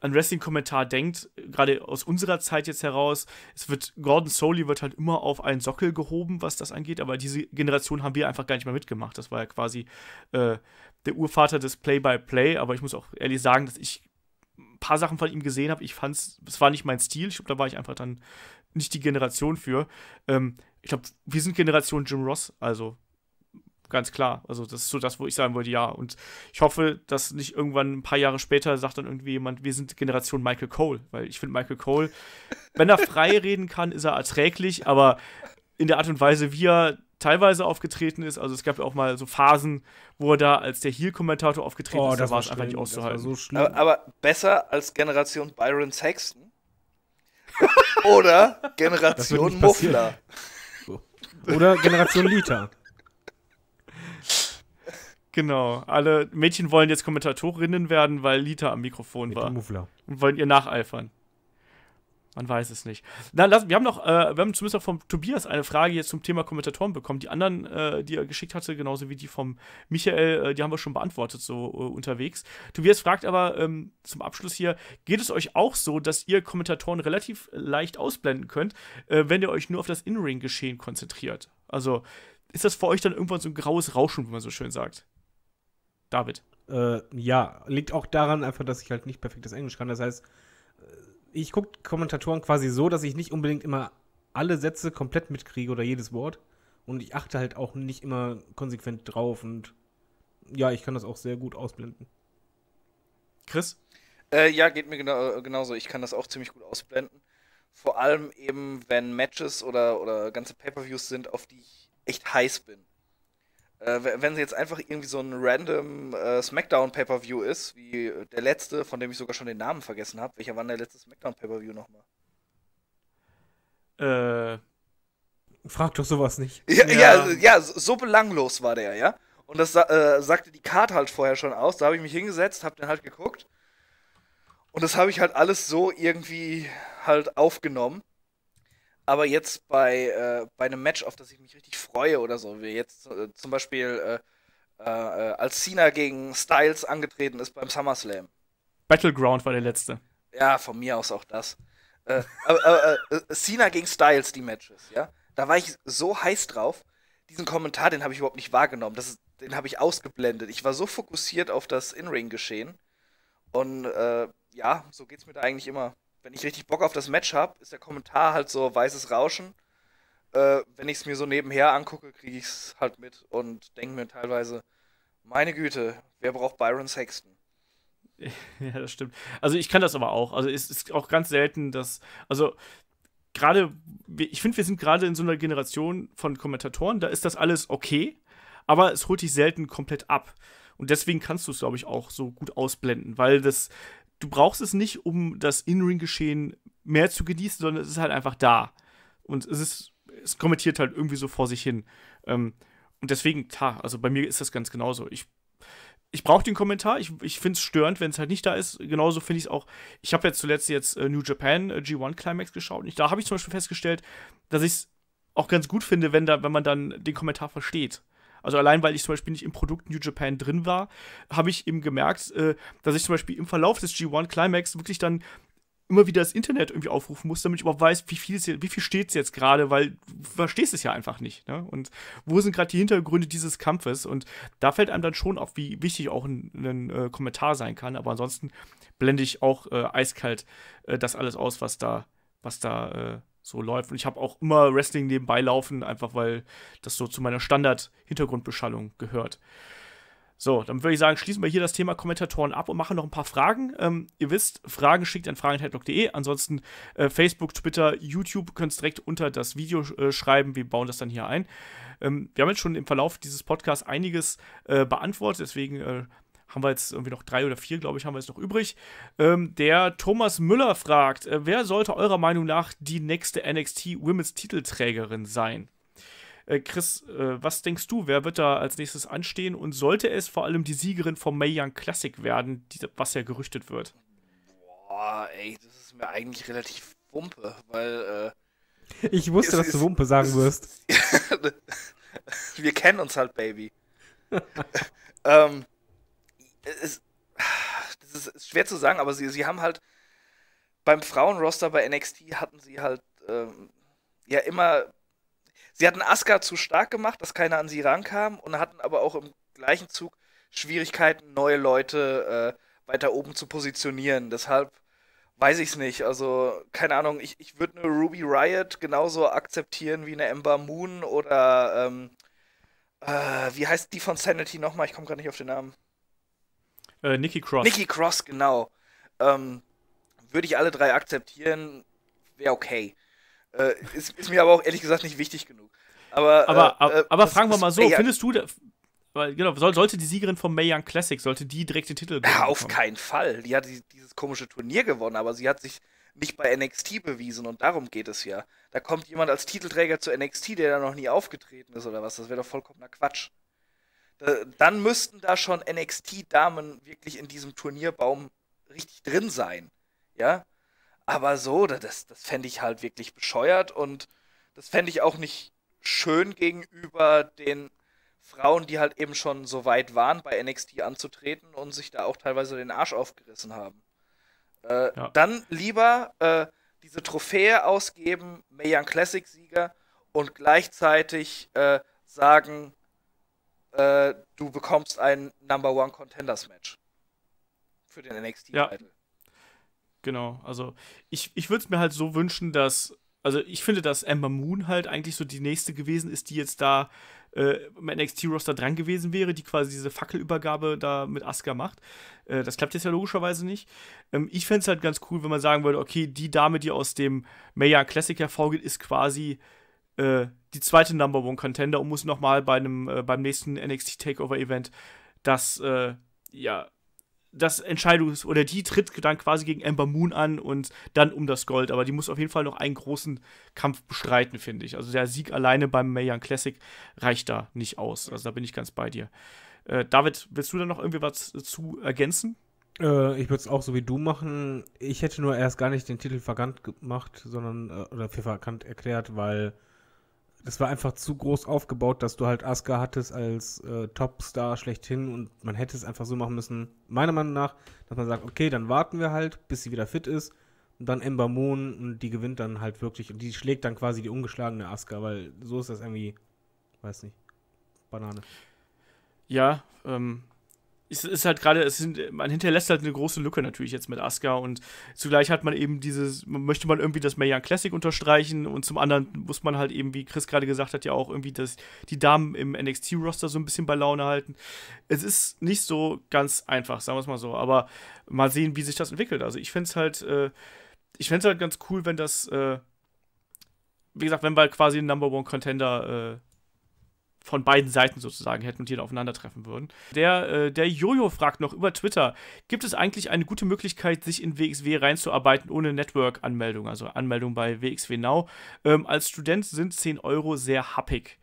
Wrestling-Kommentar denkt, gerade aus unserer Zeit jetzt heraus, Gordon Soley wird halt immer auf einen Sockel gehoben, was das angeht. Aber diese Generation haben wir einfach gar nicht mehr mitgemacht. Das war ja quasi der Urvater des Play-by-Play. Aber ich muss auch ehrlich sagen, dass ich ein paar Sachen von ihm gesehen habe. Es war nicht mein Stil. Ich glaube, da war ich einfach dann nicht die Generation für. Ich glaube, wir sind Generation Jim Ross, also ganz klar. Also das ist so das, wo ich sagen wollte, ja. Und ich hoffe, dass nicht irgendwann ein paar Jahre später sagt dann irgendwie jemand, wir sind Generation Michael Cole. Weil ich finde Michael Cole, wenn er frei reden kann, ist er erträglich, aber in der Art und Weise, wie er teilweise aufgetreten ist, also es gab ja auch mal so Phasen, wo er da als der Heel-Kommentator aufgetreten ist, da war es einfach nicht auszuhalten. So schlimm. Aber besser als Generation Byron Saxton oder Generation Muffler. Oder Generation Lita. Genau, alle Mädchen wollen jetzt Kommentatorinnen werden, weil Lita am Mikrofon war. Und wollen ihr nacheifern. Man weiß es nicht. Na, wir haben zumindest auch vom Tobias eine Frage jetzt zum Thema Kommentatoren bekommen. Die anderen, die er geschickt hatte, genauso wie die vom Michael, die haben wir schon beantwortet, so unterwegs. Tobias fragt aber zum Abschluss hier, geht es euch auch so, dass ihr Kommentatoren relativ leicht ausblenden könnt, wenn ihr euch nur auf das In-Ring-Geschehen konzentriert? Also, ist das für euch dann irgendwann so ein graues Rauschen, wie man so schön sagt? David? Ja, liegt auch daran einfach, dass ich halt nicht perfektes Englisch kann. Das heißt, ich gucke Kommentatoren quasi so, dass ich nicht unbedingt immer alle Sätze komplett mitkriege oder jedes Wort. Und ich achte halt auch nicht immer konsequent drauf. Und ja, ich kann das auch sehr gut ausblenden. Chris? Ja, geht mir genauso. Ich kann das auch ziemlich gut ausblenden. Vor allem eben, wenn Matches oder ganze Pay-per-Views sind, auf die ich echt heiß bin. Wenn sie jetzt einfach irgendwie so ein random Smackdown-Pay-Per-View ist, wie der letzte, von dem ich sogar schon den Namen vergessen habe. Welcher war denn der letzte Smackdown-Pay-Per-View nochmal? Frag doch sowas nicht. Ja, so belanglos war der, ja. Und das sagte die Karte halt vorher schon aus. Da habe ich mich hingesetzt, habe den halt geguckt. Und das habe ich halt alles so irgendwie halt aufgenommen. Aber jetzt bei einem Match, auf das ich mich richtig freue oder so, wie jetzt zum Beispiel als Cena gegen Styles angetreten ist beim SummerSlam. Battleground war der letzte. Ja, von mir aus auch das. Cena gegen Styles, die Matches, ja. Da war ich so heiß drauf. Diesen Kommentar, den habe ich überhaupt nicht wahrgenommen. Den habe ich ausgeblendet. Ich war so fokussiert auf das In-Ring-Geschehen. Und ja, so geht's mir da eigentlich immer. Wenn ich richtig Bock auf das Match habe, ist der Kommentar halt so weißes Rauschen. Wenn ich es mir so nebenher angucke, kriege ich es halt mit und denke mir teilweise, meine Güte, wer braucht Byron Saxton? Ja, das stimmt. Also ich kann das aber auch. Also es ist auch ganz selten, dass, also gerade, ich finde, wir sind gerade in so einer Generation von Kommentatoren, da ist das alles okay, aber es holt dich selten komplett ab. Und deswegen kannst du es, glaube ich, auch so gut ausblenden, weil das, du brauchst es nicht, um das In-Ring-Geschehen mehr zu genießen, sondern es ist halt einfach da. Und es ist, es kommentiert halt irgendwie so vor sich hin. Und deswegen, klar, also bei mir ist das ganz genauso. Ich brauche den Kommentar, ich finde es störend, wenn es halt nicht da ist. Genauso finde ich es auch, ich habe jetzt zuletzt New Japan G1 Climax geschaut und da habe ich zum Beispiel festgestellt, dass ich es auch ganz gut finde, wenn man dann den Kommentar versteht. Also allein, weil ich zum Beispiel nicht im Produkt New Japan drin war, habe ich eben gemerkt, dass ich zum Beispiel im Verlauf des G1 Climax wirklich dann immer wieder das Internet irgendwie aufrufen musste, damit ich überhaupt weiß, wie viel steht es jetzt gerade, weil du verstehst es ja einfach nicht. Ne? Und wo sind gerade die Hintergründe dieses Kampfes? Und da fällt einem dann schon auf, wie wichtig auch ein Kommentar sein kann. Aber ansonsten blende ich auch eiskalt das alles aus, was da so läuft. Und ich habe auch immer Wrestling nebenbei laufen, einfach weil das so zu meiner Standard-Hintergrundbeschallung gehört. So, dann würde ich sagen, schließen wir hier das Thema Kommentatoren ab und machen noch ein paar Fragen. Ihr wisst, Fragen schickt an fragen@headlock.de. Ansonsten Facebook, Twitter, YouTube, könnt ihr direkt unter das Video schreiben. Wir bauen das dann hier ein. Wir haben jetzt schon im Verlauf dieses Podcasts einiges beantwortet. Deswegen haben wir jetzt irgendwie noch 3 oder 4, glaube ich, haben wir jetzt noch übrig. Der Thomas Müller fragt, wer sollte eurer Meinung nach die nächste NXT Women's Titelträgerin sein? Chris, was denkst du, wer wird da als nächstes anstehen und sollte es vor allem die Siegerin vom Mae Young Classic werden, was ja gerüchtet wird? Boah, ey, das ist mir eigentlich relativ Wumpe, weil ich wusste, dass du Wumpe sagen wirst. Wir kennen uns halt, Baby. Das ist schwer zu sagen, aber sie haben halt beim Frauenroster bei NXT hatten sie halt ja immer. Sie hatten Asuka zu stark gemacht, dass keiner an sie rankam und hatten aber auch im gleichen Zug Schwierigkeiten, neue Leute weiter oben zu positionieren. Deshalb weiß ich es nicht. Also, keine Ahnung, ich würde eine Ruby Riott genauso akzeptieren wie eine Ember Moon oder wie heißt die von Sanity nochmal? Ich komme gerade nicht auf den Namen. Nikki Cross. Nikki Cross, genau. Würde ich alle 3 akzeptieren, wäre okay. Ist mir aber auch ehrlich gesagt nicht wichtig genug. Aber fragen wir mal so, findest du, weil genau, sollte die Siegerin vom Mae Young Classic, sollte die direkt den Titel gewinnen? Ja, auf keinen Fall. Die hat dieses komische Turnier gewonnen, aber sie hat sich nicht bei NXT bewiesen und darum geht es ja. Da kommt jemand als Titelträger zu NXT, der da noch nie aufgetreten ist oder was, das wäre doch vollkommener Quatsch. Dann müssten da schon NXT-Damen wirklich in diesem Turnierbaum richtig drin sein. Ja? Aber so, das fände ich halt wirklich bescheuert und das fände ich auch nicht schön gegenüber den Frauen, die halt eben schon so weit waren, bei NXT anzutreten und sich da auch teilweise den Arsch aufgerissen haben. Ja. Dann lieber diese Trophäe ausgeben, Mae Young Classic-Sieger und gleichzeitig sagen, du bekommst ein Number-One-Contenders-Match für den NXT-Titel. Ja. Genau, also ich würde es mir halt so wünschen, dass, also ich finde, dass Ember Moon halt eigentlich so die nächste gewesen ist, die jetzt da im NXT-Roster dran gewesen wäre, die quasi diese Fackelübergabe da mit Asuka macht. Das klappt jetzt ja logischerweise nicht. Ich fände es halt ganz cool, wenn man sagen würde, okay, die Dame, die aus dem Mae Young Classic hervorgeht, ist quasi die zweite Number-One-Contender und muss nochmal beim nächsten NXT-Takeover-Event das, ja, das Entscheidungs- oder die tritt dann quasi gegen Ember Moon an und dann um das Gold. Aber die muss auf jeden Fall noch einen großen Kampf bestreiten, finde ich. Also der Sieg alleine beim Mae Young Classic reicht da nicht aus. Also da bin ich ganz bei dir. David, willst du da noch irgendwie was zu ergänzen? Ich würde es auch so wie du machen. Ich hätte nur erst gar nicht den Titel vakant gemacht, sondern oder für vakant erklärt, weil das war einfach zu groß aufgebaut, dass du halt Asuka hattest als Topstar schlechthin und man hätte es einfach so machen müssen, meiner Meinung nach, dass man sagt, okay, dann warten wir halt, bis sie wieder fit ist und dann Ember Moon und die gewinnt dann halt wirklich und die schlägt dann quasi die ungeschlagene Asuka, weil so ist das irgendwie, weiß nicht, Banane. Ja, es ist halt gerade, man hinterlässt halt eine große Lücke natürlich jetzt mit Asuka, und zugleich hat man eben dieses, möchte man irgendwie das Mae Young Classic unterstreichen, und zum anderen muss man halt eben, wie Chris gerade gesagt hat, ja auch irgendwie die Damen im NXT-Roster so ein bisschen bei Laune halten. Es ist nicht so ganz einfach, sagen wir es mal so, aber mal sehen, wie sich das entwickelt. Also ich fände es halt, ganz cool, wenn das, wie gesagt, wenn wir quasi einen Number-One-Contender von beiden Seiten sozusagen hätten und die dann aufeinandertreffen würden. Der Jojo fragt noch über Twitter, gibt es eigentlich eine gute Möglichkeit, sich in WXW reinzuarbeiten ohne Network-Anmeldung, also Anmeldung bei WXW Now? Als Student sind 10 Euro sehr happig.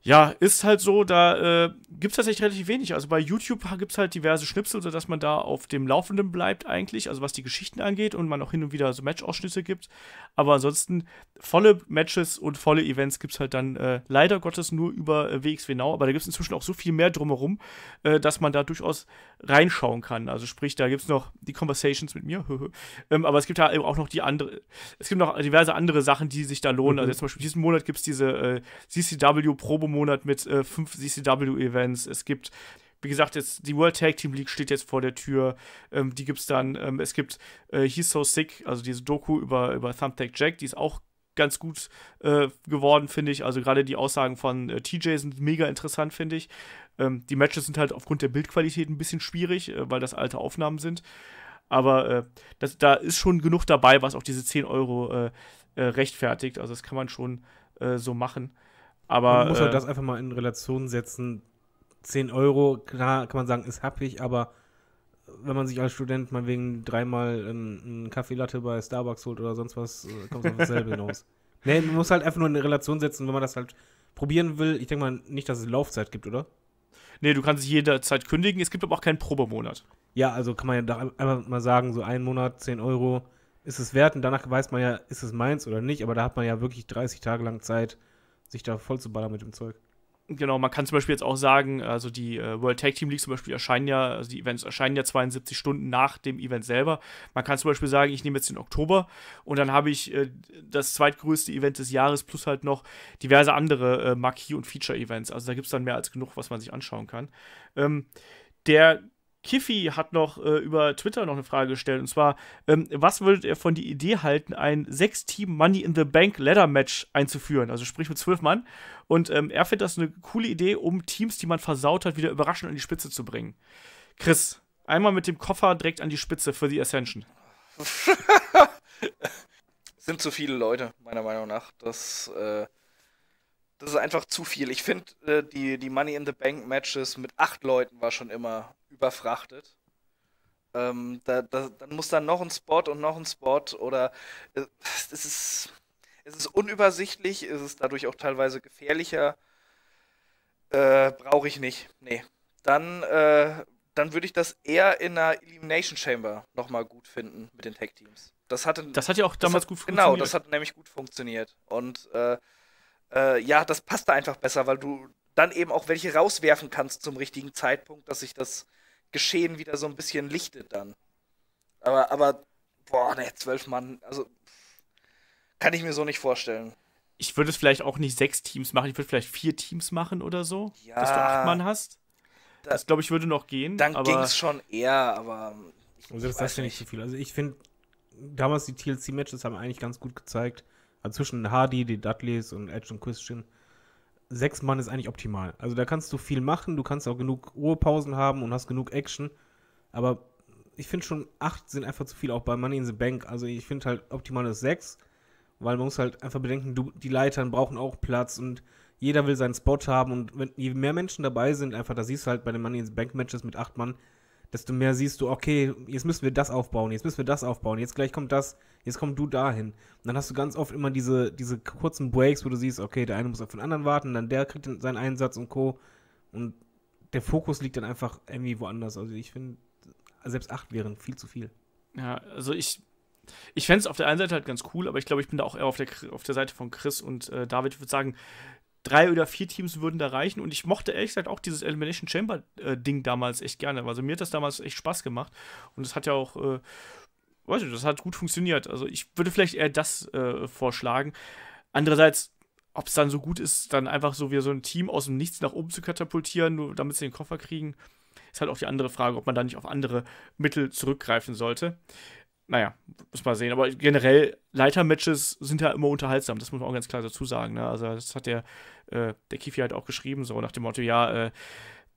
Ja, ist halt so, da gibt es tatsächlich relativ wenig. Also bei YouTube gibt es halt diverse Schnipsel, sodass man da auf dem Laufenden bleibt eigentlich, also was die Geschichten angeht, und man auch hin und wieder so Match-Ausschnitte gibt. Aber ansonsten volle Matches und volle Events gibt es halt dann leider Gottes nur über WXW Now. Aber da gibt es inzwischen auch so viel mehr drumherum, dass man da durchaus reinschauen kann. Also sprich, da gibt es noch die Conversations mit mir, aber es gibt da eben auch noch es gibt noch diverse andere Sachen, die sich da lohnen. Mhm. Also jetzt zum Beispiel diesen Monat gibt es diese CCW-Probe Monat mit 5 CCW-Events. Es gibt, wie gesagt, jetzt die World Tag Team League steht jetzt vor der Tür. Die gibt es dann. Es gibt He's So Sick, also diese Doku über Thumbtack Jack, die ist auch ganz gut geworden, finde ich. Also gerade die Aussagen von TJ sind mega interessant, finde ich. Die Matches sind halt aufgrund der Bildqualität ein bisschen schwierig, weil das alte Aufnahmen sind. Aber da ist schon genug dabei, was auch diese 10 Euro rechtfertigt. Also das kann man schon so machen. Aber man muss halt das einfach mal in Relation setzen. 10 Euro, klar, kann man sagen, ist happig, aber wenn man sich als Student mal wegen dreimal einen Kaffeelatte bei Starbucks holt oder sonst was, kommt es auf dasselbe hinaus. Nee, man muss halt einfach nur in Relation setzen, wenn man das halt probieren will. Ich denke mal nicht, dass es Laufzeit gibt, oder? Nee, du kannst dich jederzeit kündigen. Es gibt aber auch keinen Probemonat. Ja, also kann man ja da einfach mal sagen, so einen Monat, 10 Euro ist es wert. Und danach weiß man ja, ist es meins oder nicht. Aber da hat man ja wirklich 30 Tage lang Zeit, sich da voll zu ballern mit dem Zeug. Genau, man kann zum Beispiel jetzt auch sagen, also die World Tag Team League zum Beispiel erscheinen ja, also die Events erscheinen ja 72 Stunden nach dem Event selber. Man kann zum Beispiel sagen, ich nehme jetzt den Oktober und dann habe ich das zweitgrößte Event des Jahres plus halt noch diverse andere Marquee- und Feature-Events. Also da gibt es dann mehr als genug, was man sich anschauen kann. Der Kiffi hat noch über Twitter noch eine Frage gestellt, und zwar, was würdet ihr von der Idee halten, ein 6-Team Money in the Bank Ladder Match einzuführen, also sprich mit 12 Mann, und er findet das eine coole Idee, um Teams, die man versaut hat, wieder überraschend an die Spitze zu bringen. Chris, einmal mit dem Koffer direkt an die Spitze für die Ascension. Sind zu viele Leute, meiner Meinung nach. Das ist einfach zu viel. Ich finde, die Money in the Bank Matches mit 8 Leuten war schon immer überfrachtet. Dann muss dann noch ein Spot und noch ein Spot, oder es ist unübersichtlich, es ist dadurch auch teilweise gefährlicher. Brauche ich nicht. Nee. Dann würde ich das eher in einer Elimination Chamber nochmal gut finden mit den Tag Teams. Das hat ja auch damals gut funktioniert. Genau, das hat nämlich gut funktioniert. Und ja, das passt da einfach besser, weil du dann eben auch welche rauswerfen kannst zum richtigen Zeitpunkt, dass sich das Geschehen wieder so ein bisschen lichtet dann. Aber boah, ne, 12 Mann, also kann ich mir so nicht vorstellen. Ich würde es vielleicht auch nicht 6 Teams machen, ich würde vielleicht 4 Teams machen oder so, ja, dass du 8 Mann hast. Das glaube ich würde noch gehen. Dann ging es schon eher, aber also das ist ja nicht so viel. Also ich finde, damals die TLC-Matches haben eigentlich ganz gut gezeigt, also zwischen Hardy, die Dudleys und Edge und Christian. 6 Mann ist eigentlich optimal. Also da kannst du viel machen, du kannst auch genug Ruhepausen haben und hast genug Action. Aber ich finde schon, 8 sind einfach zu viel, auch bei Money in the Bank. Also ich finde halt optimal ist 6, weil man muss halt einfach bedenken, die Leitern brauchen auch Platz und jeder will seinen Spot haben. Und je mehr Menschen dabei sind, einfach, da siehst du halt bei den Money in the Bank Matches mit 8 Mann, desto mehr siehst du, okay, jetzt müssen wir das aufbauen, jetzt müssen wir das aufbauen, jetzt gleich kommt das, jetzt kommst du dahin. Und dann hast du ganz oft immer diese kurzen Breaks, wo du siehst, okay, der eine muss auf den anderen warten, dann der kriegt seinen Einsatz und Co. Und der Fokus liegt dann einfach irgendwie woanders. Also ich finde, selbst 8 wären viel zu viel. Ja, also ich fände es auf der einen Seite halt ganz cool, aber ich glaube, ich bin da auch eher auf der Seite von Chris und David. Ich würde sagen, 3 oder 4 Teams würden da reichen, und ich mochte ehrlich gesagt auch dieses Elimination Chamber-Ding damals echt gerne. Also mir hat das damals echt Spaß gemacht, und es hat ja auch, weiß ich, das hat gut funktioniert. Also ich würde vielleicht eher das vorschlagen. Andererseits, ob es dann so gut ist, dann einfach so wie so ein Team aus dem Nichts nach oben zu katapultieren, nur damit sie den Koffer kriegen, Ist halt auch die andere Frage, ob man da nicht auf andere Mittel zurückgreifen sollte. Naja, muss man sehen. Aber generell, Leiter-Matches sind ja immer unterhaltsam. Das muss man auch ganz klar dazu sagen. Ne? Also das hat der Kifi halt auch geschrieben, so nach dem Motto, ja,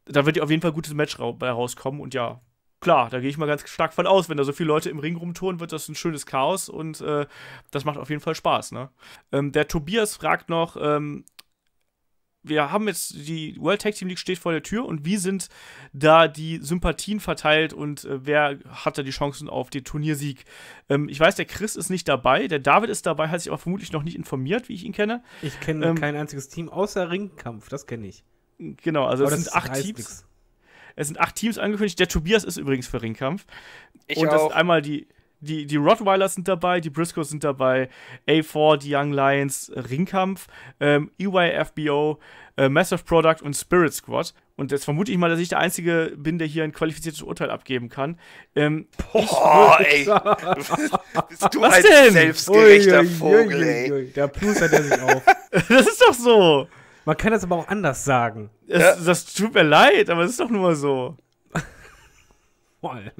da wird ja auf jeden Fall ein gutes Match rauskommen. Und ja, klar, da gehe ich mal ganz stark von aus. Wenn da so viele Leute im Ring rumtouren, wird das ein schönes Chaos. Und das macht auf jeden Fall Spaß. Ne? Der Tobias fragt noch, wir haben jetzt, die World Tag Team League steht vor der Tür, und wie sind da die Sympathien verteilt und wer hat da die Chancen auf den Turniersieg? Ich weiß, der Chris ist nicht dabei, der David ist dabei, hat sich aber vermutlich noch nicht informiert, wie ich ihn kenne. Ich kenne kein einziges Team außer Ringkampf, das kenne ich. Genau, also es sind 8 Teams. Nix. Es sind 8 Teams angekündigt, der Tobias ist übrigens für Ringkampf. Ich und auch. Das sind einmal die Rottweilers sind dabei, die Briscoes sind dabei, A4, die Young Lions, Ringkampf, EYFBO, Massive Product und Spirit Squad. Und jetzt vermute ich mal, dass ich der Einzige bin, der hier ein qualifiziertes Urteil abgeben kann. Boah, ey. Bist du was ein denn? Selbstgerechter Vogel, ey. Da plustert er sich auf. Das ist doch so. Man kann das aber auch anders sagen. Das tut mir leid, aber es ist doch nur mal so.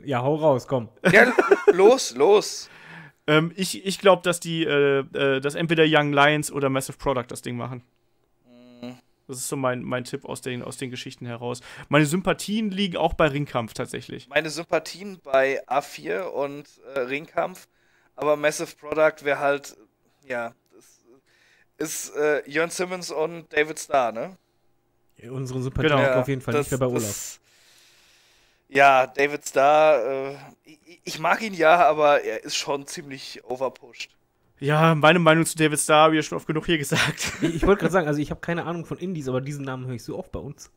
Ja, hau raus, komm. Ja, los. Ich glaube, dass dass entweder Young Lions oder Massive Product das Ding machen. Das ist so mein Tipp aus den Geschichten heraus. Meine Sympathien liegen auch bei Ringkampf tatsächlich. Meine Sympathien bei A4 und Ringkampf, aber Massive Product wäre halt, ja, das ist Jörn Simmons und David Starr, ne? Unsere Sympathien genau. Auf jeden Fall nicht mehr bei Olaf. Ja, David Starr, ich mag ihn ja, aber er ist schon ziemlich overpushed. Ja, meine Meinung zu David Starr habe ich ja schon oft genug hier gesagt. Ich wollte gerade sagen, also ich habe keine Ahnung von Indies, aber diesen Namen höre ich so oft bei uns.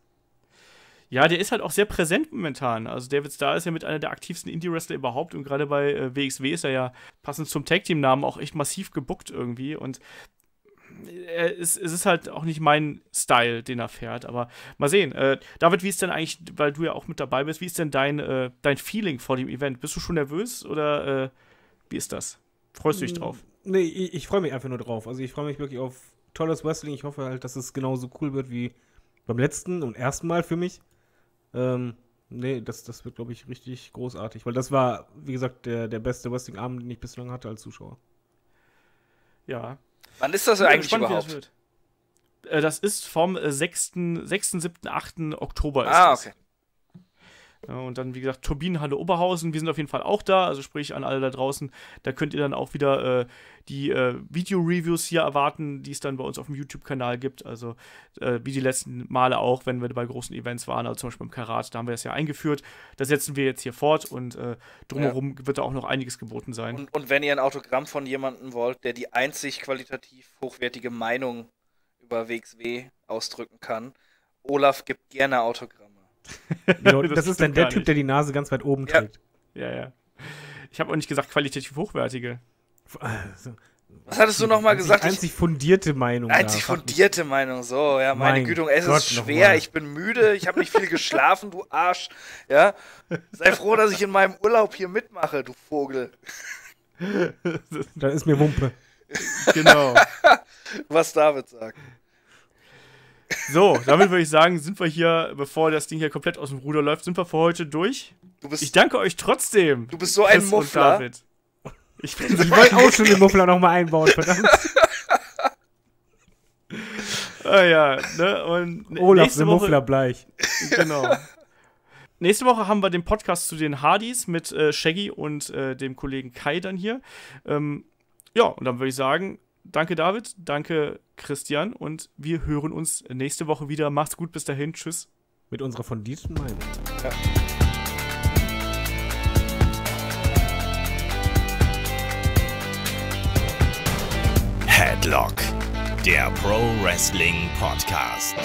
Ja, der ist halt auch sehr präsent momentan. Also David Starr ist ja mit einer der aktivsten Indie-Wrestler überhaupt, und gerade bei WXW ist er ja passend zum Tag-Team-Namen auch echt massiv gebuckt irgendwie, und es ist halt auch nicht mein Style, den er fährt, aber mal sehen. David, wie ist denn eigentlich, weil du ja auch mit dabei bist, wie ist denn dein Feeling vor dem Event? Bist du schon nervös oder wie ist das? Freust du dich drauf? Nee, ich freue mich einfach nur drauf. Also ich freue mich wirklich auf tolles Wrestling. Ich hoffe halt, dass es genauso cool wird wie beim letzten und ersten Mal für mich. Nee, das wird, glaube ich, richtig großartig, weil das war, wie gesagt, der beste Wrestling-Abend, den ich bislang hatte als Zuschauer. Ja. Wann ist das eigentlich überhaupt? Das ist vom 6., 7., 8. Oktober. Okay. Ja, und dann, wie gesagt, Turbinenhalle Oberhausen. Wir sind auf jeden Fall auch da. Also sprich an alle da draußen. Da könnt ihr dann auch wieder die Video-Reviews hier erwarten, die es dann bei uns auf dem YouTube-Kanal gibt. Also wie die letzten Male auch, wenn wir bei großen Events waren. Also zum Beispiel beim Karat, da haben wir das ja eingeführt. Das setzen wir jetzt hier fort. Und drumherum wird da auch noch einiges geboten sein. Und wenn ihr ein Autogramm von jemandem wollt, der die einzig qualitativ hochwertige Meinung über WXW ausdrücken kann, Olaf gibt gerne Autogramme. Genau, das ist dann der Typ, der die Nase ganz weit oben trägt. Ja. Ich habe auch nicht gesagt qualitativ hochwertige. Also, was hattest du nochmal gesagt? Einzig fundierte Meinung. Einzig fundierte Meinung, so. Ja, meine Güte, es ist schwer, ich bin müde, ich habe nicht viel geschlafen, du Arsch. Ja? Sei froh, dass ich in meinem Urlaub hier mitmache, du Vogel. Dann ist mir Wumpe. Genau. Was David sagt. So, damit würde ich sagen, sind wir hier, bevor das Ding hier komplett aus dem Ruder läuft, sind wir für heute durch. Ich danke euch trotzdem. Du bist so ein Muffler. David. Ich wollte auch schon den Muffler nochmal einbauen, verdammt. Und Olaf, der Muffler bleich. Genau. Nächste Woche haben wir den Podcast zu den Hardys mit Shaggy und dem Kollegen Kai dann hier. Und dann würde ich sagen, danke David, danke Christian, und wir hören uns nächste Woche wieder. Macht's gut, bis dahin, tschüss. Mit unserer fundierten Meinung. Ja. Headlock, der Pro Wrestling Podcast.